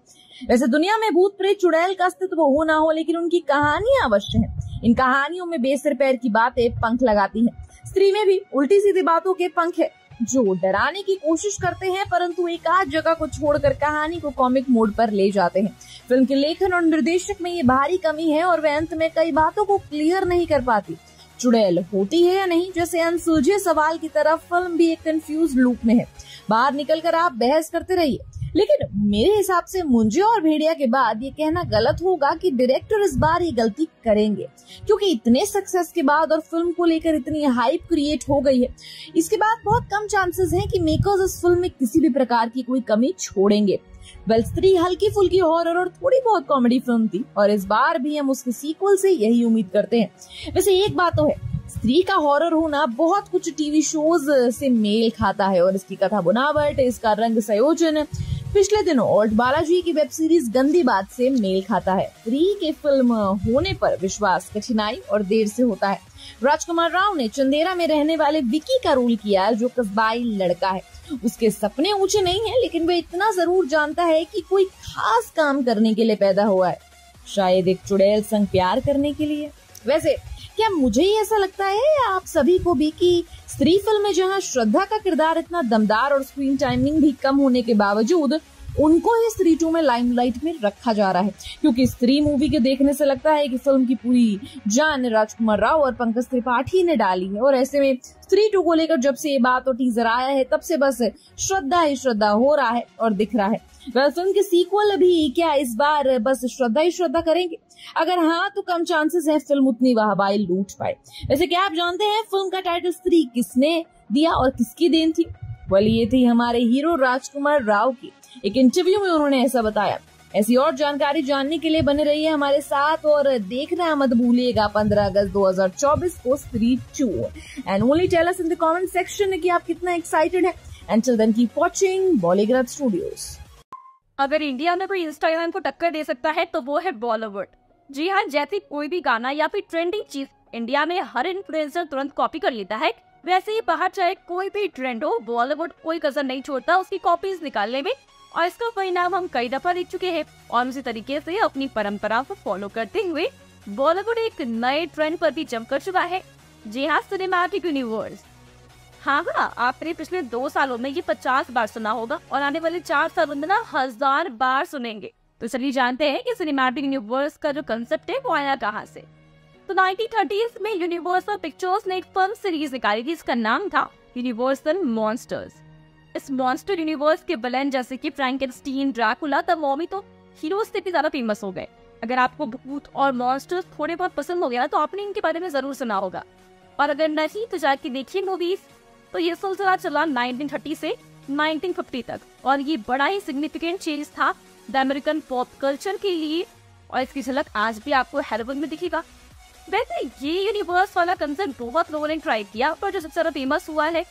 वैसे दुनिया में भूत प्रेत चुड़ैल का अस्तित्व हो ना हो, लेकिन उनकी कहानियां अवश्य है। इन कहानियों में बेसिर पैर की बातें पंख लगाती है। स्त्री में भी उल्टी सीधी बातों के पंख है जो डराने की कोशिश करते हैं, परंतु एक आध जगह को छोड़कर कहानी को कॉमिक मोड पर ले जाते हैं। फिल्म के लेखन और निर्देशक में ये भारी कमी है और वे अंत में कई बातों को क्लियर नहीं कर पाती। चुड़ैल होती है या नहीं जैसे अनसुलझे सवाल की तरह फिल्म भी एक कंफ्यूज लूप में है। बाहर निकलकर आप बहस करते रहिए, लेकिन मेरे हिसाब से मुंजिया और भेड़िया के बाद ये कहना गलत होगा कि डायरेक्टर इस बार ये गलती करेंगे, क्योंकि इतने सक्सेस के बाद और फिल्म को लेकर इतनी हाइप क्रिएट हो गई है, इसके बाद बहुत कम चांसेस हैं कि मेकर्स इस फिल्म में किसी भी प्रकार की कोई कमी छोड़ेंगे। स्त्री हल्की फुल्की हॉरर और थोड़ी बहुत कॉमेडी फिल्म थी और इस बार भी हम उसके सीक्वल से यही उम्मीद करते हैं। वैसे एक बात तो है, स्त्री का हॉरर होना बहुत कुछ टीवी शोज से मेल खाता है और इसकी कथा बुनावट, इसका रंग संयोजन पिछले दिनों ऑल्ट बालाजी की वेब सीरीज गंदी बात से मेल खाता है। स्त्री के फिल्म होने पर विश्वास कठिनाई और देर से होता है। राजकुमार राव ने चंदेरा में रहने वाले विकी का रोल किया है, जो कस्बाई लड़का है। उसके सपने ऊंचे नहीं हैं, लेकिन वह इतना जरूर जानता है कि कोई खास काम करने के लिए पैदा हुआ है। शायद एक चुड़ैल संग प्यार करने के लिए। वैसे क्या मुझे ही ऐसा लगता है या आप सभी को भी कि स्त्री फिल्में जहां श्रद्धा का किरदार इतना दमदार और स्क्रीन टाइमिंग भी कम होने के बावजूद उनको ही स्त्री 2 में लाइमलाइट में रखा जा रहा है, क्योंकि स्त्री मूवी के देखने से लगता है कि फिल्म की पूरी जान राजकुमार राव और पंकज त्रिपाठी ने डाली है। और ऐसे में स्त्री 2 को लेकर जब से ये बात और टीजर आया है तब से बस श्रद्धा ही श्रद्धा हो रहा है और दिख रहा है। वह फिल्म के सीक्वल भी क्या इस बार बस श्रद्धा ही श्रद्धा करेंगे? अगर हाँ तो कम चांसेस है फिल्म उतनी वाहवाही लूट पाए। वैसे क्या आप जानते हैं फिल्म का टाइटल स्त्री किसने दिया और किसकी देन थी? वाली ये थी हमारे हीरो राजकुमार राव की। एक इंटरव्यू में उन्होंने ऐसा बताया। ऐसी और जानकारी जानने के लिए बने रहिए हमारे साथ और देखना मत भूलिएगा 15 अगस्त 2024 को Stree 2। And only tell us in the comment section कि आप कितना एक्साइटेड हैं। And till then keep watching Bollygraph studios. अगर इंडिया में कोई इंस्टाग्राम को टक्कर दे सकता है तो वो है बॉलीवुड। जी हाँ, जैसे कोई भी गाना या फिर ट्रेंडिंग चीज इंडिया में हर इन्फ्लुएंसर तुरंत कॉपी कर लेता है, वैसे ही बाहर चाहे कोई भी ट्रेंड हो बॉलीवुड कोई कसर नहीं छोड़ता उसकी कॉपीज निकालने में। और इसका परिणाम हम कई दफा देख चुके हैं और उसी तरीके से अपनी परंपरा को फॉलो करते हुए बॉलीवुड एक नए ट्रेंड पर भी जंप कर चुका है। जी हाँ, सिनेमैटिक यूनिवर्स। हाँ, आपने पिछले 2 सालों में ये 50 बार सुना होगा और आने वाले 4 सालों में ना 1000 बार सुनेंगे। तो चलिए जानते हैं कि सिनेमैटिक यूनिवर्स का जो कंसेप्ट है वो आया कहाँ से। तो 1930s में यूनिवर्सल पिक्चर्स ने एक फिल्म सीरीज निकाली थी, इसका नाम था यूनिवर्सल मॉन्स्टर्स। इस मॉन्स्टर यूनिवर्स के विलेन जैसे कि फ्रैंकेनस्टीन, ड्रैकुला, द मॉमी तो हीरोज से भी ज्यादा फेमस हो गए। अगर आपको भूत और मॉन्स्टर्स थोड़े बहुत पसंद हो गया तो आपने इनके बारे में जरूर सुना होगा, और अगर नहीं तो जाके देखिए मूवीज। तो ये सिलसिला चला 1930 से 1950 तक और ये बड़ा ही सिग्निफिकेंट चेंज था द अमेरिकन पॉप कल्चर के लिए, और इसकी झलक आज भी आपको हॉलीवुड में दिखेगा। वैसे ये यूनिवर्स वाला कंसेप्ट बहुत लोगों ने ट्राई किया, पर जो सबसे ज्यादा फेमस हुआ है,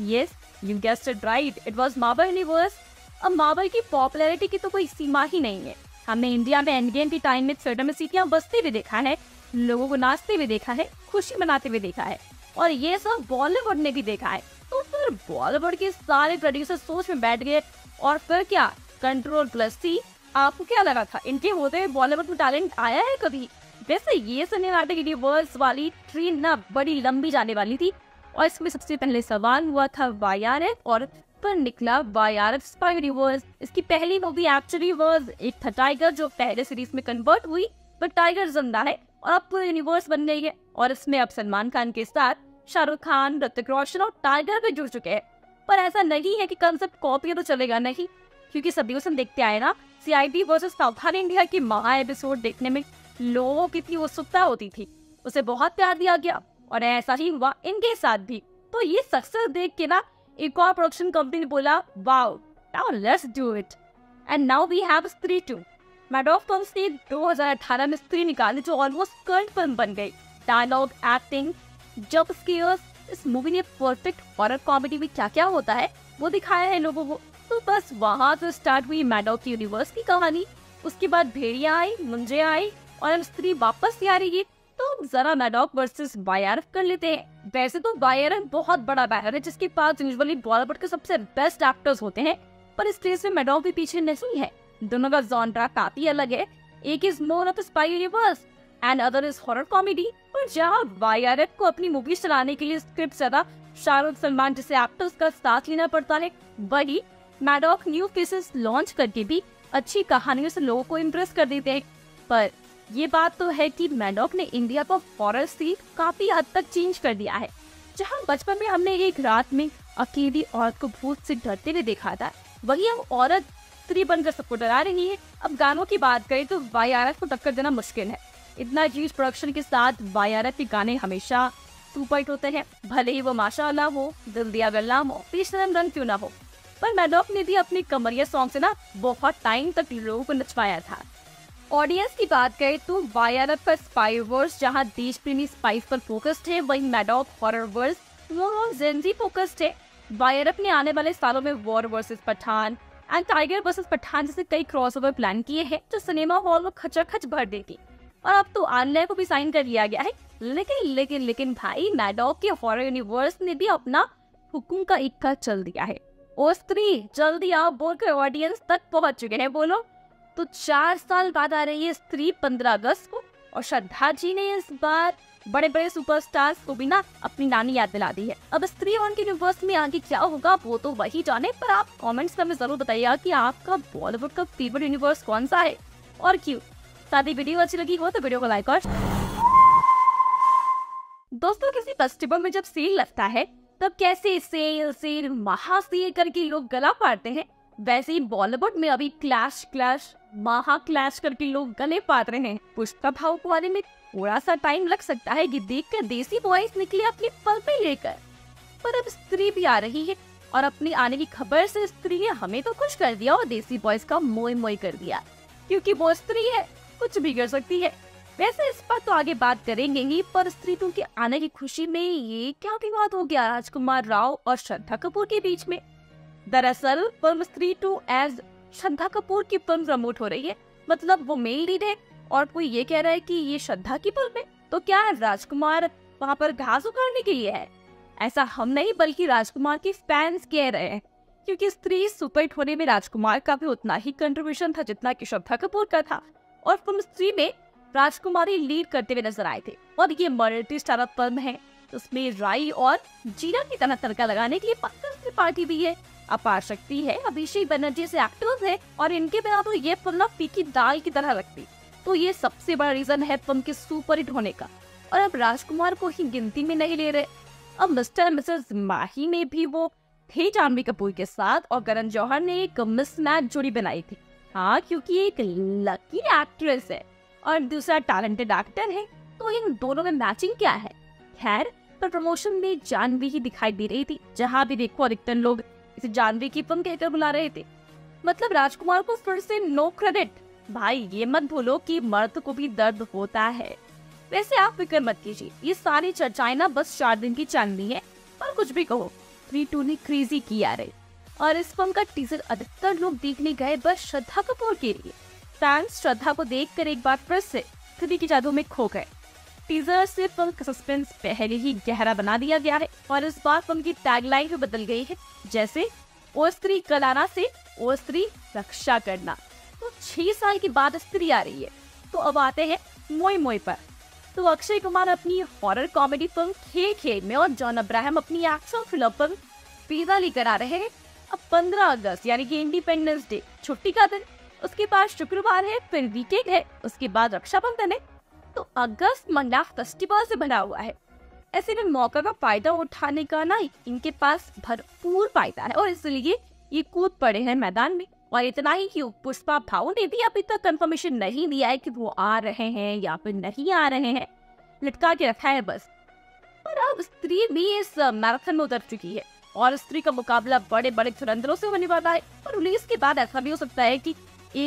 yes you guessed it right, it was Marvel universe. अब मार्वल की पॉपुलैरिटी की तो कोई सीमा ही नहीं है। हमने इंडिया में एंडगेम के टाइम में थिएटर में सीटियाँ बजते हुए देखा है, लोगों को नाचते हुए देखा है, खुशी मनाते हुए देखा है, और ये सब बॉलीवुड ने भी देखा है। तो फिर बॉलीवुड के सारे प्रोड्यूसर सोच में बैठ गए और फिर क्या, Ctrl+C। आपको क्या लगा था इनके होते हुए बॉलीवुड में टैलेंट आया है कभी? वैसे ये सिनेमैटिक यूनिवर्स वाली ट्रेन ना बड़ी लंबी जाने वाली थी और इसमें सबसे पहले सवाल हुआ था YRF और पर निकला YRF स्पाई यूनिवर्स। इसकी पहली मूवी एक्चुअली वर्स एक था टाइगर, जो पहले सीरीज में कन्वर्ट हुई, पर टाइगर जिंदा है और अब पूरे यूनिवर्स बन गई है। और इसमें अब सलमान खान के साथ शाहरुख खान, ऋतिक रोशन और टाइगर भी जुड़ चुके हैं। पर ऐसा नहीं है कि कंसेप्ट कॉपी तो चलेगा नहीं, क्योंकि सभी उसे देखते आए ना CID वर्सेस साउथन इंडिया की महा एपिसोड देखने में लोगों की इतनी उत्सुकता होती थी, उसे बहुत प्यार दिया गया और ऐसा ही हुआ इनके साथ भी। तो ये सक्सेस देख के ना एक और प्रोडक्शन कंपनी ने बोला wow now let's do it, and now we have Stree 2। Maddock films ने 2018 में स्त्री निकाली जो ऑलमोस्ट कल्ट फिल्म बन गई। डायलॉग, एक्टिंग, जंप स्केयर्स, इस मूवी ने परफेक्ट हॉरर कॉमेडी में क्या क्या होता है वो दिखाया है लोगों को। तो बस वहाँ से स्टार्ट हुई मैडॉक यूनिवर्स की कहानी। उसके बाद भेड़िया आई, मुंजिया आई और अब स्त्री वापस आ रही है। तो जरा मैडॉक वर्सेस YRF कर लेते हैं। वैसे तो YRF बहुत बड़ा बैनर है जिसके पास यूजुअली बॉलीवुड के सबसे बेस्ट एक्टर्स होते हैं, पर इस रेस में मैडॉक भी पीछे नहीं है। दोनों का जॉनरा काफी अलग है, एक is more of spy universe and other is horror comedy. और जहाँ YRF को अपनी मूवीज चलाने के लिए स्क्रिप्ट ज्यादा शाहरुख, सलमान जैसे एक्टर्स का साथ लेना पड़ता है, वही मैडॉक न्यू फेसेस लॉन्च करके भी अच्छी कहानियों से लोगों को इम्प्रेस कर देते हैं। पर ये बात तो है कि मैडॉक ने इंडिया को हॉरर से काफी हद तक चेंज कर दिया है। जहाँ बचपन में हमने एक रात में अकेली औरत को भूत से डरते हुए देखा था, वही अब औरत स्त्री बनकर सबको डरा रही है। अब गानों की बात करें तो YRF को टक्कर देना मुश्किल है। इतना ह्यूज प्रोडक्शन के साथ YRF के गाने हमेशा सुपर हिट होते हैं, भले ही वो माशाअल्लाह हो, दिल दिया गल्लाम हो, पेशनम रन क्यों ना हो। पर मैडॉक ने भी अपने कमरिया सॉन्ग से ना बहुत टाइम तक लोगों को नचवाया था। ऑडियंस की बात करें तो YRF का स्पाई वर्स जहाँ देश प्रेमी स्पाई पर फोकस्ड है, वही मैडॉक हॉरर वर्स वो जेंजी फोकस्ड है। YRF ने आने वाले सालों में war versus Pathaan and tiger versus Pathaan जैसे कई क्रॉसओवर प्लान किए हैं जो सिनेमा हॉल को खचाखच भर देगी। और अब तो आनलाइन को भी साइन कर लिया गया है। लेकिन लेकिन लेकिन भाई मैडॉक के हॉरर यूनिवर्स ने भी अपना हुक्म का इक्का चल दिया है। ओ स्त्री जल्दी आओ बोलकर ऑडियंस तक पहुँच चुके हैं। बोलो तो 4 साल बाद आ रही है स्त्री 15 अगस्त को, और श्रद्धा जी ने इस बार बड़े बड़े सुपरस्टार्स को भी ना अपनी नानी याद दिला दी है। अब स्त्री 1 के यूनिवर्स में आगे क्या होगा वो तो वही जाने, पर आप कमेंट्स में हमें जरूर बताइएगा कि आपका बॉलीवुड का फेवरेट यूनिवर्स कौन सा है और क्यों। साथ ही वीडियो अच्छी लगी हो तो वीडियो को लाइक। और दोस्तों, किसी फेस्टिवल में जब सेल लगता है तब कैसे सेल सेल महा सेल करके लोग गला फाड़ते हैं, वैसे ही बॉलीवुड में अभी क्लैश क्लैश महा क्लैश करके लोग गले फाड़ रहे हैं। पुष्पा भाव को आने में थोड़ा सा टाइम लग सकता है कि देखकर देसी बॉयज निकले अपने पल पे लेकर, पर अब स्त्री भी आ रही है और अपने आने की खबर से स्त्री ने हमें तो खुश कर दिया और देसी बॉयज का मोई मोई कर दिया, क्योंकि वो स्त्री है, कुछ भी कर सकती है। वैसे इस पर तो आगे बात करेंगे ही, पर स्त्री 2 के आने की खुशी में ये क्या विवाद हो गया राजकुमार राव और श्रद्धा कपूर के बीच में। दरअसल फिल्म स्त्री 2 एज श्रद्धा कपूर की फिल्म प्रमोट हो रही है, मतलब वो मेल लीड है और कोई ये कह रहा है कि ये श्रद्धा की फिल्म है, तो क्या राजकुमार वहाँ पर घास उखाड़ने के लिए है? ऐसा हम नहीं बल्कि राजकुमार के फैंस कह रहे हैं, क्योंकि स्त्री सुपरहिट होने में राजकुमार का भी उतना ही कंट्रीब्यूशन था जितना कि श्रद्धा कपूर का था, और फिल्म स्त्री में राजकुमारी लीड करते हुए नजर आए थे। और ये मल्टी स्टारर फिल्म है, उसमें राई और जीरा की तरह तड़का लगाने के लिए पंकज त्रिपाठी भी है, अपारशक्ति है, अभिषेक बनर्जी से एक्टर्स है, और इनके बिना तो ये फिल्म फीकी दाल की तरह लगती। तो ये सबसे बड़ा रीजन है फिल्म के सुपर हिट होने का, और अब राजकुमार को ही गिनती में नहीं ले रहे। अब मिस्टर एंड मिसेस माही में भी वो थे जानवी कपूर के साथ, और करण जौहर ने एक मिसमैच जोड़ी बनाई थी। हाँ, क्योंकि एक लकी एक्ट्रेस है और दूसरा टैलेंटेड एक्टर है, तो इन दोनों में मैचिंग क्या है? खैर, पर प्रमोशन में जानवी ही दिखाई दे रही थी, जहाँ भी देखो अधिकतर लोग इसे जानवी की फिल्म कहकर बुला रहे थे। मतलब राजकुमार को फिर से नो क्रेडिट। भाई ये मत भूलो कि मर्द को भी दर्द होता है। वैसे आप फिक्र मत कीजिए, ये सारी चर्चाएं ना बस 4 दिन की चांदनी है, पर कुछ भी कहो स्त्री 2 ने क्रेजी की आ रही। और इस फिल्म का टीजर अधिकतर लोग देखने गए बस श्रद्धा कपूर के लिए। फैंस श्रद्धा को देखकर एक बार फिर से स्त्री के जादू में खो गए। टीजर से फिल्म का सस्पेंस पहले ही गहरा बना दिया गया है, और इस बार फिल्म की टैगलाइन भी बदल गई है, जैसे ओ स्त्री कलाना से ओ स्त्री रक्षा करना। तो 6 साल के बाद स्त्री आ रही है, तो अब आते हैं मोई मोई पर। तो अक्षय कुमार अपनी हॉरर कॉमेडी फिल्म खेल खेल में और जॉन अब्राहम अपनी एक्शन फिल्म पर वेदा लेकर आ रहे हैं। अब 15 अगस्त यानी कि इंडिपेंडेंस डे छुट्टी का दिन, उसके बाद शुक्रवार है, फिर वीकेंड है, उसके बाद रक्षाबंधन है, तो अगस्त महीना फेस्टिवल से भरा हुआ है। ऐसे में मौका का फायदा उठाने का ना इनके पास भरपूर फायदा है, और इसलिए ये कूद पड़े हैं मैदान में। और इतना ही क्यों, पुष्पा भाव ने भी अभी तक कंफर्मेशन नहीं दिया है कि वो आ रहे हैं या फिर नहीं आ रहे हैं, लटका के रखा है बस। पर अब स्त्री भी इस मैराथन में उतर चुकी है, और स्त्री का मुकाबला बड़े बड़े धुरंधरों से होने वाला है, और रिलीज के बाद ऐसा भी हो सकता है कि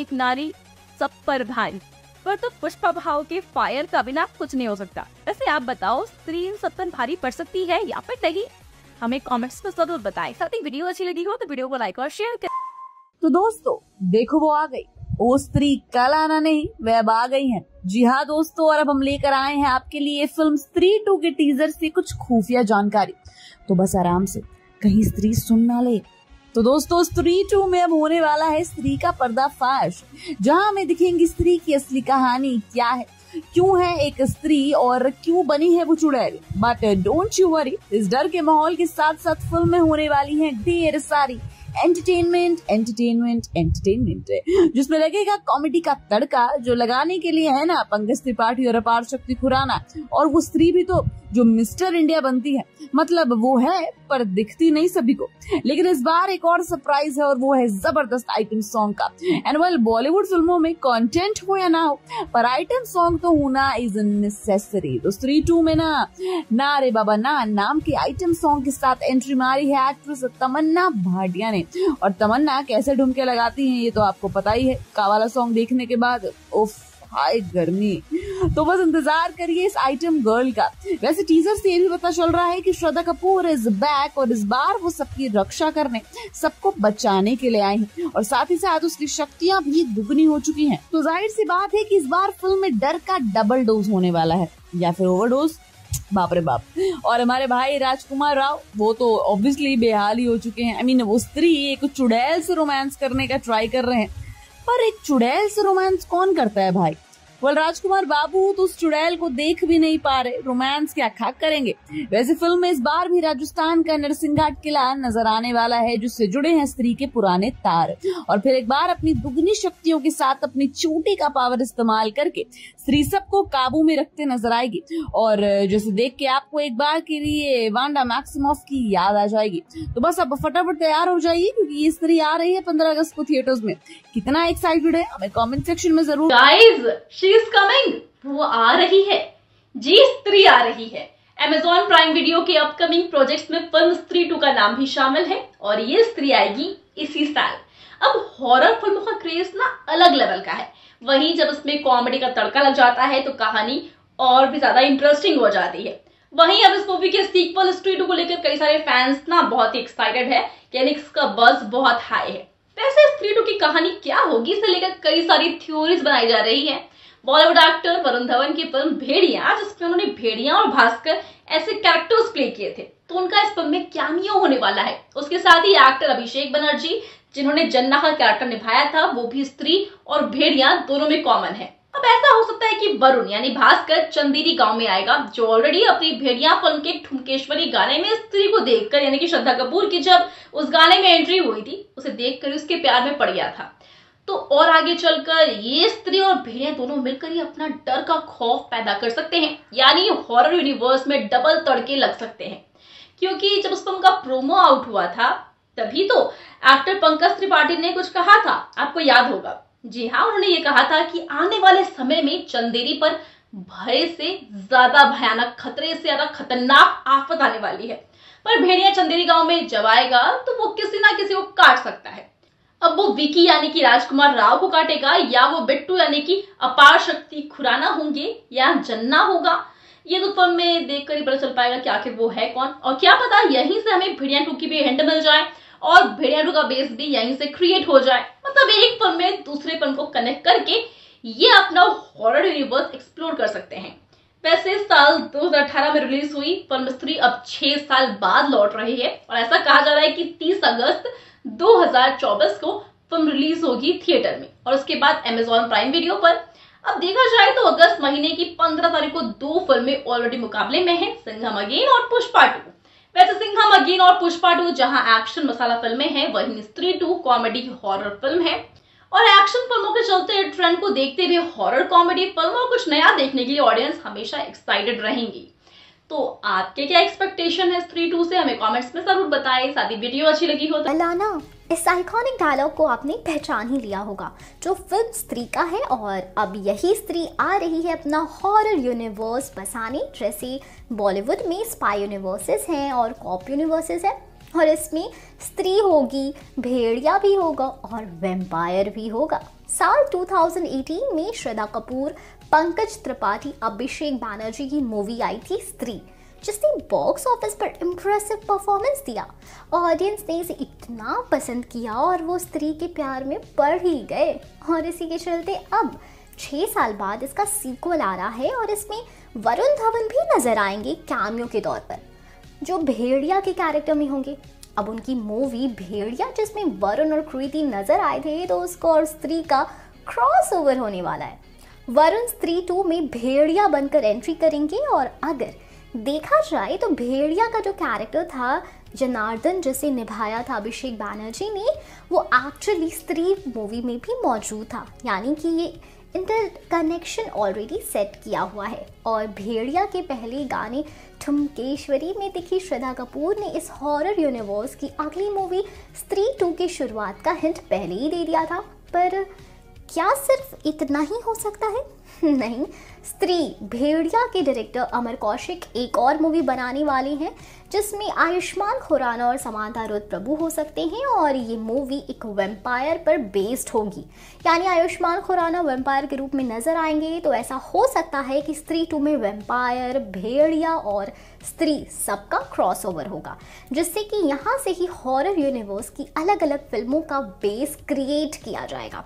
एक नारी सब पर भारी। पर तो पुष्पा भाव के फायर का बिना कुछ नहीं हो सकता। वैसे आप बताओ, स्त्री इन सब पर भारी पड़ सकती है या फिर नहीं? हमें कॉमेंट्स में जरूर बताए। साथ ही वीडियो अच्छी लगी हो तो वीडियो को लाइक और शेयर करें। तो दोस्तों देखो, वो आ गई ओ स्त्री, कल आना नहीं वह अब आ गई हैं। जी हाँ दोस्तों, और अब हम लेकर आए हैं आपके लिए फिल्म स्त्री 2 के टीजर से कुछ खुफिया जानकारी। तो बस आराम से, कहीं स्त्री सुन ना ले। तो दोस्तों स्त्री 2 में अब होने वाला है स्त्री का पर्दाफाश, जहाँ हमें दिखेंगी स्त्री की असली कहानी क्या है, क्यों है एक स्त्री और क्यों बनी है वो चुड़ैल। बट डोंट यू वरी, इस डर के माहौल के साथ साथ फिल्म में होने वाली है ढेर सारी एंटरटेनमेंट एंटरटेनमेंट एंटरटेनमेंट, जिसमें लगेगा कॉमेडी का तड़का, जो लगाने के लिए है ना पंकज त्रिपाठी और अपारशक्ति खुराना। और वो स्त्री भी तो जो मिस्टर इंडिया बनती है, मतलब वो है पर दिखती नहीं सभी को। लेकिन इस बार एक और सरप्राइज है, और वो है जबरदस्त आइटम सॉन्ग का। एंड वेल, बॉलीवुड फिल्मों में कंटेंट हो या ना हो, पर आइटम सॉन्ग तो होना इज नेसेसरी। तो स्त्री 2 में ना ना रे बाबा ना नाम के आइटम सॉन्ग के साथ एंट्री मारी है एक्ट्रेस तमन्ना भाटिया ने। और तमन्ना कैसे ढुमके लगाती है ये तो आपको पता ही है, कावाला सॉन्ग देखने के बाद उफ हाय गर्मी। तो बस इंतजार करिए इस आइटम गर्ल का। वैसे टीजर से ये भी पता चल रहा है कि श्रद्धा कपूर इज बैक, और इस बार वो सबकी रक्षा करने, सबको बचाने के लिए आई हैं, और साथ ही साथ उसकी शक्तियां भी दुगनी हो चुकी हैं। तो जाहिर सी बात है कि इस बार फिल्म में डर का डबल डोज होने वाला है, या फिर ओवरडोज, बाप रे बाप। और हमारे भाई राजकुमार राव वो तो ऑब्वियसली बेहाल ही हो चुके हैं। आई मीन वो स्त्री एक चुड़ैल से रोमांस करने का ट्राई कर रहे हैं, पर एक चुड़ैल से रोमांस कौन करता है भाई। वल राजकुमार बाबू तो उस चुड़ैल को देख भी नहीं पा रहे, रोमांस क्या खाक करेंगे। वैसे फिल्म में इस बार भी राजस्थान का नरसिंहघाट किला नजर आने वाला है, जिससे जुड़े हैं स्त्री के पुराने तार। और फिर एक बार अपनी दुगनी शक्तियों के साथ अपनी चोटी का पावर इस्तेमाल करके स्त्री सबको काबू में रखते नजर आएगी, और जैसे देख के आपको एक बार के लिए वांडा मैक्सिमोफ की याद आ जाएगी। तो बस अब फटाफट तैयार हो जाइए, क्योंकि ये स्त्री आ रही है 15 अगस्त को थिएटर्स में। कितना एक्साइटेड है हमें कॉमेंट सेक्शन में जरूर। She's coming, वो आ रही है जी, स्त्री आ रही है। Amazon प्राइम वीडियो के अपकमिंग प्रोजेक्ट्स में फिल्म स्त्री 2 का नाम भी शामिल है, और ये स्त्री आएगी इसी साल। अब हॉरर फिल्मों का क्रेज ना अलग लेवल का है, वहीं जब इसमें कॉमेडी का तड़का लग जाता है तो कहानी और भी ज्यादा इंटरेस्टिंग हो जाती है। वहीं अब इस मूवी के सीक्वल स्त्री 2 को लेकर कई सारे फैंस ना बहुत ही एक्साइटेड है, यानी इसका बज़ बहुत हाई है। वैसे स्त्री 2 की कहानी क्या होगी इसे लेकर कई सारी थ्योरीज बनाई जा रही है। बॉलीवुड एक्टर वरुण धवन की फिल्म भेड़िया, जिसमें उन्होंने भेड़िया और भास्कर ऐसे कैरेक्टर्स प्ले किए थे, तो उनका इस फिल्म में कैमियो होने वाला है। उसके साथ ही एक्टर अभिषेक बनर्जी, जिन्होंने जन्ना का कैरेक्टर निभाया था, वो भी स्त्री और भेड़िया दोनों में कॉमन है। अब ऐसा हो सकता है कि वरुण यानी भास्कर चंदेरी गाँव में आएगा, जो ऑलरेडी अपनी भेड़िया फिल्म के ठुमकेश्वरी गाने में स्त्री को देखकर, यानी कि श्रद्धा कपूर की जब उस गाने में एंट्री हुई थी, उसे देखकर उसके प्यार में पड़ गया था। तो और आगे चलकर ये स्त्री और भेड़िया दोनों मिलकर ही अपना डर का खौफ पैदा कर सकते हैं, यानी हॉरर यूनिवर्स में डबल तड़के लग सकते हैं। क्योंकि जब उस फिल्म का प्रोमो आउट हुआ था, तभी तो एक्टर पंकज त्रिपाठी ने कुछ कहा था, आपको याद होगा। जी हाँ, उन्होंने ये कहा था कि आने वाले समय में चंदेरी पर भय से ज्यादा भयानक, खतरे से ज्यादा खतरनाक आफत आने वाली है, पर भेड़िया चंदेरी गाँव में जब आएगा तो वो किसी ना किसी को काट सकता है। अब वो विकी यानी कि राजकुमार राव को काटेगा, या वो बिट्टू यानी कि अपारशक्ति खुराना होंगे, या जन्ना होगा। ये तो फिल्म में देखकर ही पता चल पाएगा कि आखिर वो है कौन, और क्या पता यहीं से हमें भेड़िया 2 की भी हिंट मिल जाए और भेड़िया 2 का बेस भी यहीं से क्रिएट हो जाए। मतलब एक फिल्म में दूसरे फिल्म को कनेक्ट करके ये अपना हॉरर यूनिवर्स एक्सप्लोर कर सकते हैं। वैसे साल 2018 में रिलीज हुई फिल्म स्त्री अब 6 साल बाद लौट रही है, और ऐसा कहा जा रहा है कि 30 अगस्त 2024 को फिल्म रिलीज होगी थिएटर में, और उसके बाद Amazon प्राइम वीडियो पर। अब देखा जाए तो अगस्त महीने की 15 तारीख को 2 फिल्में ऑलरेडी मुकाबले में हैं, सिंघम अगेन और पुष्पा 2। वैसे सिंघम अगेन और पुष्पा 2 जहां एक्शन मसाला फिल्में हैं, वहीं स्त्री 2 कॉमेडी हॉरर फिल्म है। और एक्शन फिल्मों के चलते ट्रेंड को देखते हुए हॉरर कॉमेडी फिल्म और कुछ नया देखने के लिए ऑडियंस हमेशा एक्साइटेड रहेंगी। तो आपके क्या एक्सपेक्टेशन है स्त्री 2 से, हमें कमेंट्स में जरूर बताएं। साथ ही वीडियो अच्छी लगी हो तो लाना। इस आइकॉनिक डायलॉग को आपने पहचान ही लिया होगा, जो फिल्म स्त्री का है, और अब यही स्त्री आ रही है अपना हॉरर यूनिवर्स बसाने। जैसे बॉलीवुड में स्पाई यूनिवर्सेस हैं और कॉप यूनिवर्सेस हैं, और इसमें स्त्री होगी, भेड़िया भी होगा और वैम्पायर भी होगा। साल 2018 में श्रद्धा कपूर, पंकज त्रिपाठी, अभिषेक बैनर्जी की मूवी आई थी स्त्री, जिसने बॉक्स ऑफिस पर इम्प्रेसिव परफॉर्मेंस दिया। ऑडियंस ने इसे इतना पसंद किया और वो स्त्री के प्यार में पड़ ही गए, और इसी के चलते अब 6 साल बाद इसका सीक्वल आ रहा है, और इसमें वरुण धवन भी नजर आएंगे कैमियो के तौर पर, जो भेड़िया के कैरेक्टर में होंगे। अब उनकी मूवी भेड़िया, जिसमें वरुण और कृति नजर आए थे, तो उसको और स्त्री का क्रॉसओवर होने वाला है। वरुण स्त्री 2 में भेड़िया बनकर एंट्री करेंगे, और अगर देखा जाए तो भेड़िया का जो कैरेक्टर था, जनार्दन, जिसे निभाया था अभिषेक बैनर्जी ने, वो एक्चुअली स्त्री मूवी में भी मौजूद था, यानी कि ये इंटर कनेक्शन ऑलरेडी सेट किया हुआ है। और भेड़िया के पहले गाने ठुमकेश्वरी में दिखी श्रद्धा कपूर ने इस हॉरर यूनिवर्स की अगली मूवी स्त्री 2 की शुरुआत का हिंट पहले ही दे दिया था। पर क्या सिर्फ इतना ही हो सकता है? नहीं, स्त्री भेड़िया के डायरेक्टर अमर कौशिक एक और मूवी बनाने वाले हैं, जिसमें आयुष्मान खुराना और समांथा रोत प्रभु हो सकते हैं, और ये मूवी एक वैम्पायर पर बेस्ड होगी, यानी आयुष्मान खुराना वैम्पायर के रूप में नजर आएंगे। तो ऐसा हो सकता है कि स्त्री 2 में वैम्पायर, भेड़िया और स्त्री सबका क्रॉसओवर होगा, जिससे कि यहाँ से ही हॉरर यूनिवर्स की अलग अलग फिल्मों का बेस क्रिएट किया जाएगा।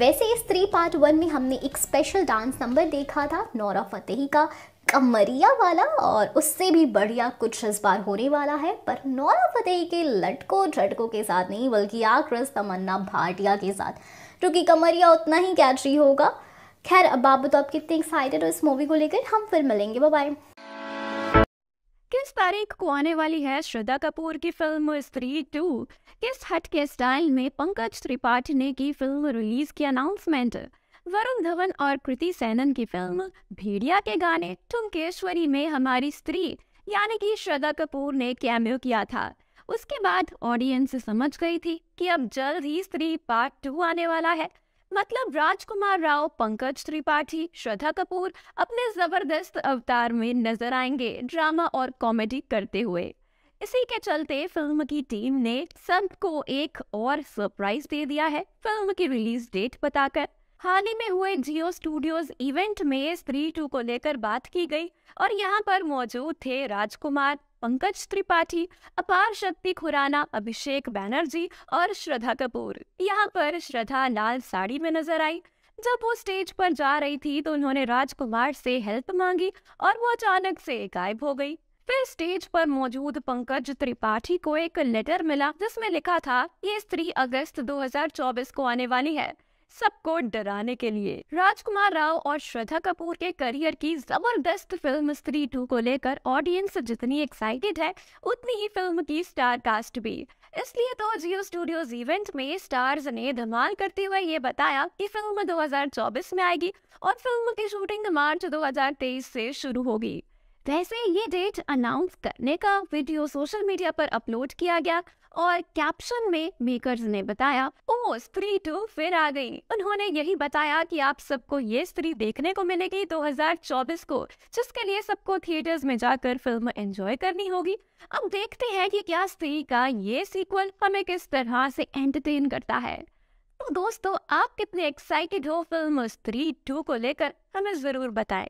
वैसे इस स्त्री पार्ट 1 में हमने एक स्पेशल डांस नंबर देखा था, नौरा फतेही का कमरिया वाला, और उससे भी बढ़िया कुछ इस बार होने वाला है, पर नौरा फतेही के लटको झटकों के साथ नहीं, बल्कि आक्रोश तमन्ना भाटिया के साथ, क्योंकि कमरिया उतना ही कैचरी होगा। खैर अब आप बताओ आप कितने एक्साइटेड हो इस मूवी को लेकर। हम फिर मिलेंगे, बाय बाय। किस तारीख को आने वाली है श्रद्धा कपूर की फिल्म स्त्री 2? किस हटके स्टाइल में पंकज त्रिपाठी ने की फिल्म रिलीज की अनाउंसमेंट? वरुण धवन और कृति सेनन की फिल्म भेड़िया के गाने ठुमकेश्वरी में हमारी स्त्री यानी कि श्रद्धा कपूर ने कैमियो किया था। उसके बाद ऑडियंस समझ गई थी कि अब जल्द ही स्त्री पार्ट 2 आने वाला है। मतलब राजकुमार राव, पंकज त्रिपाठी, श्रद्धा कपूर अपने जबरदस्त अवतार में नजर आएंगे, ड्रामा और कॉमेडी करते हुए। इसी के चलते फिल्म की टीम ने सबको एक और सरप्राइज दे दिया है फिल्म की रिलीज डेट बताकर। हाल ही में हुए जियो स्टूडियोज इवेंट में स्त्री 2 को लेकर बात की गई और यहाँ पर मौजूद थे राजकुमार, पंकज त्रिपाठी, अपारशक्ति खुराना, अभिषेक बैनर्जी और श्रद्धा कपूर। यहाँ पर श्रद्धा लाल साड़ी में नजर आई। जब वो स्टेज पर जा रही थी तो उन्होंने राजकुमार से हेल्प मांगी और वो अचानक से गायब हो गई। फिर स्टेज पर मौजूद पंकज त्रिपाठी को एक लेटर मिला जिसमें लिखा था ये स्त्री अगस्त 2024 को आने वाली है। सबको डराने के लिए राजकुमार राव और श्रद्धा कपूर के करियर की जबरदस्त फिल्म स्त्री 2 को लेकर ऑडियंस जितनी एक्साइटेड है उतनी ही फिल्म की स्टार कास्ट भी। इसलिए तो जियो स्टूडियोज इवेंट में स्टार्स ने धमाल करते हुए ये बताया कि फिल्म 2024 में आएगी और फिल्म की शूटिंग मार्च 2023 से शुरू होगी। वैसे ये डेट अनाउंस करने का वीडियो सोशल मीडिया पर अपलोड किया गया और कैप्शन में मेकर्स ने बताया ओ स्त्री 2 फिर आ गई। उन्होंने यही बताया कि आप सबको ये स्त्री देखने को मिलेगी 2024 को, जिसके लिए सबको थिएटर्स में जाकर फिल्म एंजॉय करनी होगी। अब देखते हैं कि क्या स्त्री का ये सीक्वल हमें किस तरह से एंटरटेन करता है। तो दोस्तों आप कितने एक्साइटेड हो फिल्म स्त्री 2 को लेकर, हमें जरूर बताएं।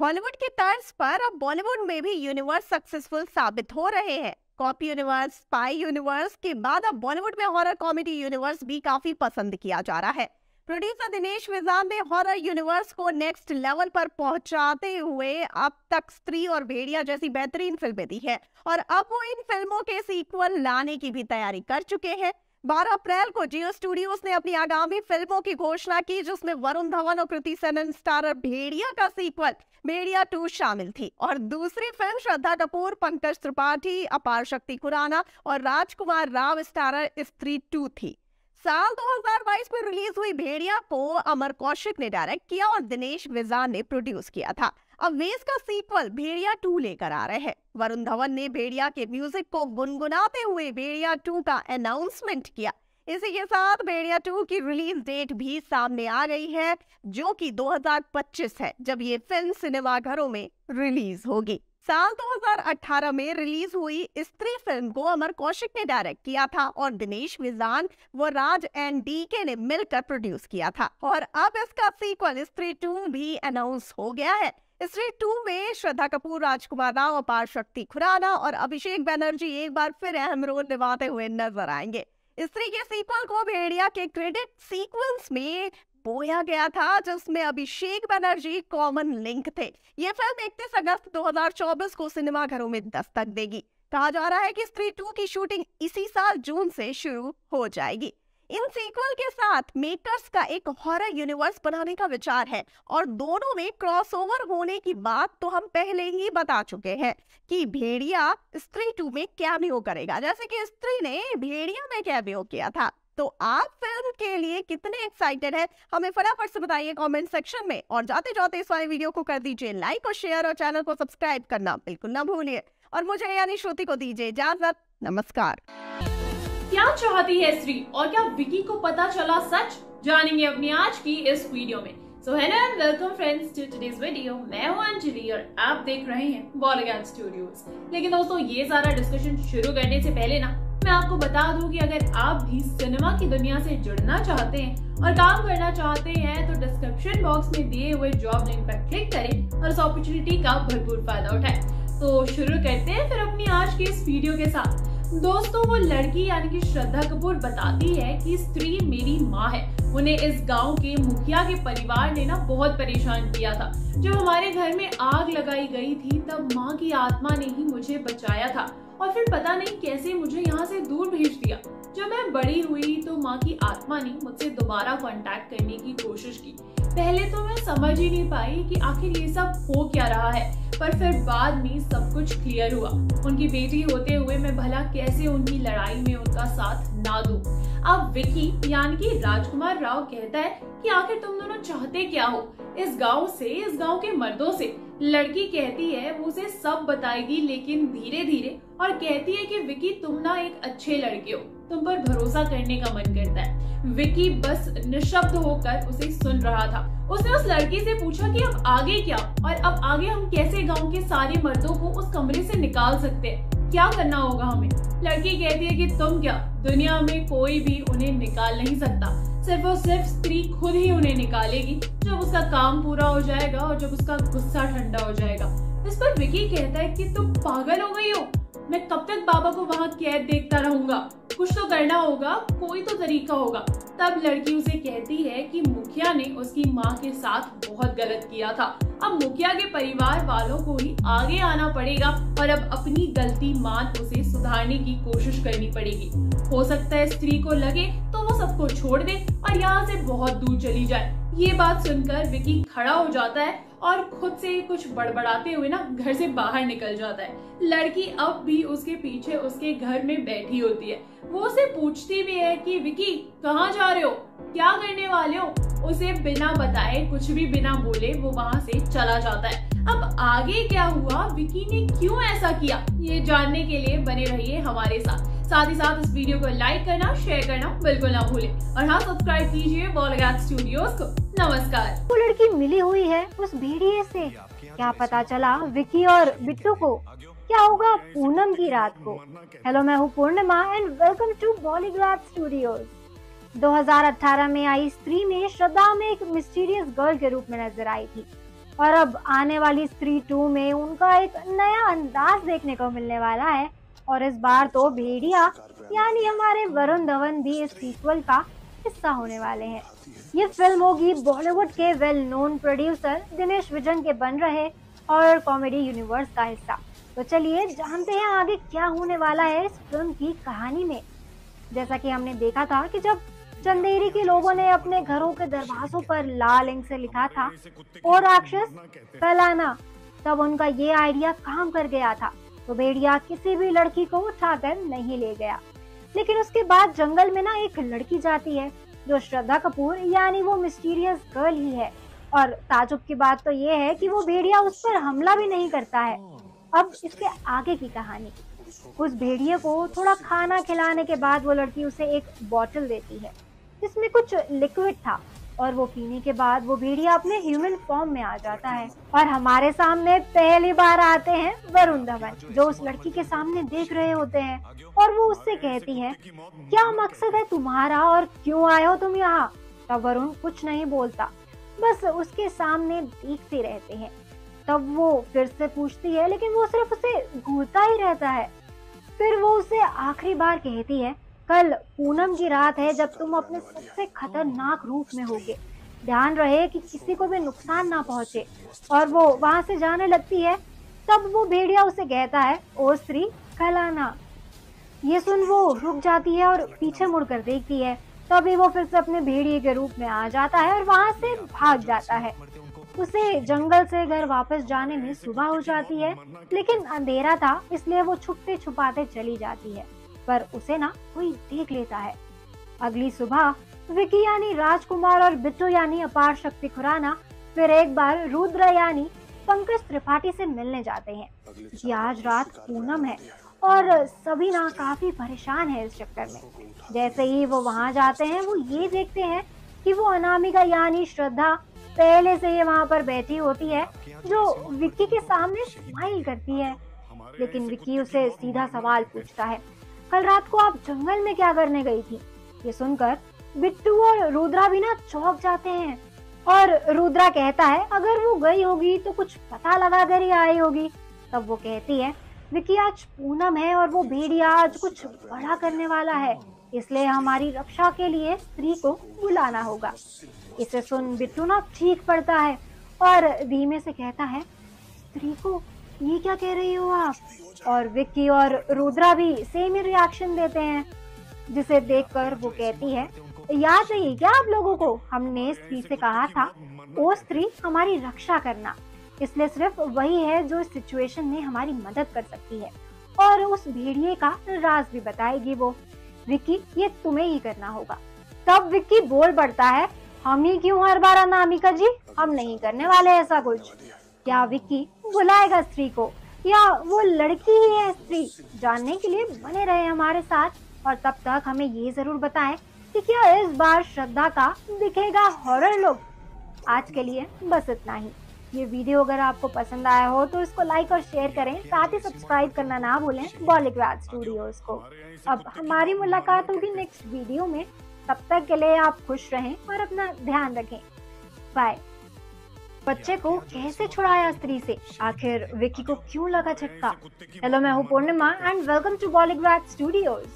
बॉलीवुड के तर्ज पर अब बॉलीवुड में भी यूनिवर्स सक्सेसफुल साबित हो रहे हैं। कॉपी यूनिवर्स, स्पाई यूनिवर्स के बाद अब बॉलीवुड में हॉरर कॉमेडी यूनिवर्स भी काफी पसंद किया जा रहा है। प्रोड्यूसर दिनेश विजान ने हॉरर यूनिवर्स को नेक्स्ट लेवल पर पहुंचाते हुए अब तक स्त्री और भेड़िया जैसी बेहतरीन फिल्में दी है और अब वो इन फिल्मों के सीक्वल लाने की भी तैयारी कर चुके हैं। 12 अप्रैल को जियो स्टूडियोज ने अपनी आगामी फिल्मों की घोषणा की जिसमें वरुण धवन और कृति सेनन स्टारर भेड़िया का सीक्वल भेड़िया 2 शामिल थी और दूसरी फिल्म श्रद्धा कपूर, पंकज त्रिपाठी, अपारशक्ति खुराना और राजकुमार राव स्टारर स्त्री 2 थी। साल 2022 में रिलीज हुई भेड़िया को अमर कौशिक ने डायरेक्ट किया और दिनेश विजान ने प्रोड्यूस किया था। अब वे इसका सीक्वल भेड़िया 2 लेकर आ रहे हैं। वरुण धवन ने भेड़िया के म्यूजिक को गुनगुनाते हुए भेड़िया 2 का अनाउंसमेंट किया। इसी के साथ भेड़िया 2 की रिलीज डेट भी सामने आ गई है जो कि 2025 है, जब ये फिल्म सिनेमाघरों में रिलीज होगी। साल 2018 में रिलीज हुई स्त्री फिल्म को अमर कौशिक ने डायरेक्ट किया था और दिनेश विजान व राज एंड डीके ने मिलकर प्रोड्यूस किया था और अब इसका सीक्वल स्त्री 2 भी अनाउंस हो गया है। स्त्री 2 में श्रद्धा कपूर, राजकुमार राव, अपारशक्ति खुराना और अभिषेक बैनर्जी एक बार फिर अहम रोल निभाते हुए नजर आएंगे। स्त्री के सीक्वल को भेड़िया के क्रेडिट सीक्वेंस में बोया गया था जिसमें अभिषेक बैनर्जी कॉमन लिंक थे। ये फिल्म 31 अगस्त 2024 को सिनेमाघरों में दस्तक देगी। कहा जा रहा है कि स्त्री 2 की शूटिंग इसी साल जून से शुरू हो जाएगी। इन सीक्वल के साथ मेकर्स का एक हॉरर यूनिवर्स बनाने का विचार है और दोनों में क्रॉसओवर होने की बात तो हम पहले ही बता चुके हैं कि भेड़िया स्त्री 2 में कैमियो करेगा, जैसे कि स्त्री ने भेड़िया में कैमियो किया था। तो आप फिल्म के लिए कितने एक्साइटेड हैं, हमें फटाफट से बताइए कमेंट सेक्शन में। और जाते जाते इस वाले वीडियो को कर दीजिए लाइक और शेयर और चैनल को सब्सक्राइब करना बिल्कुल ना भूलिए। और मुझे यानी श्रुति को दीजिए इजाजत, नमस्कार। क्या चाहती है श्री और क्या विकी को पता चला सच, जानेंगे अपनी आज की इस वीडियो में। So hello and welcome friends to today's video. मैं हूं अंजलि और आप देख रहे हैं बॉलीवुड स्टूडियोज। लेकिन दोस्तों ये सारा डिस्कशन शुरू करने से पहले ना मैं आपको बता दूं कि अगर आप भी सिनेमा की दुनिया से जुड़ना चाहते हैं और काम करना चाहते हैं तो डिस्क्रिप्शन बॉक्स में दिए हुए जॉब लिंक पर क्लिक करें और इस अपॉर्चुनिटी का भरपूर फायदा उठाएं। तो शुरू करते हैं फिर अपनी आज की इस वीडियो के साथ। दोस्तों वो लड़की यानी कि श्रद्धा कपूर बताती है कि स्त्री मेरी माँ है। उन्हें इस गांव के मुखिया के परिवार ने ना बहुत परेशान किया था। जब हमारे घर में आग लगाई गई थी तब माँ की आत्मा ने ही मुझे बचाया था और फिर पता नहीं कैसे मुझे यहाँ से दूर भेज दिया। जब मैं बड़ी हुई तो माँ की आत्मा ने मुझसे दोबारा कांटेक्ट करने की कोशिश की। पहले तो मैं समझ ही नहीं पाई कि आखिर ये सब हो क्या रहा है, पर फिर बाद में सब कुछ क्लियर हुआ। उनकी बेटी होते हुए मैं भला कैसे उनकी लड़ाई में उनका साथ ना दूं। अब विकी यानी कि राजकुमार राव कहता है कि आखिर तुम दोनों चाहते क्या हो इस गांव से, इस गांव के मर्दों से। लड़की कहती है वो उसे सब बताएगी, लेकिन धीरे धीरे, और कहती है कि विकी तुम ना एक अच्छे लड़के हो, तुम पर भरोसा करने का मन करता है। विकी बस निशब्द होकर उसे सुन रहा था। उसने उस लड़की से पूछा कि अब आगे क्या, और अब आगे हम कैसे गांव के सारे मर्दों को उस कमरे से निकाल सकते हैं, क्या करना होगा हमें। लड़की कहती है कि तुम क्या, दुनिया में कोई भी उन्हें निकाल नहीं सकता, सिर्फ और सिर्फ स्त्री खुद ही उन्हें निकालेगी जब उसका काम पूरा हो जाएगा और जब उसका गुस्सा ठंडा हो जाएगा। इस पर विकी कहता है कि तुम पागल हो गई हो, मैं कब तक बाबा को वहाँ कैद देखता रहूंगा, कुछ तो करना होगा, कोई तो तरीका होगा। तब लड़की उसे कहती है कि मुखिया ने उसकी माँ के साथ बहुत गलत किया था, अब मुखिया के परिवार वालों को ही आगे आना पड़ेगा और अब अपनी गलती मान उसे सुधारने की कोशिश करनी पड़ेगी। हो सकता है स्त्री को लगे तो वो सबको छोड़ दे और यहाँ से बहुत दूर चली जाए। ये बात सुनकर विकी खड़ा हो जाता है और खुद से कुछ बड़बड़ाते हुए ना घर से बाहर निकल जाता है। लड़की अब भी उसके पीछे उसके घर में बैठी होती है। वो उसे पूछती भी है कि विकी कहाँ जा रहे हो, क्या करने वाले हो। उसे बिना बताए, कुछ भी बिना बोले वो वहाँ से चला जाता है। अब आगे क्या हुआ, विकी ने क्यों ऐसा किया, ये जानने के लिए बने रहिए हमारे साथ। साथ ही साथ इस वीडियो को लाइक करना, शेयर करना बिल्कुल ना भूले, और हाँ सब्सक्राइब कीजिए बॉलीवुड स्टूडियोज को। नमस्कार। वो लड़की मिली हुई है उस भेड़िए से, क्या पता चला विकी और बिट्टू को क्या होगा पूनम की रात को। हेलो, मैं हूँ Purnima and welcome to Bollywood studios. 2018 में आई स्त्री में श्रद्धा में एक मिस्टीरियस गर्ल के रूप में नजर आई थी, और अब आने वाली स्त्री 2 में उनका एक नया अंदाज देखने को मिलने वाला है। और इस बार तो भेड़िया यानी हमारे वरुण धवन भी इस सीक्वल का हिस्सा होने वाले हैं। ये फिल्म होगी बॉलीवुड के well known producer Dinesh Vijan के बन रहे और कॉमेडी यूनिवर्स का हिस्सा। तो चलिए जानते हैं आगे क्या होने वाला है इस फिल्म की कहानी में। जैसा कि हमने देखा था कि जब चंदेरी के लोगों ने अपने घरों के दरवाजों पर लाल इंक से लिखा था और राक्षस फैलाना, तब उनका ये आइडिया काम कर गया था। तो भेड़िया किसी भी लड़की को उठाकर नहीं ले गया, लेकिन उसके बाद जंगल में ना एक लड़की जाती है जो श्रद्धा कपूर यानी वो मिस्टीरियस गर्ल ही है। और ताजुब की बात तो ये है कि वो भेड़िया उस पर हमला भी नहीं करता है। अब इसके आगे की कहानी, उस भेड़िए को थोड़ा खाना खिलाने के बाद वो लड़की उसे एक बोतल देती है जिसमें कुछ लिक्विड था, और वो पीने के बाद वो भेड़िया अपने ह्यूमन फॉर्म में आ जाता है। और हमारे सामने पहली बार आते हैं वरुण धवन, जो उस लड़की के सामने देख रहे होते हैं, और वो उससे कहती है क्या मकसद है तुम्हारा और क्यों आए हो तुम यहाँ। तब वरुण कुछ नहीं बोलता, बस उसके सामने देखते रहते हैं। तब वो फिर से पूछती है, लेकिन वो सिर्फ उसे घूरता ही रहता है। फिर वो उसे आखिरी बार कहती है कल पूनम की रात है जब तुम अपने सबसे खतरनाक रूप में होगे, ध्यान रहे कि किसी को भी नुकसान ना पहुंचे। और वो वहां से जाने लगती है, तब वो भेड़िया उसे कहता है ओ स्त्री खलाना। ये सुन वो रुक जाती है और पीछे मुड़कर देखती है। तभी वो फिर से अपने भेड़िए के रूप में आ जाता है और वहां से भाग जाता है। उसे जंगल से घर वापस जाने में सुबह हो जाती है, लेकिन अंधेरा था इसलिए वो छुपते छुपाते चली जाती है, पर उसे ना कोई देख लेता है। अगली सुबह विकी यानी राजकुमार और बिट्टू यानी अपारशक्ति खुराना फिर एक बार रुद्र यानी पंकज त्रिपाठी से मिलने जाते हैं कि आज रात पूनम है और सभी ना काफी परेशान है इस चक्कर में। जैसे ही वो वहाँ जाते हैं वो ये देखते हैं कि वो अनामिका यानी श्रद्धा पहले से ही वहाँ पर बैठी होती है, जो विक्की के सामने स्माइल करती है। लेकिन विक्की उसे सीधा सवाल पूछता है कल रात को आप जंगल में क्या करने गई थी। ये सुनकर बिट्टू और रुद्रा भी ना चौंक जाते हैं, और रुद्रा कहता है अगर वो गई होगी तो कुछ पता लगा कर ही आई होगी। तब वो कहती है विकी आज पूनम है और वो भेड़िया आज कुछ बड़ा करने वाला है, इसलिए हमारी रक्षा के लिए स्त्री को बुलाना होगा। इसे सुन बिट्टू ना ठीक पड़ता है और धीमे से कहता है स्त्री को ये क्या कह रही हो आप। और विक्की और रुद्रा भी सेम ही रिएक्शन देते हैं, जिसे देखकर वो कहती है, याद नहीं क्या आप लोगों को हमने स्त्री से कहा था ओ स्त्री हमारी रक्षा करना, इसलिए सिर्फ वही है जो इस सिचुएशन में हमारी मदद कर सकती है और उस भेड़िए का राज भी बताएगी वो। विक्की ये तुम्हें ही करना होगा। तब विक्की बोल पड़ता है, हम ही क्यों हर बार अनामिका जी, हम नहीं करने वाले ऐसा कुछ। क्या विक्की बुलाएगा स्त्री को या वो लड़की ही है स्त्री? जानने के लिए बने रहे हमारे साथ और तब तक हमें ये जरूर बताएं कि क्या इस बार श्रद्धा का दिखेगा हॉरर लुक। आज के लिए बस इतना ही। ये वीडियो अगर आपको पसंद आया हो तो इसको लाइक और शेयर करें, साथ ही सब्सक्राइब करना ना भूलें बॉलीवुड स्टूडियोज को। अब हमारी मुलाकात होगी नेक्स्ट वीडियो में, तब तक के लिए आप खुश रहें और अपना ध्यान रखें। बाय। बच्चे को कैसे छुड़ाया स्त्री से, आखिर विक्की को क्यों लगा झटका। हेलो, मैं हूँ Purnima and welcome to Bollywood studios.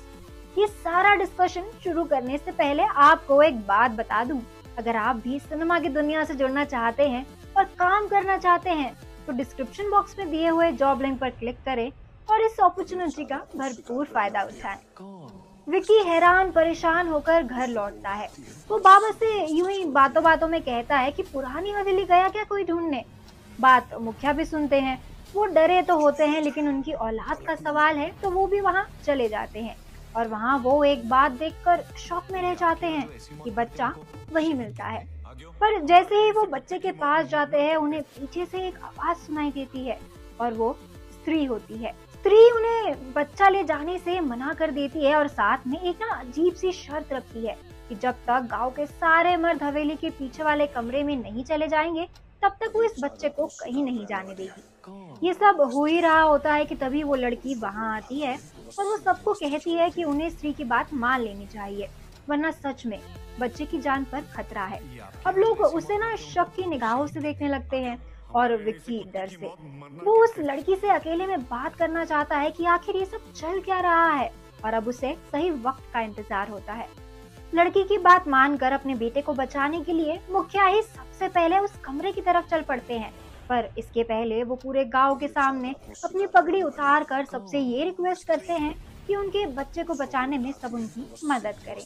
ये सारा डिस्कशन शुरू करने से पहले आपको एक बात बता दूं, अगर आप भी सिनेमा की दुनिया से जुड़ना चाहते हैं और काम करना चाहते हैं तो डिस्क्रिप्शन बॉक्स में दिए हुए जॉब लिंक पर क्लिक करें और इस अपॉर्चुनिटी का भरपूर फायदा उठाएं। विक्की हैरान परेशान होकर घर लौटता है। वो बाबा से यूं ही बातों बातों में कहता है कि पुरानी हवेली गया क्या कोई ढूंढने। बात मुखिया भी सुनते हैं। वो डरे तो होते हैं लेकिन उनकी औलाद का सवाल है तो वो भी वहाँ चले जाते हैं और वहाँ वो एक बात देखकर शौक में रह जाते हैं कि बच्चा वही मिलता है। पर जैसे ही वो बच्चे के पास जाते हैं उन्हें पीछे से एक आवाज सुनाई देती है और वो स्त्री होती है। स्त्री उन्हें बच्चा ले जाने से मना कर देती है और साथ में एक ना अजीब सी शर्त रखती है कि जब तक गांव के सारे मर्द हवेली के पीछे वाले कमरे में नहीं चले जाएंगे तब तक वो इस बच्चे को कहीं नहीं जाने देगी। ये सब हो ही रहा होता है कि तभी वो लड़की वहाँ आती है और वो सबको कहती है कि उन्हें स्त्री की बात मान लेनी चाहिए वरना सच में बच्चे की जान पर खतरा है। अब लोग उसे ना शक की निगाहों से देखने लगते हैं और विक्की डर से वो उस लड़की से अकेले में बात करना चाहता है कि आखिर ये सब चल क्या रहा है और अब उसे सही वक्त का इंतजार होता है। लड़की की बात मानकर अपने बेटे को बचाने के लिए मुखिया ही सबसे पहले उस कमरे की तरफ चल पड़ते हैं पर इसके पहले वो पूरे गांव के सामने अपनी पगड़ी उतार कर सबसे ये रिक्वेस्ट करते हैं कि उनके बच्चे को बचाने में सब उनकी मदद करें।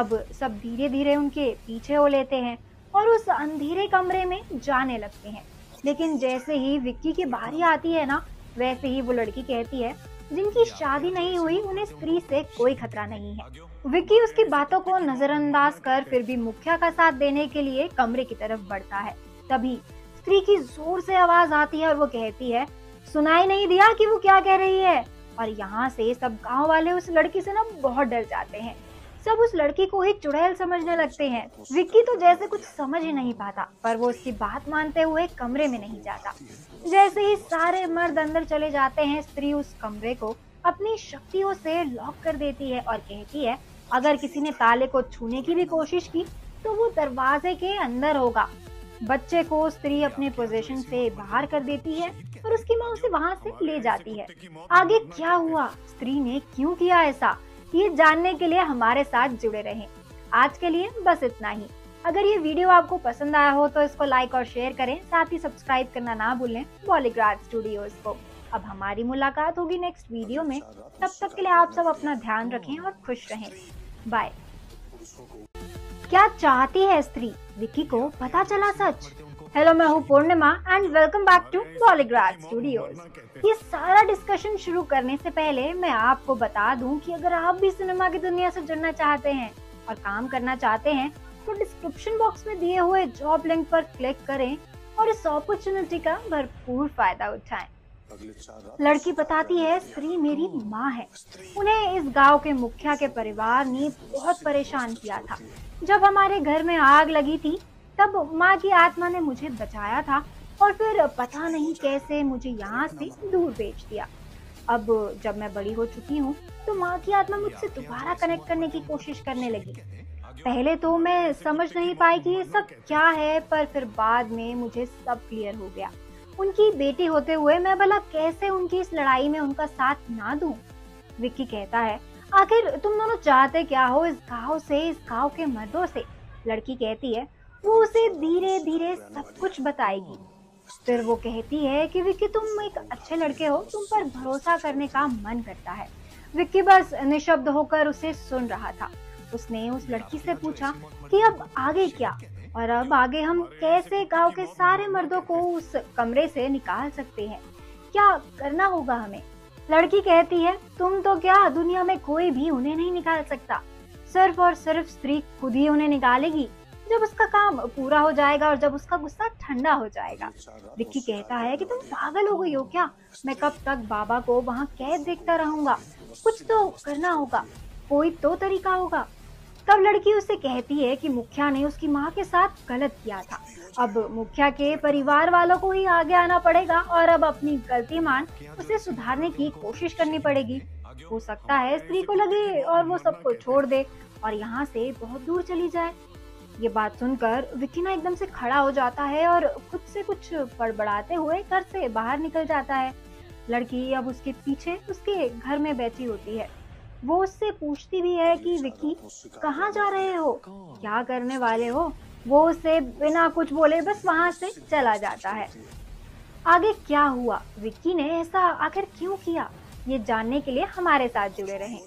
अब सब धीरे धीरे उनके पीछे हो लेते हैं और उस अंधेरे कमरे में जाने लगते हैं लेकिन जैसे ही विक्की की बारी आती है ना वैसे ही वो लड़की कहती है जिनकी शादी नहीं हुई उन्हें स्त्री से कोई खतरा नहीं है। विक्की उसकी बातों को नजरअंदाज कर फिर भी मुखिया का साथ देने के लिए कमरे की तरफ बढ़ता है। तभी स्त्री की जोर से आवाज आती है और वो कहती है सुनाई नहीं दिया कि वो क्या कह रही है। और यहाँ से सब गांव वाले उस लड़की से ना बहुत डर जाते हैं। सब उस लड़की को ही चुड़ैल समझने लगते हैं। विक्की तो जैसे कुछ समझ ही नहीं पाता पर वो उसकी बात मानते हुए कमरे में नहीं जाता। जैसे ही सारे मर्द अंदर चले जाते हैं स्त्री उस कमरे को अपनी शक्तियों से लॉक कर देती है और कहती है अगर किसी ने ताले को छूने की भी कोशिश की तो वो दरवाजे के अंदर होगा। बच्चे को स्त्री अपने पोजीशन से बाहर कर देती है और उसकी माँ उसे वहाँ से ले जाती है। आगे क्या हुआ, स्त्री ने क्यों किया ऐसा, ये जानने के लिए हमारे साथ जुड़े रहें। आज के लिए बस इतना ही। अगर ये वीडियो आपको पसंद आया हो तो इसको लाइक और शेयर करें, साथ ही सब्सक्राइब करना ना भूलें बॉलीवुड स्टूडियोज को। अब हमारी मुलाकात होगी नेक्स्ट वीडियो में, तब तक के लिए आप सब अपना ध्यान रखें और खुश रहें। बाय। क्या चाहती है स्त्री, विक्की को पता चला सच। हेलो, मैं हूँ Purnima and welcome back to Bollygrad studios. ये सारा डिस्कशन शुरू करने से पहले मैं आपको बता दूं कि अगर आप भी सिनेमा की दुनिया से जुड़ना चाहते हैं और काम करना चाहते हैं तो डिस्क्रिप्शन बॉक्स में दिए हुए जॉब लिंक पर क्लिक करें और इस अपॉर्चुनिटी का भरपूर फायदा उठाएं। लड़की बताती है स्त्री मेरी माँ है। उन्हें इस गांव के मुखिया के परिवार ने बहुत परेशान किया था। जब हमारे घर में आग लगी थी तब माँ की आत्मा ने मुझे बचाया था और फिर पता नहीं कैसे मुझे यहाँ से दूर भेज दिया। अब जब मैं बड़ी हो चुकी हूँ तो माँ की आत्मा मुझसे दोबारा कनेक्ट करने की कोशिश करने लगी। पहले तो मैं समझ नहीं पाई कि ये सब क्या है पर फिर बाद में मुझे सब क्लियर हो गया। उनकी बेटी होते हुए मैं भला कैसे उनकी इस लड़ाई में उनका साथ ना दूं। विक्की कहता है आखिर तुम दोनों चाहते क्या हो इस गांव से, इस गांव के मर्दों से। लड़की कहती है वो उसे धीरे धीरे सब कुछ बताएगी। फिर वो कहती है कि विक्की तुम एक अच्छे लड़के हो, तुम पर भरोसा करने का मन करता है। विक्की बस निशब्द होकर उसे सुन रहा था। उसने उस लड़की से पूछा कि अब आगे क्या, और अब आगे हम कैसे गांव के सारे मर्दों को उस कमरे से निकाल सकते हैं, क्या करना होगा हमें। लड़की कहती है तुम तो क्या, दुनिया में कोई भी उन्हें नहीं निकाल सकता, सिर्फ और सिर्फ स्त्री खुद ही उन्हें निकालेगी जब उसका काम पूरा हो जाएगा और जब उसका गुस्सा ठंडा हो जाएगा। विक्की कहता है कि तुम पागल हो गई हो क्या, मैं कब तक बाबा को वहाँ कैद देखता रहूंगा, कुछ तो करना होगा, कोई तो तरीका होगा। तब लड़की उसे कहती है कि मुखिया ने उसकी माँ के साथ गलत किया था, अब मुखिया के परिवार वालों को ही आगे आना पड़ेगा और अब अपनी गलती मान उसे सुधारने की कोशिश करनी पड़ेगी। हो सकता है स्त्री को लगे और वो सबको छोड़ दे और यहाँ से बहुत दूर चली जाए। ये बात सुनकर विक्की ना एकदम से खड़ा हो जाता है और खुद से कुछ बड़बड़ाते हुए घर से बाहर निकल जाता है। लड़की अब उसके पीछे उसके घर में बैठी होती है। वो उससे पूछती भी है कि विक्की कहाँ जा रहे हो, क्या करने वाले हो। वो उससे बिना कुछ बोले बस वहाँ से चला जाता है। आगे क्या हुआ, विक्की ने ऐसा आखिर क्यों किया, ये जानने के लिए हमारे साथ जुड़े रहें।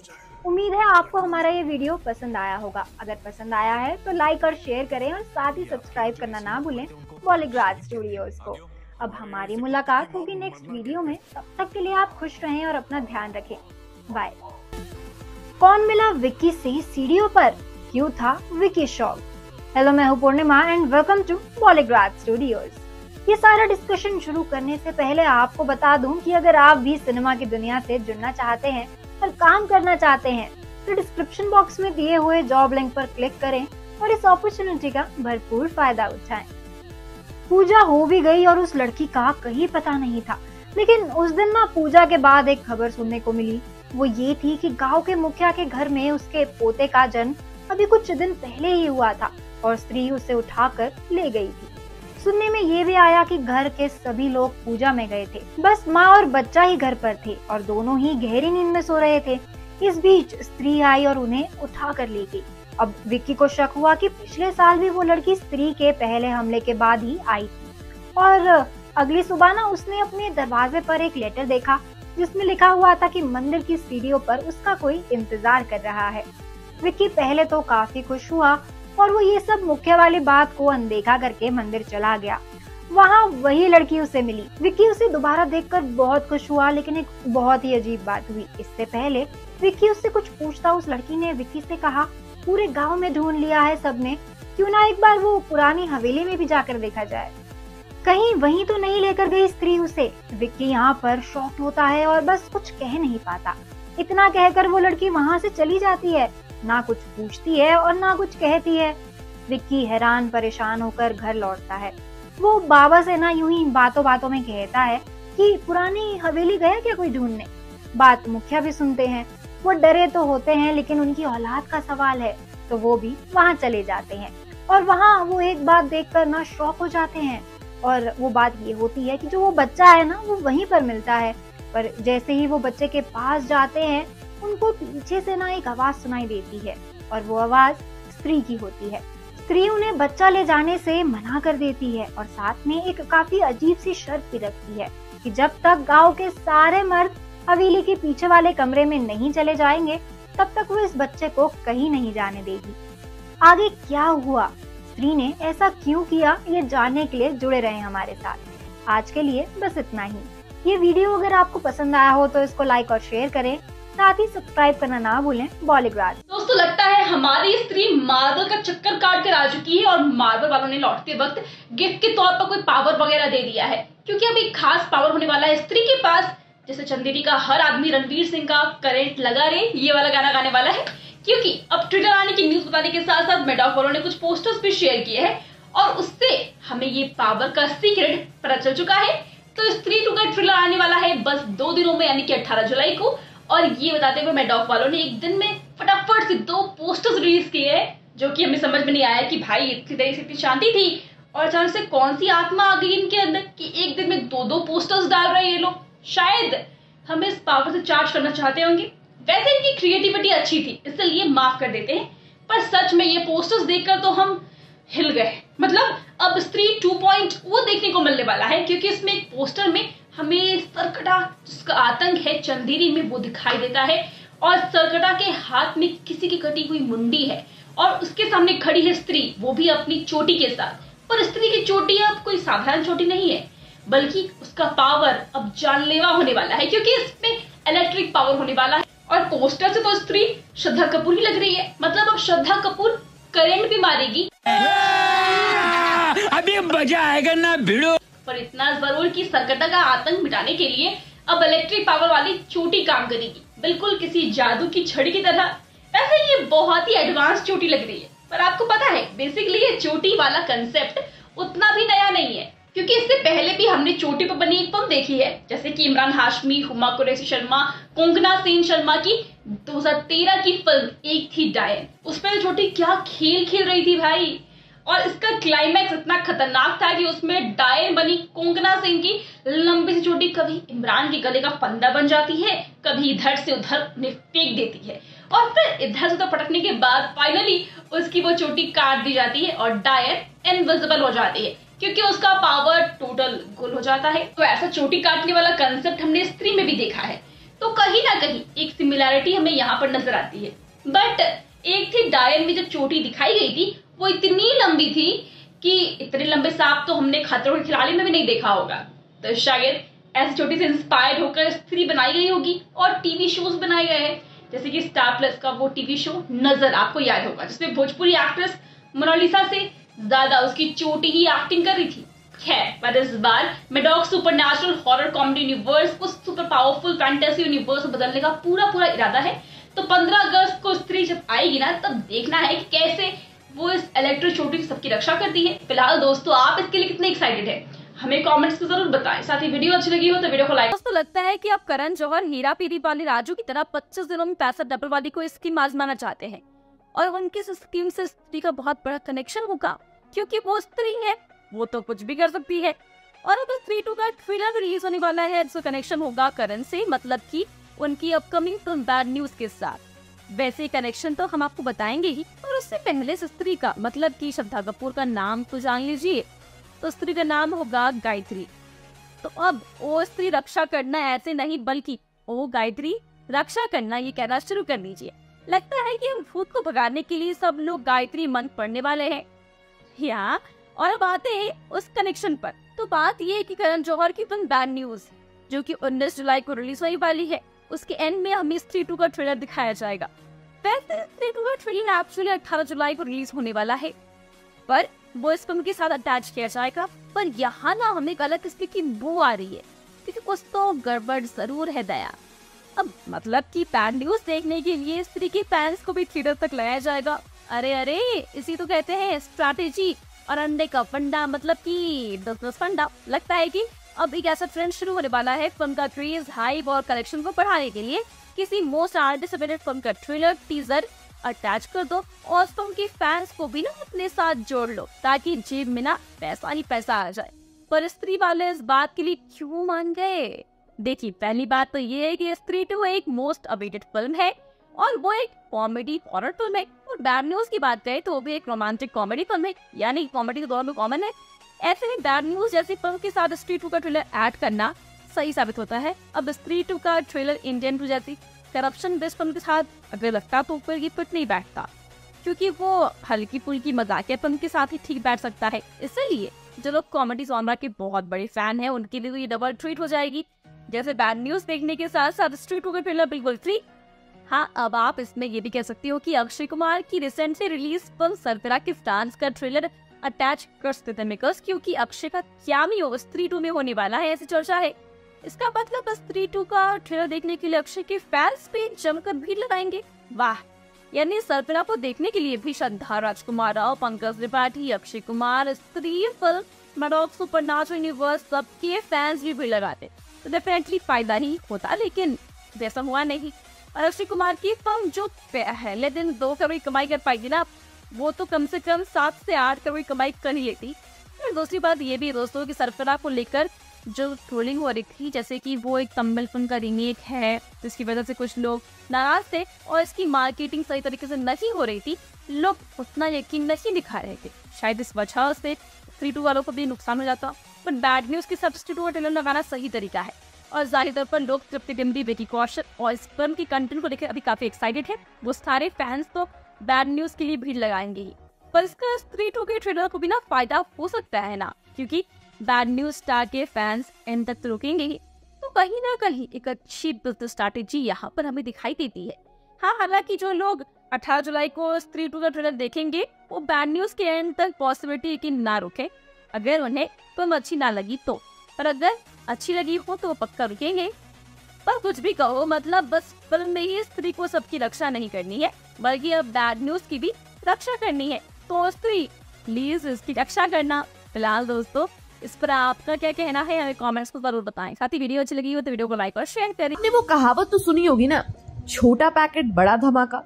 उम्मीद है आपको हमारा ये वीडियो पसंद आया होगा। अगर पसंद आया है तो लाइक और शेयर करें और साथ ही सब्सक्राइब करना ना भूलें बॉलीग्राज स्टूडियोज को। अब हमारी मुलाकात होगी नेक्स्ट वीडियो में, तब तक के लिए आप खुश रहें और अपना ध्यान रखें। बाय। कौन मिला विक्की से सीढ़ियों पर, क्यों था विक्की शॉक। हेलो, मैं हूं Purnima and welcome to बॉलीग्राज studios. ये सारा डिस्कशन शुरू करने से पहले आपको बता दूं कि अगर आप भी सिनेमा की दुनिया से जुड़ना चाहते हैं और काम करना चाहते हैं तो डिस्क्रिप्शन बॉक्स में दिए हुए जॉब लिंक पर क्लिक करें और इस अपॉर्चुनिटी का भरपूर फायदा उठाएं। पूजा हो भी गई और उस लड़की का कहीं पता नहीं था, लेकिन उस दिन ना पूजा के बाद एक खबर सुनने को मिली। वो ये थी कि गाँव के मुखिया के घर में उसके पोते का जन्म अभी कुछ दिन पहले ही हुआ था और स्त्री उसे उठा कर ले गयी थी। सुनने में ये भी आया कि घर के सभी लोग पूजा में गए थे, बस माँ और बच्चा ही घर पर थे और दोनों ही गहरी नींद में सो रहे थे। इस बीच स्त्री आई और उन्हें उठा कर ले गई। अब विक्की को शक हुआ कि पिछले साल भी वो लड़की स्त्री के पहले हमले के बाद ही आई थी। और अगली सुबह ना उसने अपने दरवाजे पर एक लेटर देखा जिसमें लिखा हुआ था कि मंदिर की सीढ़ियों पर उसका कोई इंतजार कर रहा है। विक्की पहले तो काफी खुश हुआ और वो ये सब मुखिया वाली बात को अनदेखा करके मंदिर चला गया। वहाँ वही लड़की उसे मिली। विक्की उसे दोबारा देखकर बहुत खुश हुआ, लेकिन एक बहुत ही अजीब बात हुई। इससे पहले विक्की उससे कुछ पूछता उस लड़की ने विक्की से कहा, पूरे गांव में ढूंढ लिया है सबने, क्यों ना एक बार वो पुरानी हवेली में भी जाकर देखा जाए, कहीं वही तो नहीं लेकर गई स्त्री उसे। विक्की यहाँ पर शॉक्ड होता है और बस कुछ कह नहीं पाता। इतना कहकर वो लड़की वहाँ से चली जाती है, ना कुछ पूछती है और ना कुछ कहती है। विक्की हैरान परेशान होकर घर लौटता है। वो बाबा से ना यूं ही बातों बातों में कहता है कि पुरानी हवेली गया क्या कोई ढूंढने। बात मुखिया भी सुनते हैं। वो डरे तो होते हैं, लेकिन उनकी औलाद का सवाल है तो वो भी वहाँ चले जाते हैं और वहाँ वो एक बात देख कर ना शॉक हो जाते हैं। और वो बात ये होती है कि जो वो बच्चा है ना वो वहीं पर मिलता है, पर जैसे ही वो बच्चे के पास जाते हैं उनको पीछे से ना एक आवाज सुनाई देती है और वो आवाज स्त्री की होती है। स्त्री उन्हें बच्चा ले जाने से मना कर देती है और साथ में एक काफी अजीब सी शर्त भी रखती है कि जब तक गांव के सारे मर्द हवेली के पीछे वाले कमरे में नहीं चले जाएंगे तब तक वो इस बच्चे को कहीं नहीं जाने देगी। आगे क्या हुआ, स्त्री ने ऐसा क्यों किया, ये जानने के लिए जुड़े रहे हमारे साथ। आज के लिए बस इतना ही। ये वीडियो अगर आपको पसंद आया हो तो इसको लाइक और शेयर करें, साथ ही सब्सक्राइब करना ना भूलें बॉलीग्राज। दोस्तों, लगता है हमारी स्त्री मार्बल का चक्कर काट कर आ चुकी है और मार्बल वालों ने लौटते वक्त गिफ्ट के तौर पर कोई पावर वगैरह दे दिया है, क्योंकि अब एक खास पावर होने वाला है स्त्री के पास। जैसे चंदेरी का हर आदमी रणवीर सिंह का करंट लगा रहे, ये वाला गाना गाने वाला है, क्योंकि अब ट्विटर आने की न्यूज बताने के साथ साथ मैडॉक वालों ने कुछ पोस्टर्स भी शेयर किए हैं और उससे हमें ये पावर का सीक्रेट पता चल चुका है। तो स्त्री 2 का ट्रेलर आने वाला है बस 2 दिनों में, यानी कि 18 जुलाई को। और ये बताते हुए मैडॉक वालों ने एक दिन में फटाफट से 2 पोस्टर्स रिलीज किए हैं, जो कि हमें समझ में नहीं आया कि भाई इतनी शांति थी और अचानक से कौन सी आत्मा आ गई इनके अंदर कि एक दिन में 2 पोस्टर्स डाल रहे हैं ये लोग। शायद हमें इस पावर से चार्ज करना चाहते होंगे। वैसे इनकी क्रिएटिविटी अच्छी थी इसलिए माफ कर देते हैं, पर सच में ये पोस्टर्स देखकर तो हम हिल गए। मतलब अब स्त्री 2.0 देखने को मिलने वाला है, क्योंकि इसमें एक पोस्टर में हमें सरकटा जिसका आतंक है चंदेरी में वो दिखाई देता है, और सरकटा के हाथ में किसी की कटी हुई मुंडी है और उसके सामने खड़ी है स्त्री, वो भी अपनी चोटी के साथ। पर स्त्री की चोटी अब कोई साधारण चोटी नहीं है, बल्कि उसका पावर अब जानलेवा होने वाला है, क्योंकि इसमें इलेक्ट्रिक पावर होने वाला है। और पोस्टर से तो स्त्री श्रद्धा कपूर ही लग रही है, मतलब अब श्रद्धा कपूर करंट भी मारेगी। अभी मजा आएगा ना भिड़ो। पर इतना जरूर कि सरकटा का आतंक मिटाने के लिए अब इलेक्ट्रिक पावर वाली चोटी काम करेगी, बिल्कुल किसी जादू की छड़ी की तरह। वैसे ये बहुत ही एडवांस चोटी लग रही है, पर आपको पता है बेसिकली ये चोटी वाला कंसेप्ट उतना भी नया नहीं है, क्योंकि इससे पहले भी हमने चोटी पर बनी एक फिल्म देखी है, जैसे कि इमरान हाशमी, हुमा कुरैशी शर्मा, कोंकणा सेन शर्मा की 2013 की फिल्म एक थी डायन। उसमें जो चोटी क्या खेल खेल रही थी भाई, और इसका क्लाइमैक्स इतना खतरनाक था कि उसमें डायन बनी कोंकणा सेन की लंबी सी चोटी कभी इमरान के गले का फंदा बन जाती है, कभी इधर से उधर उन्हें फेंक देती है, और फिर इधर से उधर पटकने के बाद फाइनली उसकी वो चोटी काट दी जाती है और डायन इनविजिबल हो जाती है, क्योंकि उसका पावर टोटल गुल हो जाता है। तो ऐसा चोटी काटने वाला कंसेप्ट हमने स्त्री में भी देखा है, तो कहीं ना कहीं एक सिमिलैरिटी हमें यहाँ पर नजर आती है। बट एक थी डायन में जो चोटी दिखाई गई थी वो इतनी लंबी थी कि इतने लंबे सांप तो हमने खतरों के खिलाड़ी में भी नहीं देखा होगा, तो शायद ऐसी चोटी से इंस्पायर होकर स्त्री बनाई गई होगी और टीवी शोज बनाए गए हैं, जैसे कि स्टार प्लस का वो टीवी शो नजर आपको याद होगा जिसमें भोजपुरी एक्ट्रेस मोनालिसा से ज्यादा उसकी चोटी ही एक्टिंग कर रही थी। खैर, पर इस बार Maddock supernatural horror comedy universe को सुपर पावरफुल फैंटेसी यूनिवर्स में बदलने का पूरा इरादा है। तो 15 अगस्त को स्त्री जब आएगी ना, तब देखना है कि कैसे वो इस इलेक्ट्रिक चोटी से सबकी रक्षा करती है। फिलहाल दोस्तों, आप इसके लिए कितने एक्साइटेड है हमें कमेंट्स में जरूर बताएं, साथ ही वीडियो अच्छी लगी हो तो वीडियो को लाइक। दोस्तों, लगता है कि आप करण जौहर हीरा पीरी वाली राजू की तरह 25 दिनों में 65 डबल वाली को स्कीम आजमाना चाहते हैं, और उनकी इस स्कीम से स्त्री का बहुत बड़ा कनेक्शन होगा, क्योंकि वो स्त्री है, वो तो कुछ भी कर सकती है। और अब स्त्री 2 का ट्रेलर रिलीज होने वाला है, इसका कनेक्शन होगा करण से, मतलब की उनकी अपकमिंग फिल्म बैड न्यूज के साथ। वैसे कनेक्शन तो हम आपको बताएंगे ही, और उससे पहले स्त्री का मतलब की श्रद्धा कपूर का नाम तो जान लीजिए, तो स्त्री का नाम होगा गायत्री। तो अब ओ स्त्री रक्षा करना ऐसे नहीं, बल्कि ओ गायत्री रक्षा करना ये कहना शुरू कर दीजिए। लगता है कि हम भूत को भगाने के लिए सब लोग गायत्री मंत्र पढ़ने वाले हैं या। और अब आते हैं उस कनेक्शन पर, तो बात ये है कि करण जौहर की फिल्म बैड न्यूज जो कि 19 जुलाई को रिलीज होने वाली है, उसके एंड में हमें स्त्री 2 का ट्रेलर दिखाया जाएगा। वैसे स्त्री 2 का ट्रेलर एक्चुअली 18 जुलाई को रिलीज होने वाला है, पर वो इस फिल्म के साथ अटैच किया जाएगा। पर यहाँ ना हमें गलत स्त्री की बू आ रही है, क्योंकि कुछ तो गड़बड़ जरूर है दया। अब मतलब कि बैड न्यूज देखने के लिए स्त्री के फैंस को भी थिएटर तक लाया जाएगा। अरे इसी तो कहते हैं स्ट्रैटेजी और अंडे का फंडा, मतलब कि बिजनेस फंडा। लगता है कि अब एक ऐसा ट्रेंड शुरू होने वाला है फिल्म का क्रेज, हाइप और कलेक्शन को बढ़ाने के लिए किसी मोस्ट एंटिसिपेटेड फिल्म का ट्रेलर, टीजर अटैच कर दो और फिल्म के फैंस को भी ना अपने साथ जोड़ लो, ताकि जेब में ना पैसा ही पैसा आ जाए। पर स्त्री वाले इस बात के लिए क्यों मान गए? देखिए, पहली बात तो ये है कि स्त्री 2 एक मोस्ट अवेटेड फिल्म है और वो एक कॉमेडी हॉरर फिल्म है, और बैड न्यूज की बात करें तो वो भी एक रोमांटिक कॉमेडी फिल्म है, यानी कॉमेडी के दौर में कॉमन है। ऐसे में बैड न्यूज जैसी फिल्म के साथ स्त्री 2 का ट्रेलर ऐड करना सही साबित होता है। अब स्त्री 2 का ट्रेलर इंडियन 2 जैसी करप्शन बेस्ड फिल्म के साथ अगर लगता तो ऊपर की पिट नहीं बैठता, क्योंकि वो हल्की फुल्की मजाकिया फिल्म के साथ ही ठीक बैठ सकता है। इसलिए जो लोग कॉमेडी जॉनरा के बहुत बड़े फैन हैं, उनके लिए तो ये डबल ट्रीट हो जाएगी। जैसे बैड न्यूज देखने के साथ साथ स्ट्री 2 का ट्रेलर बिल्कुल फ्री। हाँ, अब आप इसमें ये भी कह सकते हो कि अक्षय कुमार की रिसेंटली रिलीज फिल्म सरफरा के डांस का ट्रेलर अटैच कर सकते थे, क्योंकि अक्षय का कैमियो स्त्री 2 में होने वाला है, ऐसी चर्चा है। इसका मतलब स्त्री 2 का ट्रेलर देखने के लिए अक्षय के फैंस भी जमकर भीड़ लगाएंगे। वाह, यानी सरपना को देखने के लिए भी श्रद्धा, राजकुमार Rao, Pankaj Tripathi, Akshay Kumar, Stree film, Maddock supernatural universe, सबके फैंस भी भीड़ लगाते, तो डेफिनेटली फायदा ही होता। लेकिन वैसा हुआ नहीं, और अक्षय कुमार की फिल्म जो पहले दिन 2 करोड़ कमाई कर पाएगी ना, वो तो कम से कम 7 से 8 करोड़ कमाई कर ही लेती। और दूसरी बात ये भी दोस्तों की सरफरा को लेकर जो ट्रोलिंग हो रही थी, जैसे कि वो एक तमिल फिल्म का रीमेक है, जिसकी वजह से कुछ लोग नाराज थे और इसकी मार्केटिंग सही तरीके से नहीं हो रही थी, लोग उतना यकीन नहीं दिखा रहे थे। शायद इस वजह से स्त्री 2 वालों को भी नुकसान हो जाता, पर बैड न्यूज़ की सब्स्टिट्यूट का ट्रेलर लगाना सही तरीका है। और जाहिर तौर पर लोग तृप्ति डिम्बी, बेटी कौशल और इस फिल्म की कंटेंट को लेकर अभी काफी एक्साइटेड है। वो सारे फैंस तो बैड न्यूज के लिए भीड़ लगाएंगे ही, पर इसका स्त्री 2 के ट्रेलर को भी ना फायदा हो सकता है ना, क्योंकि बैड न्यूज स्टार के फैंस एंड तक तो रुकेंगे ही। तो कहीं ना कहीं एक अच्छी बिजनेस स्ट्रैटेजी यहाँ पर हमें दिखाई देती है। हाँ, हालांकि जो लोग 18 जुलाई को स्त्री 2 का ट्रेलर देखेंगे वो बैड न्यूज के एंड तक पॉसिबिलिटी की ना रुके, अगर उन्हें फिल्म अच्छी ना लगी तो, पर अगर अच्छी लगी हो तो वो पक्का रुकेंगे। पर कुछ भी कहो, मतलब बस फिल्म में ही स्त्री को सबकी रक्षा नहीं करनी है, बल्कि अब बैड न्यूज की भी रक्षा करनी है। तो स्त्री प्लीज इसकी रक्षा करना। फिलहाल दोस्तों इस पर आपका क्या कहना है हमें कमेंट्स में जरूर बताएं। साथ ही वीडियो अच्छी लगी हो तो वीडियो को लाइक और शेयर करें। आपने वो कहावत तो सुनी होगी ना, छोटा पैकेट बड़ा धमाका।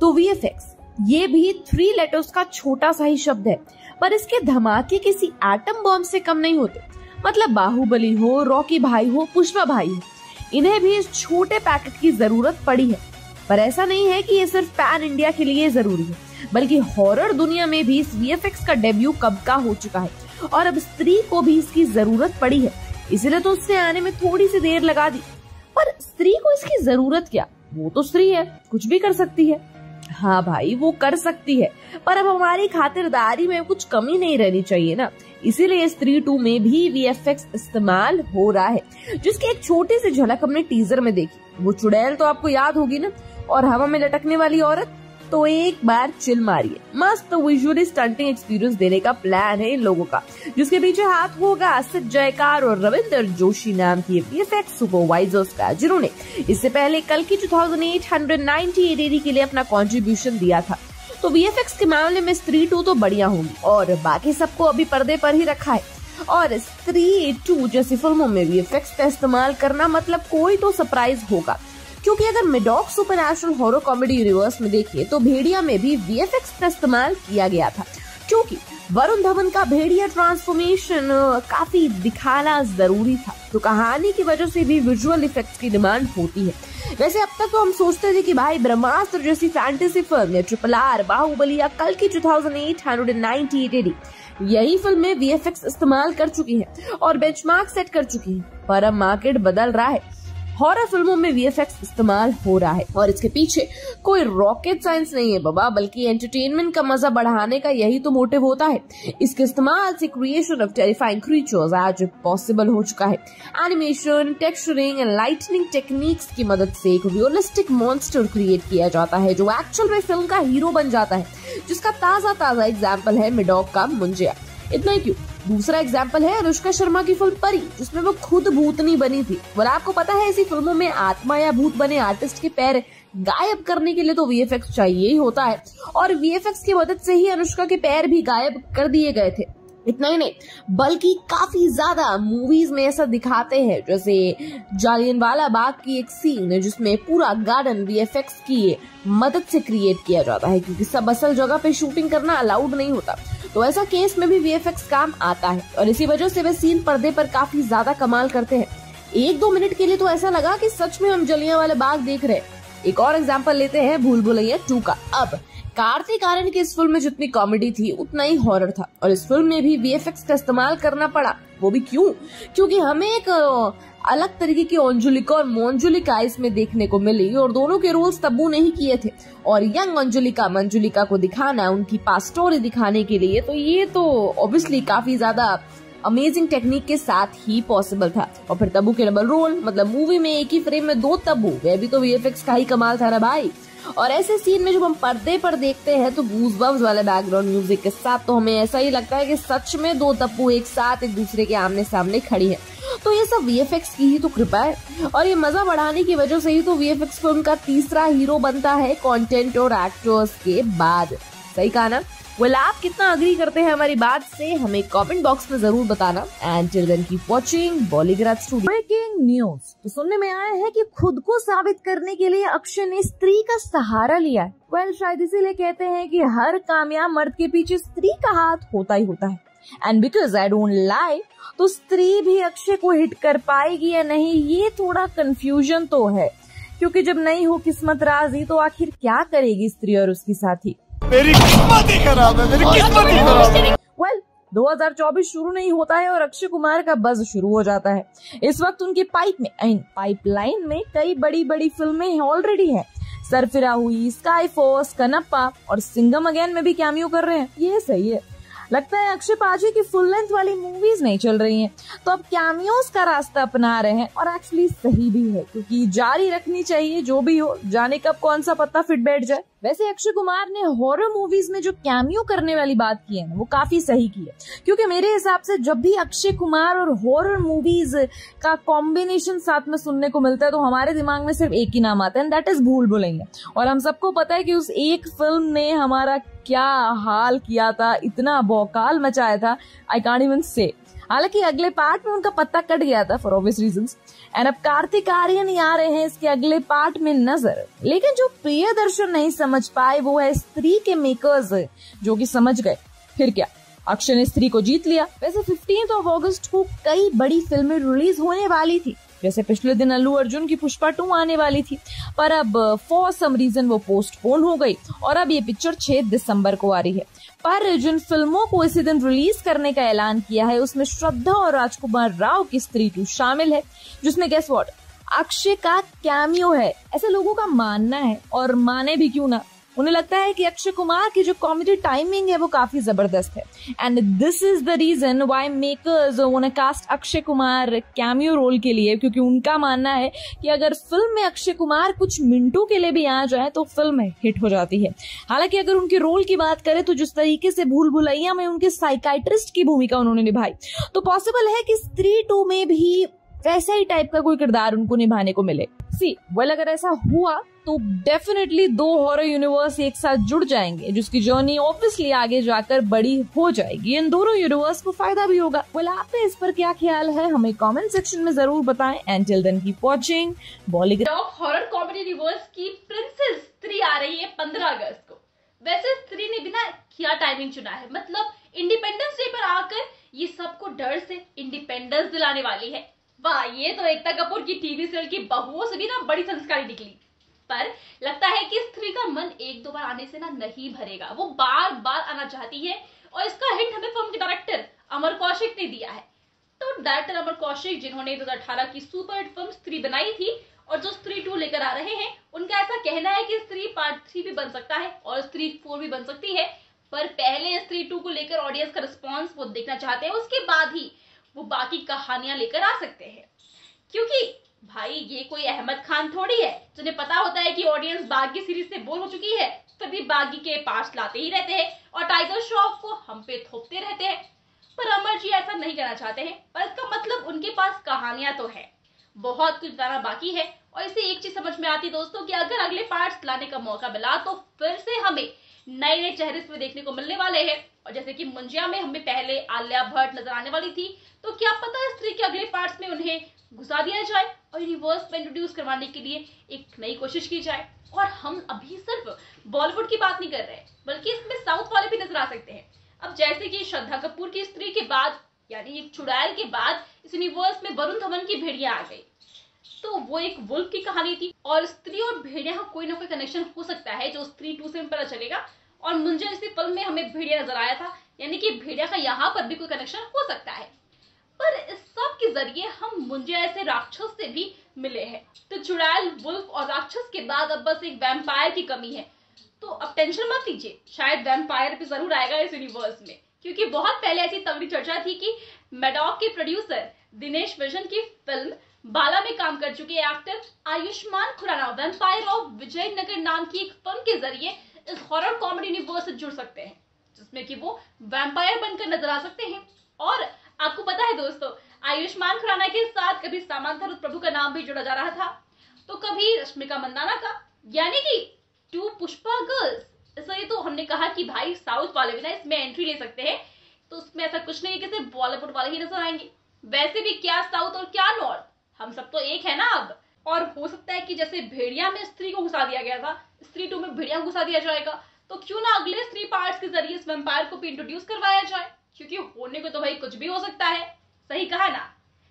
तो VFX ये भी 3 लेटर्स का छोटा सा ही शब्द है, पर इसके धमाके किसी एटम बम से कम नहीं होते। मतलब बाहुबली हो, रॉकी भाई हो, पुष्पा भाई हो, इन्हें भी इस छोटे पैकेट की जरूरत पड़ी है। पर ऐसा नहीं है कि ये सिर्फ पैन इंडिया के लिए जरूरी है, बल्कि हॉरर दुनिया में भी इस VFX का डेब्यू कब का हो चुका है और अब स्त्री को भी इसकी जरूरत पड़ी है। इसलिए तो उससे आने में थोड़ी सी देर लगा दी, पर स्त्री को इसकी जरूरत क्या, वो तो स्त्री है, कुछ भी कर सकती है। हाँ भाई, वो कर सकती है, पर अब हमारी खातिरदारी में कुछ कमी नहीं रहनी चाहिए ना। इसीलिए स्त्री 2 में भी VFX इस्तेमाल हो रहा है, जिसकी एक छोटी सी झलक हमने टीजर में देखी। वो चुड़ैल तो आपको याद होगी ना, और हवा में लटकने वाली औरत तो एक बार चिल मारिए। मस्त विजुअली स्टंटिंग एक्सपीरियंस देने का प्लान है इन लोगों का, जिसके पीछे हाथ होगा आसिफ जयकार और रविंदर जोशी नाम के VFX सुपरवाइजर्स का, जिन्होंने इससे पहले कल की 2898 के लिए अपना कंट्रीब्यूशन दिया था। तो VFX के मामले में स्त्री 2 तो बढ़िया होगी और बाकी सबको अभी पर्दे पर ही रखा है। और स्त्री 2 जैसी फिल्मों में VFX का इस्तेमाल करना मतलब कोई तो सरप्राइज होगा, क्योंकि अगर Maddock supernatural horror comedy universe में देखिए तो भेड़िया में भी VFX का इस्तेमाल किया गया था, क्योंकि वरुण धवन का भेड़िया ट्रांसफॉर्मेशन काफी दिखाना जरूरी था। तो कहानी की वजह से भी विजुअल इफेक्ट्स की डिमांड होती है। वैसे अब तक तो हम सोचते थे कि भाई ब्रह्मास्त्र जैसी fantasy film, triple R, Baahubali, कल की 2898 यही फिल्में VFX इस्तेमाल कर चुकी है और बेंचमार्क सेट कर चुकी है। पर अब मार्केट बदल रहा है, हॉरर फिल्मों में VFX इस्तेमाल हो रहा है और इसके पीछे कोई रॉकेट साइंस नहीं है बाबा, बल्कि एंटरटेनमेंट का मजा बढ़ाने का यही तो मोटिव होता है। इसके इस्तेमाल से क्रिएशन ऑफ टेरिफाइंग क्रीचर्स आज पॉसिबल हो चुका है। Animation, texturing and lightning techniques की मदद से एक रियलिस्टिक मॉन्स्टर क्रिएट किया जाता है, जो एक्चुअल में फिल्म का हीरो बन जाता है, जिसका ताजा एग्जाम्पल है मैडॉक का मुंजिया। इतना ही क्यों, दूसरा एग्जाम्पल है अनुष्का शर्मा की फिल्म परी, जिसमें वो खुद भूतनी बनी थी। और आपको पता है ऐसी फिल्मों में आत्मा या भूत बने आर्टिस्ट के पैर गायब करने के लिए तो VFX चाहिए ही होता है, और VFX की मदद से ही अनुष्का के पैर भी गायब कर दिए गए थे। इतना ही नहीं, बल्कि काफी ज्यादा मूवीज में ऐसा दिखाते हैं, जैसे जालियनवाला बाग की एक सीन जिसमें पूरा गार्डन VFX की मदद से क्रिएट किया जाता है, क्योंकि सब असल जगह पे शूटिंग करना अलाउड नहीं होता। तो ऐसा केस में भी VFX काम आता है और इसी वजह से वे सीन पर्दे पर काफी ज्यादा कमाल करते हैं। 1-2 मिनट के लिए तो ऐसा लगा कि सच में हम जलियांवाला बाग देख रहे हैं। एक और एग्जाम्पल लेते हैं भूल भुलैया 2 का। अब कार्तिक आर्यन की इस फिल्म में जितनी कॉमेडी थी उतना ही हॉरर था, और इस फिल्म में भी VFX का इस्तेमाल करना पड़ा। वो भी क्यों, क्योंकि हमें एक अलग तरीके की अंजुलिका और मोंजुलिका आइस में देखने को मिली, और दोनों के रोल्स तब्बू नहीं किए थे। और यंग अंजुलिका मंजुलिका को दिखाना, उनकी पास्ट स्टोरी दिखाने के लिए, तो ये तो ऑब्वियसली काफी ज्यादा अमेजिंग टेक्निक के साथ ही पॉसिबल था। और फिर तब्बू के डबल रोल, मतलब मूवी में एक ही फ्रेम में 2 तब्बू, वह भी तो VFX का ही कमाल था ना भाई। और ऐसे सीन में जब हम पर्दे पर देखते हैं तो गूज बम्स वाले बैकग्राउंड म्यूजिक के साथ तो हमें ऐसा ही लगता है कि सच में 2 तब्बू एक साथ एक दूसरे के आमने सामने खड़ी है। तो ये सब VFX की ही तो कृपा है, और ये मजा बढ़ाने की वजह से ही तो VFX फिल्म का तीसरा हीरो बनता है कंटेंट और एक्टर्स के बाद। सही कहा ना? वेल, आप कितना अग्री करते हैं हमारी बात से हमें कमेंट बॉक्स में जरूर बताना। And till then keep watching Bollygraph studio. Breaking news तो सुनने में आया है कि खुद को साबित करने के लिए अक्षय ने स्त्री का सहारा लिया है। वेल, शायद इसीलिए कहते हैं कि हर कामयाब मर्द के पीछे स्त्री का हाथ होता ही होता है। And because I don't lie, तो स्त्री भी अक्षय को हिट कर पाएगी या नहीं, ये थोड़ा कंफ्यूजन तो है, क्योंकि जब नहीं हो किस्मत राजी तो आखिर क्या करेगी स्त्री और उसकी साथी। मेरी किस्मत ही खराब है, मेरी किस्मत ही खराब है। वेल, 2024 शुरू नहीं होता है और अक्षय कुमार का बज़ शुरू हो जाता है। इस वक्त उनकी पाइपलाइन में कई बड़ी बड़ी फिल्में ऑलरेडी है। सरफिरा हुई, स्काई फोर्स, कनप्पा और सिंघम अगेन में भी कैमियो कर रहे हैं। ये सही है, लगता है अक्षय पाजी की फुल लेंथ वाली मूवीज नहीं चल रही हैं, तो अब कैमियोज का रास्ता अपना रहे हैं और एक्चुअली सही भी है क्योंकि जारी रखनी चाहिए, जो भी हो, जाने कब कौन सा पत्ता फिट बैठ जाए। वैसे अक्षय कुमार ने हॉरर मूवीज में जो कैमियो करने वाली बात की है ना, वो काफी सही की है क्योंकि मेरे हिसाब से जब भी अक्षय कुमार और हॉरर मूवीज का कॉम्बिनेशन साथ में सुनने को मिलता है तो हमारे दिमाग में सिर्फ एक ही नाम आता है, एंड दैट इज भूलभुलैया। और हम सबको पता है कि उस एक फिल्म ने हमारा क्या हाल किया था, इतना बौकाल मचाया था, आई कांट इवन से। हालांकि अगले पार्ट में उनका पत्ता कट गया था फॉर ऑब्वियस रीजंस, एंड अब कार्तिक आर्यन ही आ रहे हैं इसके अगले पार्ट में नजर। लेकिन जो प्रिय दर्शन नहीं समझ पाए वो है स्त्री के मेकर्स, जो कि समझ गए। फिर क्या, अक्षय ने स्त्री को जीत लिया। वैसे 15 अगस्त को कई बड़ी फिल्में रिलीज होने वाली थी, जैसे पिछले दिन अल्लू अर्जुन की पुष्पा 2 आने वाली थी, पर अब फॉर सम रीजन वो पोस्टपोन हो गई और अब ये पिक्चर 6 दिसंबर को आ रही है। पर जिन फिल्मों को इसी दिन रिलीज करने का ऐलान किया है उसमें श्रद्धा और राजकुमार राव की स्त्री 2 शामिल है, जिसमें गेस व्हाट, अक्षय का कैमियो है, ऐसे लोगों का मानना है। और माने भी क्यों ना, उन्हें लगता है कि अक्षय कुमार की जो कॉमेडी टाइमिंग है वो काफी जबरदस्त है, and this is the reason why makers उन्हें cast Akshay Kumar cameo role के लिए, क्योंकि उनका मानना है कि अगर फिल्म में अक्षय कुमार कुछ मिनटों के लिए भी आ जाए तो फिल्म हिट हो जाती है। हालांकि अगर उनके रोल की बात करें तो जिस तरीके से भूल भुलैया में उनके साइकाइट्रिस्ट की भूमिका उन्होंने निभाई, तो पॉसिबल है कि स्त्री 2 में भी वैसा ही टाइप का कोई किरदार उनको निभाने को मिले। अगर ऐसा हुआ तो डेफिनेटली 2 हॉरर यूनिवर्स एक साथ जुड़ जाएंगे, जिसकी जर्नी ऑब्वियसली आगे जाकर बड़ी हो जाएगी। इन दोनों यूनिवर्स को फायदा भी होगा। आपने इस पर क्या ख्याल है हमें कमेंट सेक्शन में जरूर बताएं। And till then keep watching Bollywood. Horror comedy universe की प्रिंसेस स्त्री आ रही है 15 अगस्त को। वैसे स्त्री ने बिना क्या टाइमिंग चुना है, मतलब इंडिपेंडेंस डे पर आकर ये सबको डर से इंडिपेंडेंस दिलाने वाली है। वाह, ये तो एकता कपूर की टीवी सीरियल की बहुओं से भी ना बड़ी संस्कारी निकली। पर लगता है कि स्त्री का मन एक दो बार आने से ना नहीं भरेगा, वो बार बार आना चाहती है। और इसका हिंट हमें फिल्म के डायरेक्टर अमर कौशिक ने दिया है। तो डायरेक्टर अमर कौशिक, जिन्होंने 2018 की सुपर हिट फिल्म स्त्री बनाई थी और जो स्त्री 2 लेकर आ रहे हैं, उनका ऐसा कहना है कि स्त्री पार्ट 3 भी बन सकता है और स्त्री 4 भी बन सकती है। पर पहले स्त्री 2 को लेकर ऑडियंस का रिस्पॉन्स वो देखना चाहते हैं, उसके बाद ही वो बाकी कहानियां लेकर आ सकते हैं। क्योंकि भाई ये कोई अहमद खान थोड़ी है जिन्हें पता होता है कि ऑडियंस बागी सीरीज से बोर हो चुकी है, तभी बागी के पार्ट्स लाते ही रहते हैं और टाइगर श्रॉफ को हम पे थोपते रहते हैं। पर अमर जी ऐसा नहीं करना चाहते हैं। पर इसका मतलब उनके पास कहानियां तो है, बहुत कुछ लाना बाकी है। और इसे एक चीज समझ में आती दोस्तों कि अगर अगले पार्ट्स लाने का मौका मिला तो फिर से हमें नए नए चेहरे इसमें देखने को मिलने वाले हैं। और जैसे कि मुंजिया में हमें पहले आलिया भट्ट नजर आने वाली थी, तो क्या पता स्त्री के अगले पार्ट्स में उन्हें घुसा दिया जाए और यूनिवर्स में इंट्रोड्यूस करवाने के लिए एक नई कोशिश की जाए। और हम अभी सिर्फ बॉलीवुड की बात नहीं कर रहे, बल्कि इसमें साउथ वाले भी नजर आ सकते हैं। अब जैसे कि श्रद्धा कपूर की स्त्री के बाद, यानी एक चुड़ैल के बाद, इस यूनिवर्स में वरुण धवन की भेड़िया आ गई, तो वो एक वुल्फ की कहानी थी। और स्त्री और भेड़िया का कोई ना कोई कनेक्शन हो सकता है, जो स्त्री 2 से पता चलेगा। और मुंजिया जैसी फिल्म में हमें भेड़िया नजर आया था, यानी कि भेड़िया का यहाँ पर भी कोई कनेक्शन हो सकता है। पर इस सब के जरिए हम मुंजिया ऐसे राक्षस से भी मिले हैं। तो चुड़ैल, वुल्फ और राक्षस के बाद अब बस एक वैम्पायर की कमी है। तो अब टेंशन मत लीजिए, शायद वैम्पायर भी जरूर आएगा इस यूनिवर्स में, क्योंकि बहुत पहले ऐसी तगड़ी चर्चा थी कि मैडॉक के प्रोड्यूसर दिनेश विजन की फिल्म बाला में काम कर चुके actor Ayushmann Khurrana vampire of Vijayanagar नाम की एक फिल्म के जरिए इस हॉरर कॉमेडी यूनिवर्स से जुड़ सकते हैं, जिसमें कि वो वैम्पायर बनकर नजर आ सकते हैं। और आपको पता है दोस्तों, आयुष्मान खुराना के साथ कभी सामंथा रुथ प्रभु का नाम भी जुड़ा जा रहा था, तो कभी रश्मिका मंदाना का, यानी कि 2 पुष्पा गर्ल्स। इसलिए तो हमने कहा कि भाई साउथ वाले भी ना इसमें एंट्री ले सकते हैं, तो उसमें ऐसा कुछ नहीं है कि सिर्फ बॉलीवुड वाले ही नजर आएंगे। वैसे भी क्या साउथ और क्या नॉर्थ, हम सब तो एक है ना। अब और हो सकता है कि जैसे भेड़िया में स्त्री को घुसा दिया गया था, स्त्री 2 में भेड़िया को घुसा दिया जाएगा। तो क्यों ना अगले 3 पार्ट्स के जरिए इस वैम्पायर को भी इंट्रोड्यूस करवाया जाए, क्योंकि होने को तो भाई कुछ भी हो सकता है। सही कहा ना।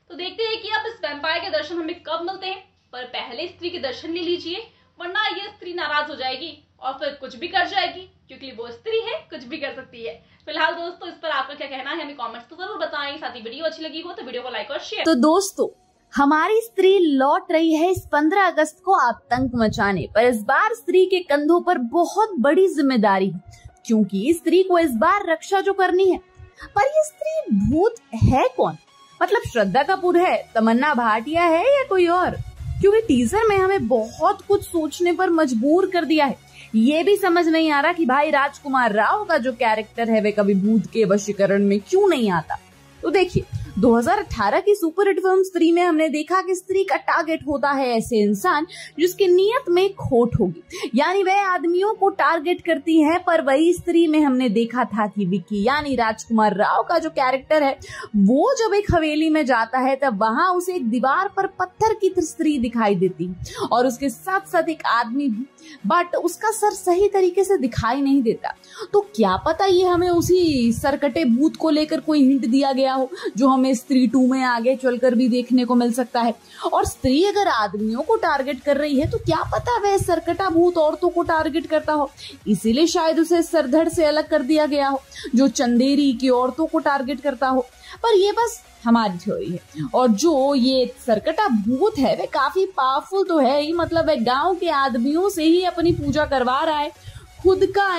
तो देखते हैं कि अब इस वैम्पायर के दर्शन हमें कब मिलते हैं। पर पहले स्त्री के दर्शन ले लीजिए, वरना ये स्त्री नाराज हो जाएगी। और फिर कुछ भी कर जाएगी क्योंकि वो स्त्री है, कुछ भी कर सकती है। फिलहाल दोस्तों इस पर आपका क्या कहना है हमें कमेंट्स तो जरूर बताएं, साथ ही वीडियो अच्छी लगी हो तो वीडियो को लाइक और शेयर। तो दोस्तों हमारी स्त्री लौट रही है इस 15 अगस्त को आतंक मचाने, पर इस बार स्त्री के कंधों पर बहुत बड़ी जिम्मेदारी है क्योंकि स्त्री को इस बार रक्षा जो करनी है। पर ये स्त्री भूत है कौन, मतलब श्रद्धा कपूर है, तमन्ना भाटिया है या कोई और? क्योंकि टीजर में हमें बहुत कुछ सोचने पर मजबूर कर दिया है। ये भी समझ नहीं आ रहा कि भाई राजकुमार राव का जो कैरेक्टर है वे कभी भूत के वशीकरण में क्यों नहीं आता। तो देखिए 2018 की सुपरहिट फिल्म स्त्री में हमने देखा कि स्त्री का टारगेट होता है ऐसे इंसान जिसकी नीयत में खोट होगी, यानी वह आदमियों को टारगेट करती है। पर वही स्त्री में हमने देखा था कि विक्की यानी राजकुमार राव का जो कैरेक्टर है वो जब एक हवेली में जाता है तब वहां उसे एक दीवार पर पत्थर की स्त्री दिखाई देती और उसके साथ साथ एक आदमी भी, बट उसका सर सही तरीके से दिखाई नहीं देता। तो क्या पता ये हमें उसी सरकटे भूत को लेकर कोई हिंट दिया गया हो जो हमें स्त्री 2 में आगे चलकर भी देखने को मिल सकता है। और स्त्री अगर आदमियों को टारगेट कर रही है तो क्या पता वह सरकटा भूत औरतों को टारगेट करता हो, इसीलिए शायद उसे सरधड़ से अलग कर दिया गया हो जो चंदेरी की औरतों को टारगेट करता हो। पर ये बस हमारी थ्योरी है। और जो ये सरकटा भूत है वह काफी पावरफुल तो है ही, मतलब वह गांव के आदमियों से ही अपनी पूजा करवा रहा है, खुद का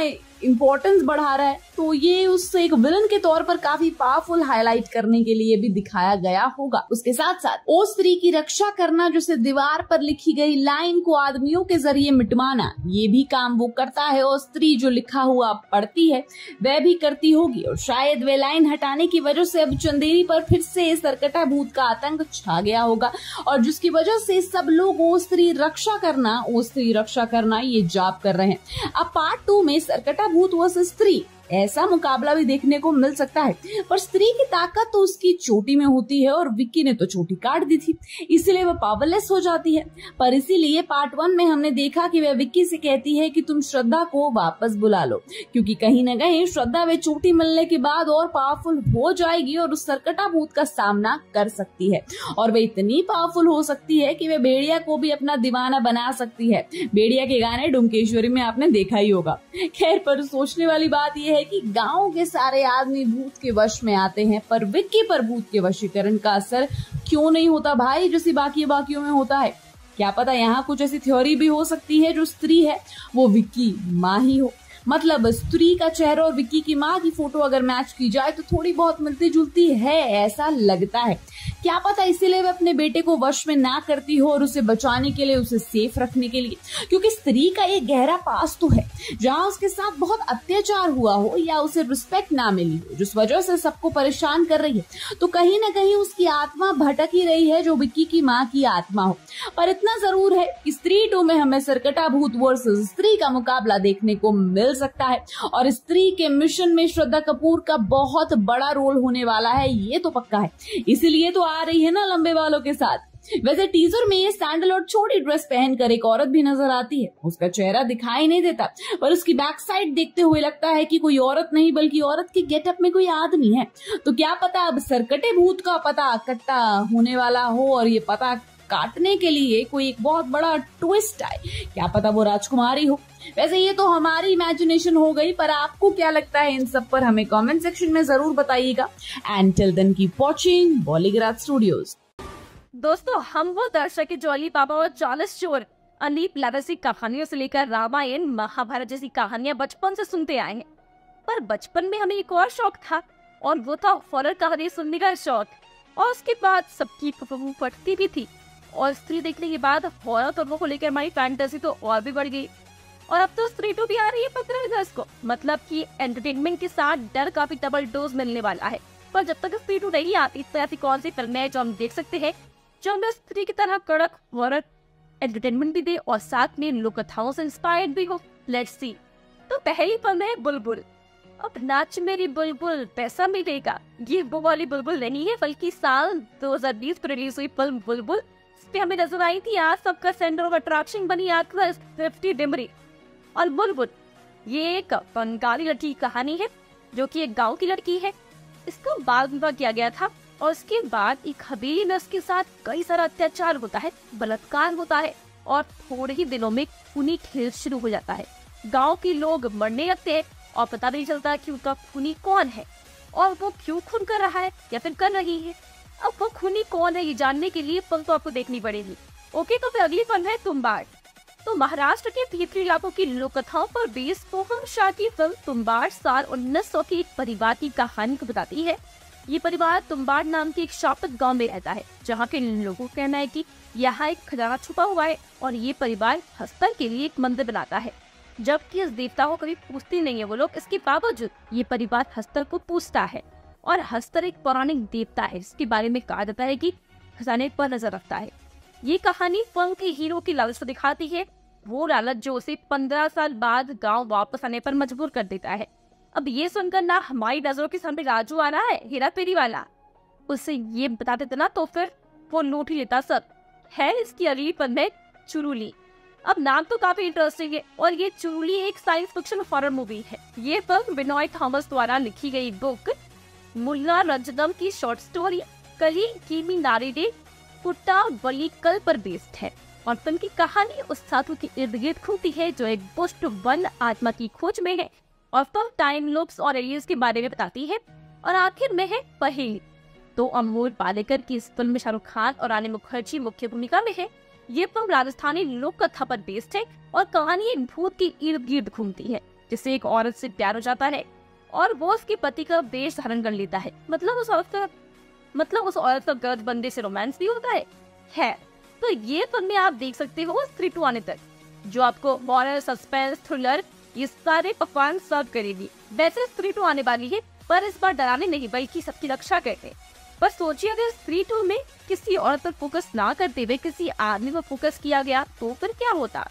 इम्पोर्टेंस बढ़ा रहा है, तो ये उससे एक विलन के तौर पर काफी पावरफुल हाईलाइट करने के लिए भी दिखाया गया होगा। उसके साथ साथ ओ स्त्री की रक्षा करना जिसे दीवार पर लिखी गई लाइन को आदमियों के जरिए मिटवाना, ये भी काम वो करता है। ओ स्त्री जो लिखा हुआ पढ़ती है वह भी करती होगी और शायद वह लाइन हटाने की वजह से अब चंदेरी पर फिर से सरकटा भूत का आतंक छा गया होगा और जिसकी वजह से सब लोग ओ स्त्री रक्षा करना ये जाप कर रहे हैं। अब पार्ट 2 में सरकटा भूत वर्सेस स्त्री ऐसा मुकाबला भी देखने को मिल सकता है। पर स्त्री की ताकत तो उसकी चोटी में होती है और विक्की ने तो चोटी काट दी थी, इसीलिए वह पावरलेस हो जाती है। पर इसीलिए पार्ट 1 में हमने देखा कि वह विक्की से कहती है कि तुम श्रद्धा को वापस बुला लो, क्योंकि कहीं न कहीं श्रद्धा वह चोटी मिलने के बाद और पावरफुल हो जाएगी और उस सरकटा भूत का सामना कर सकती है। और वह इतनी पावरफुल हो सकती है कि वह भेड़िया को भी अपना दीवाना बना सकती है। भेड़िया के गाने डुमकेश्वरी में आपने देखा ही होगा। खैर पर सोचने वाली बात यह है कि गांव के सारे आदमी भूत के वश में आते हैं पर विक्की पर भूत के वशीकरण का असर क्यों नहीं होता भाई, जैसे बाकियों में होता है। क्या पता यहाँ कुछ ऐसी थ्योरी भी हो सकती है जो स्त्री है वो विक्की माँ ही हो, मतलब स्त्री का चेहरा और विक्की की माँ की फोटो अगर मैच की जाए तो थोड़ी बहुत मिलती जुलती है ऐसा लगता है। क्या पता इसीलिए वह अपने बेटे को वश में ना करती हो और उसे बचाने के लिए, उसे सेफ रखने के लिए, क्योंकि स्त्री का एक गहरा पास तो है जहाँ उसके साथ बहुत अत्याचार हुआ हो या उसे रिस्पेक्ट ना मिली हो जिस वजह से सबको परेशान कर रही है। तो कहीं ना कहीं उसकी आत्मा भटक ही रही है जो विक्की की माँ की आत्मा हो। पर इतना जरूर है कि स्त्री 2 में हमें सरकटा भूत वर्सेस स्त्री का मुकाबला देखने को मिल सकता है और स्त्री के मिशन में श्रद्धा कपूर का बहुत बड़ा रोल होने वाला है, ये तो पक्का है। इसीलिए तो आ रही है ना लंबे बालों के साथ। वैसे टीजर में ये सैंडल और छोटी ड्रेस पहनकर एक औरत भी नजर आती है, उसका चेहरा दिखाई नहीं देता पर उसकी बैक साइड देखते हुए लगता है कि कोई औरत नहीं बल्कि औरत के गेटअप में कोई आदमी है। तो क्या पता अब सरकटे भूत का पता इकट्ठा होने वाला हो और ये पता काटने के लिए कोई एक बहुत बड़ा ट्विस्ट आए, क्या पता वो राजकुमारी हो। वैसे ये तो हमारी इमेजिनेशन हो गई, पर आपको क्या लगता है इन सब पर हमें कमेंट सेक्शन में जरूर बताइएगा। And till then keep watching बॉलीग्राज studios. दोस्तों हम वो दर्शक है जो अली बाबा और चार्ल्स चोर, अलीप लादा सी कहानियों से लेकर रामायण महाभारत जैसी कहानियां बचपन से सुनते आए हैं। पर बचपन में हमें एक और शौक था और वो था हॉरर कहानी सुनने का शौक, और उसके बाद सबकी पप्पू पटती भी थी और स्त्री देखने के बाद हॉरर तत्वों को लेकर हमारी फैंटेसी तो और भी बढ़ गई। और अब तो स्त्री 2 भी आ रही है 15 अगस्त को, मतलब कि एंटरटेनमेंट के साथ डर का भी डबल डोज मिलने वाला है। पर जब तक स्त्री 2 नहीं आती तो ऐसी कौन सी फिल्म है जो हम देख सकते हैं जो हमें स्त्री की तरह कड़क हॉरर एंटरटेनमेंट भी दे और साथ में लोक कथाओं से इंस्पायर्ड भी हो? Let's see. तो पहली फिल्म है बुलबुल। अब नाच मेरी बुलबुल पैसा मिलेगा, ये वो वाली बुलबुल नहीं है बल्कि साल 2020 में रिलीज हुई फिल्म बुलबुल पे हमें नजर आई थी आज सबका सेंटर ऑफ अट्रैक्शन बनी आजकल 50 डिमरी। और बुलबुल ये एक बंगाली लड़की कहानी है जो कि एक गांव की लड़की है, इसका बाल विवाह किया गया था और उसके बाद एक हवेली में उसके साथ कई सारा अत्याचार होता है, बलात्कार होता है और थोड़े ही दिनों में खूनी खेल शुरू हो जाता है गांव के लोग मरने लगते हैं और पता नहीं चलता कि उनका खूनी कौन है और वो क्यों खून कर रहा है या फिर कर रही है। अब वो खूनी कौन है ये जानने के लिए पल तो आपको देखनी पड़ेगी। ओके, तो फिर अगली फिल्म है तुम्बाड़। तो महाराष्ट्र के भीतरी इलाकों की लोककथाओं पर बेस मोहन शाह की फिल्म तुम्बाड़ साल 1900 के एक परिवार की कहानी को बताती है। ये परिवार तुम्बाड़ नाम के एक शापत गांव में रहता है, जहां के लोगों का कहना है कि यहाँ एक खजाना छुपा हुआ है और ये परिवार हस्तर के लिए एक मंदिर बनाता है, जबकि इस देवता को कभी पूछती नहीं है वो लोग। इसके बावजूद ये परिवार हस्तर को पूछता है और हस्तर एक पौराणिक देवता है जिसके बारे में कहा जाता है कि खजाने पर नजर रखता है। ये कहानी फिल्म के हीरो की लालच को दिखाती है, वो लालच जो उसे 15 साल बाद गांव वापस आने पर मजबूर कर देता है। अब ये सुनकर ना हमारी नजरों के सामने राजू आ रहा है, हेरा फेरी वाला, उससे ये बता देते ना तो फिर वो लूट ही लेता सब। है इसकी अगली फिल्म है चुरुली। अब नाम तो काफी इंटरेस्टिंग है और ये चुरुली एक साइंस फिक्शन हॉरर मूवी है। ये फिल्म विनोय थॉमस द्वारा लिखी गई बुक मुल्ला रंजनम की शॉर्ट स्टोरी कली कीमी नारिडे पुट्टा वलीकल पर बेस्ड है और फिल्म की कहानी उस साधु के इर्द गिर्द घूमती है जो एक दुष्ट वन आत्मा की खोज में है और फिल्म टाइम लूप्स और एलियंस के बारे में बताती है और आखिर में है पहेली। तो अमोल पालेकर की इस फिल्म में शाहरुख खान और रानी मुखर्जी मुख्य भूमिका में है। ये फिल्म राजस्थानी लोक कथा पर बेस्ड है और कहानी एक भूत के इर्द गिर्द घूमती है जिससे एक औरत से प्यार हो जाता है और वो उसके पति का वेश धारण कर लेता है, मतलब उस औरत का गर्द बंदे से रोमांस भी होता है। तो ये फिल्म में आप देख सकते हो स्त्री 2 आने तक, जो आपको हॉरर, सस्पेंस, थ्रिलर ये सारे पकवान सर्व करेगी। वैसे स्त्री 2 आने वाली है पर इस बार डराने नहीं बल्कि सबकी रक्षा करने। पर सोचिए अगर स्त्री 2 में किसी औरत पर फोकस ना करते हुए किसी आदमी पर फोकस किया गया तो फिर क्या होता।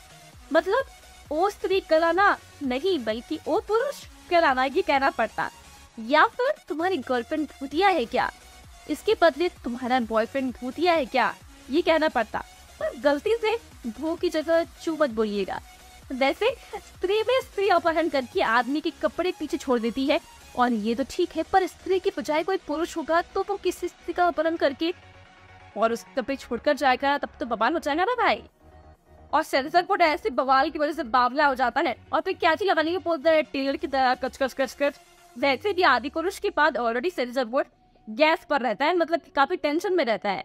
मतलब ओ स्त्री कराना नहीं बल्कि ओ पुरुष कराना ये कहना पड़ता। या फिर तुम्हारी गर्लफ्रेंड भूतिया है क्या, इसके बदले तुम्हारा बॉयफ्रेंड भूतिया है क्या ये कहना पड़ता। पर गलती से भू की जगह चू मत बोलिएगा। वैसे स्त्री में स्त्री अपहरण करके आदमी के कपड़े पीछे छोड़ देती है और ये तो ठीक है, पर स्त्री की बजाय कोई पुरुष होगा तो वो किसी स्त्री का अपहरण करके और उसके कपड़े छोड़कर जाएगा तब तो बवाल हो जाएगा ना भाई। और सेंसर बोर्ड ऐसे बवाल की वजह से बावला हो जाता है और फिर कैची लगाने के बोलता है टेलर की तरह कच कच कच कच। वैसे भी आदि पुरुष के बाद ऑलरेडी सेंसर बोर्ड गैस पर रहता है, मतलब काफी टेंशन में रहता है।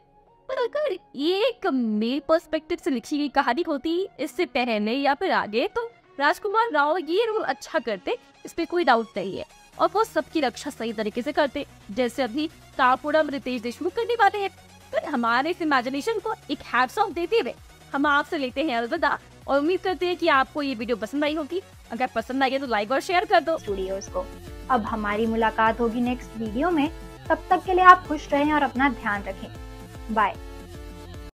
पर अगर ये एक मेल पर्सपेक्टिव से लिखी गई कहानी होती इससे पहले या फिर आगे तो राजकुमार राव ये रोल अच्छा करते, इस पे कोई डाउट नहीं है। और वो सबकी रक्षा सही तरीके से करते जैसे अभी कापुड़म रितेश देशमुख करने वाले हैं। पर हमारे इस इमेजिनेशन को एक हैट्स ऑफ देते हुए हम आपसे लेते हैं अलविदा और उम्मीद करते हैं कि आपको ये वीडियो पसंद आई होगी। अगर पसंद आई है तो लाइक और शेयर कर दो स्टूडियोज को। अब हमारी मुलाकात होगी नेक्स्ट वीडियो में, तब तक के लिए आप खुश रहें और अपना ध्यान रखें। बाय।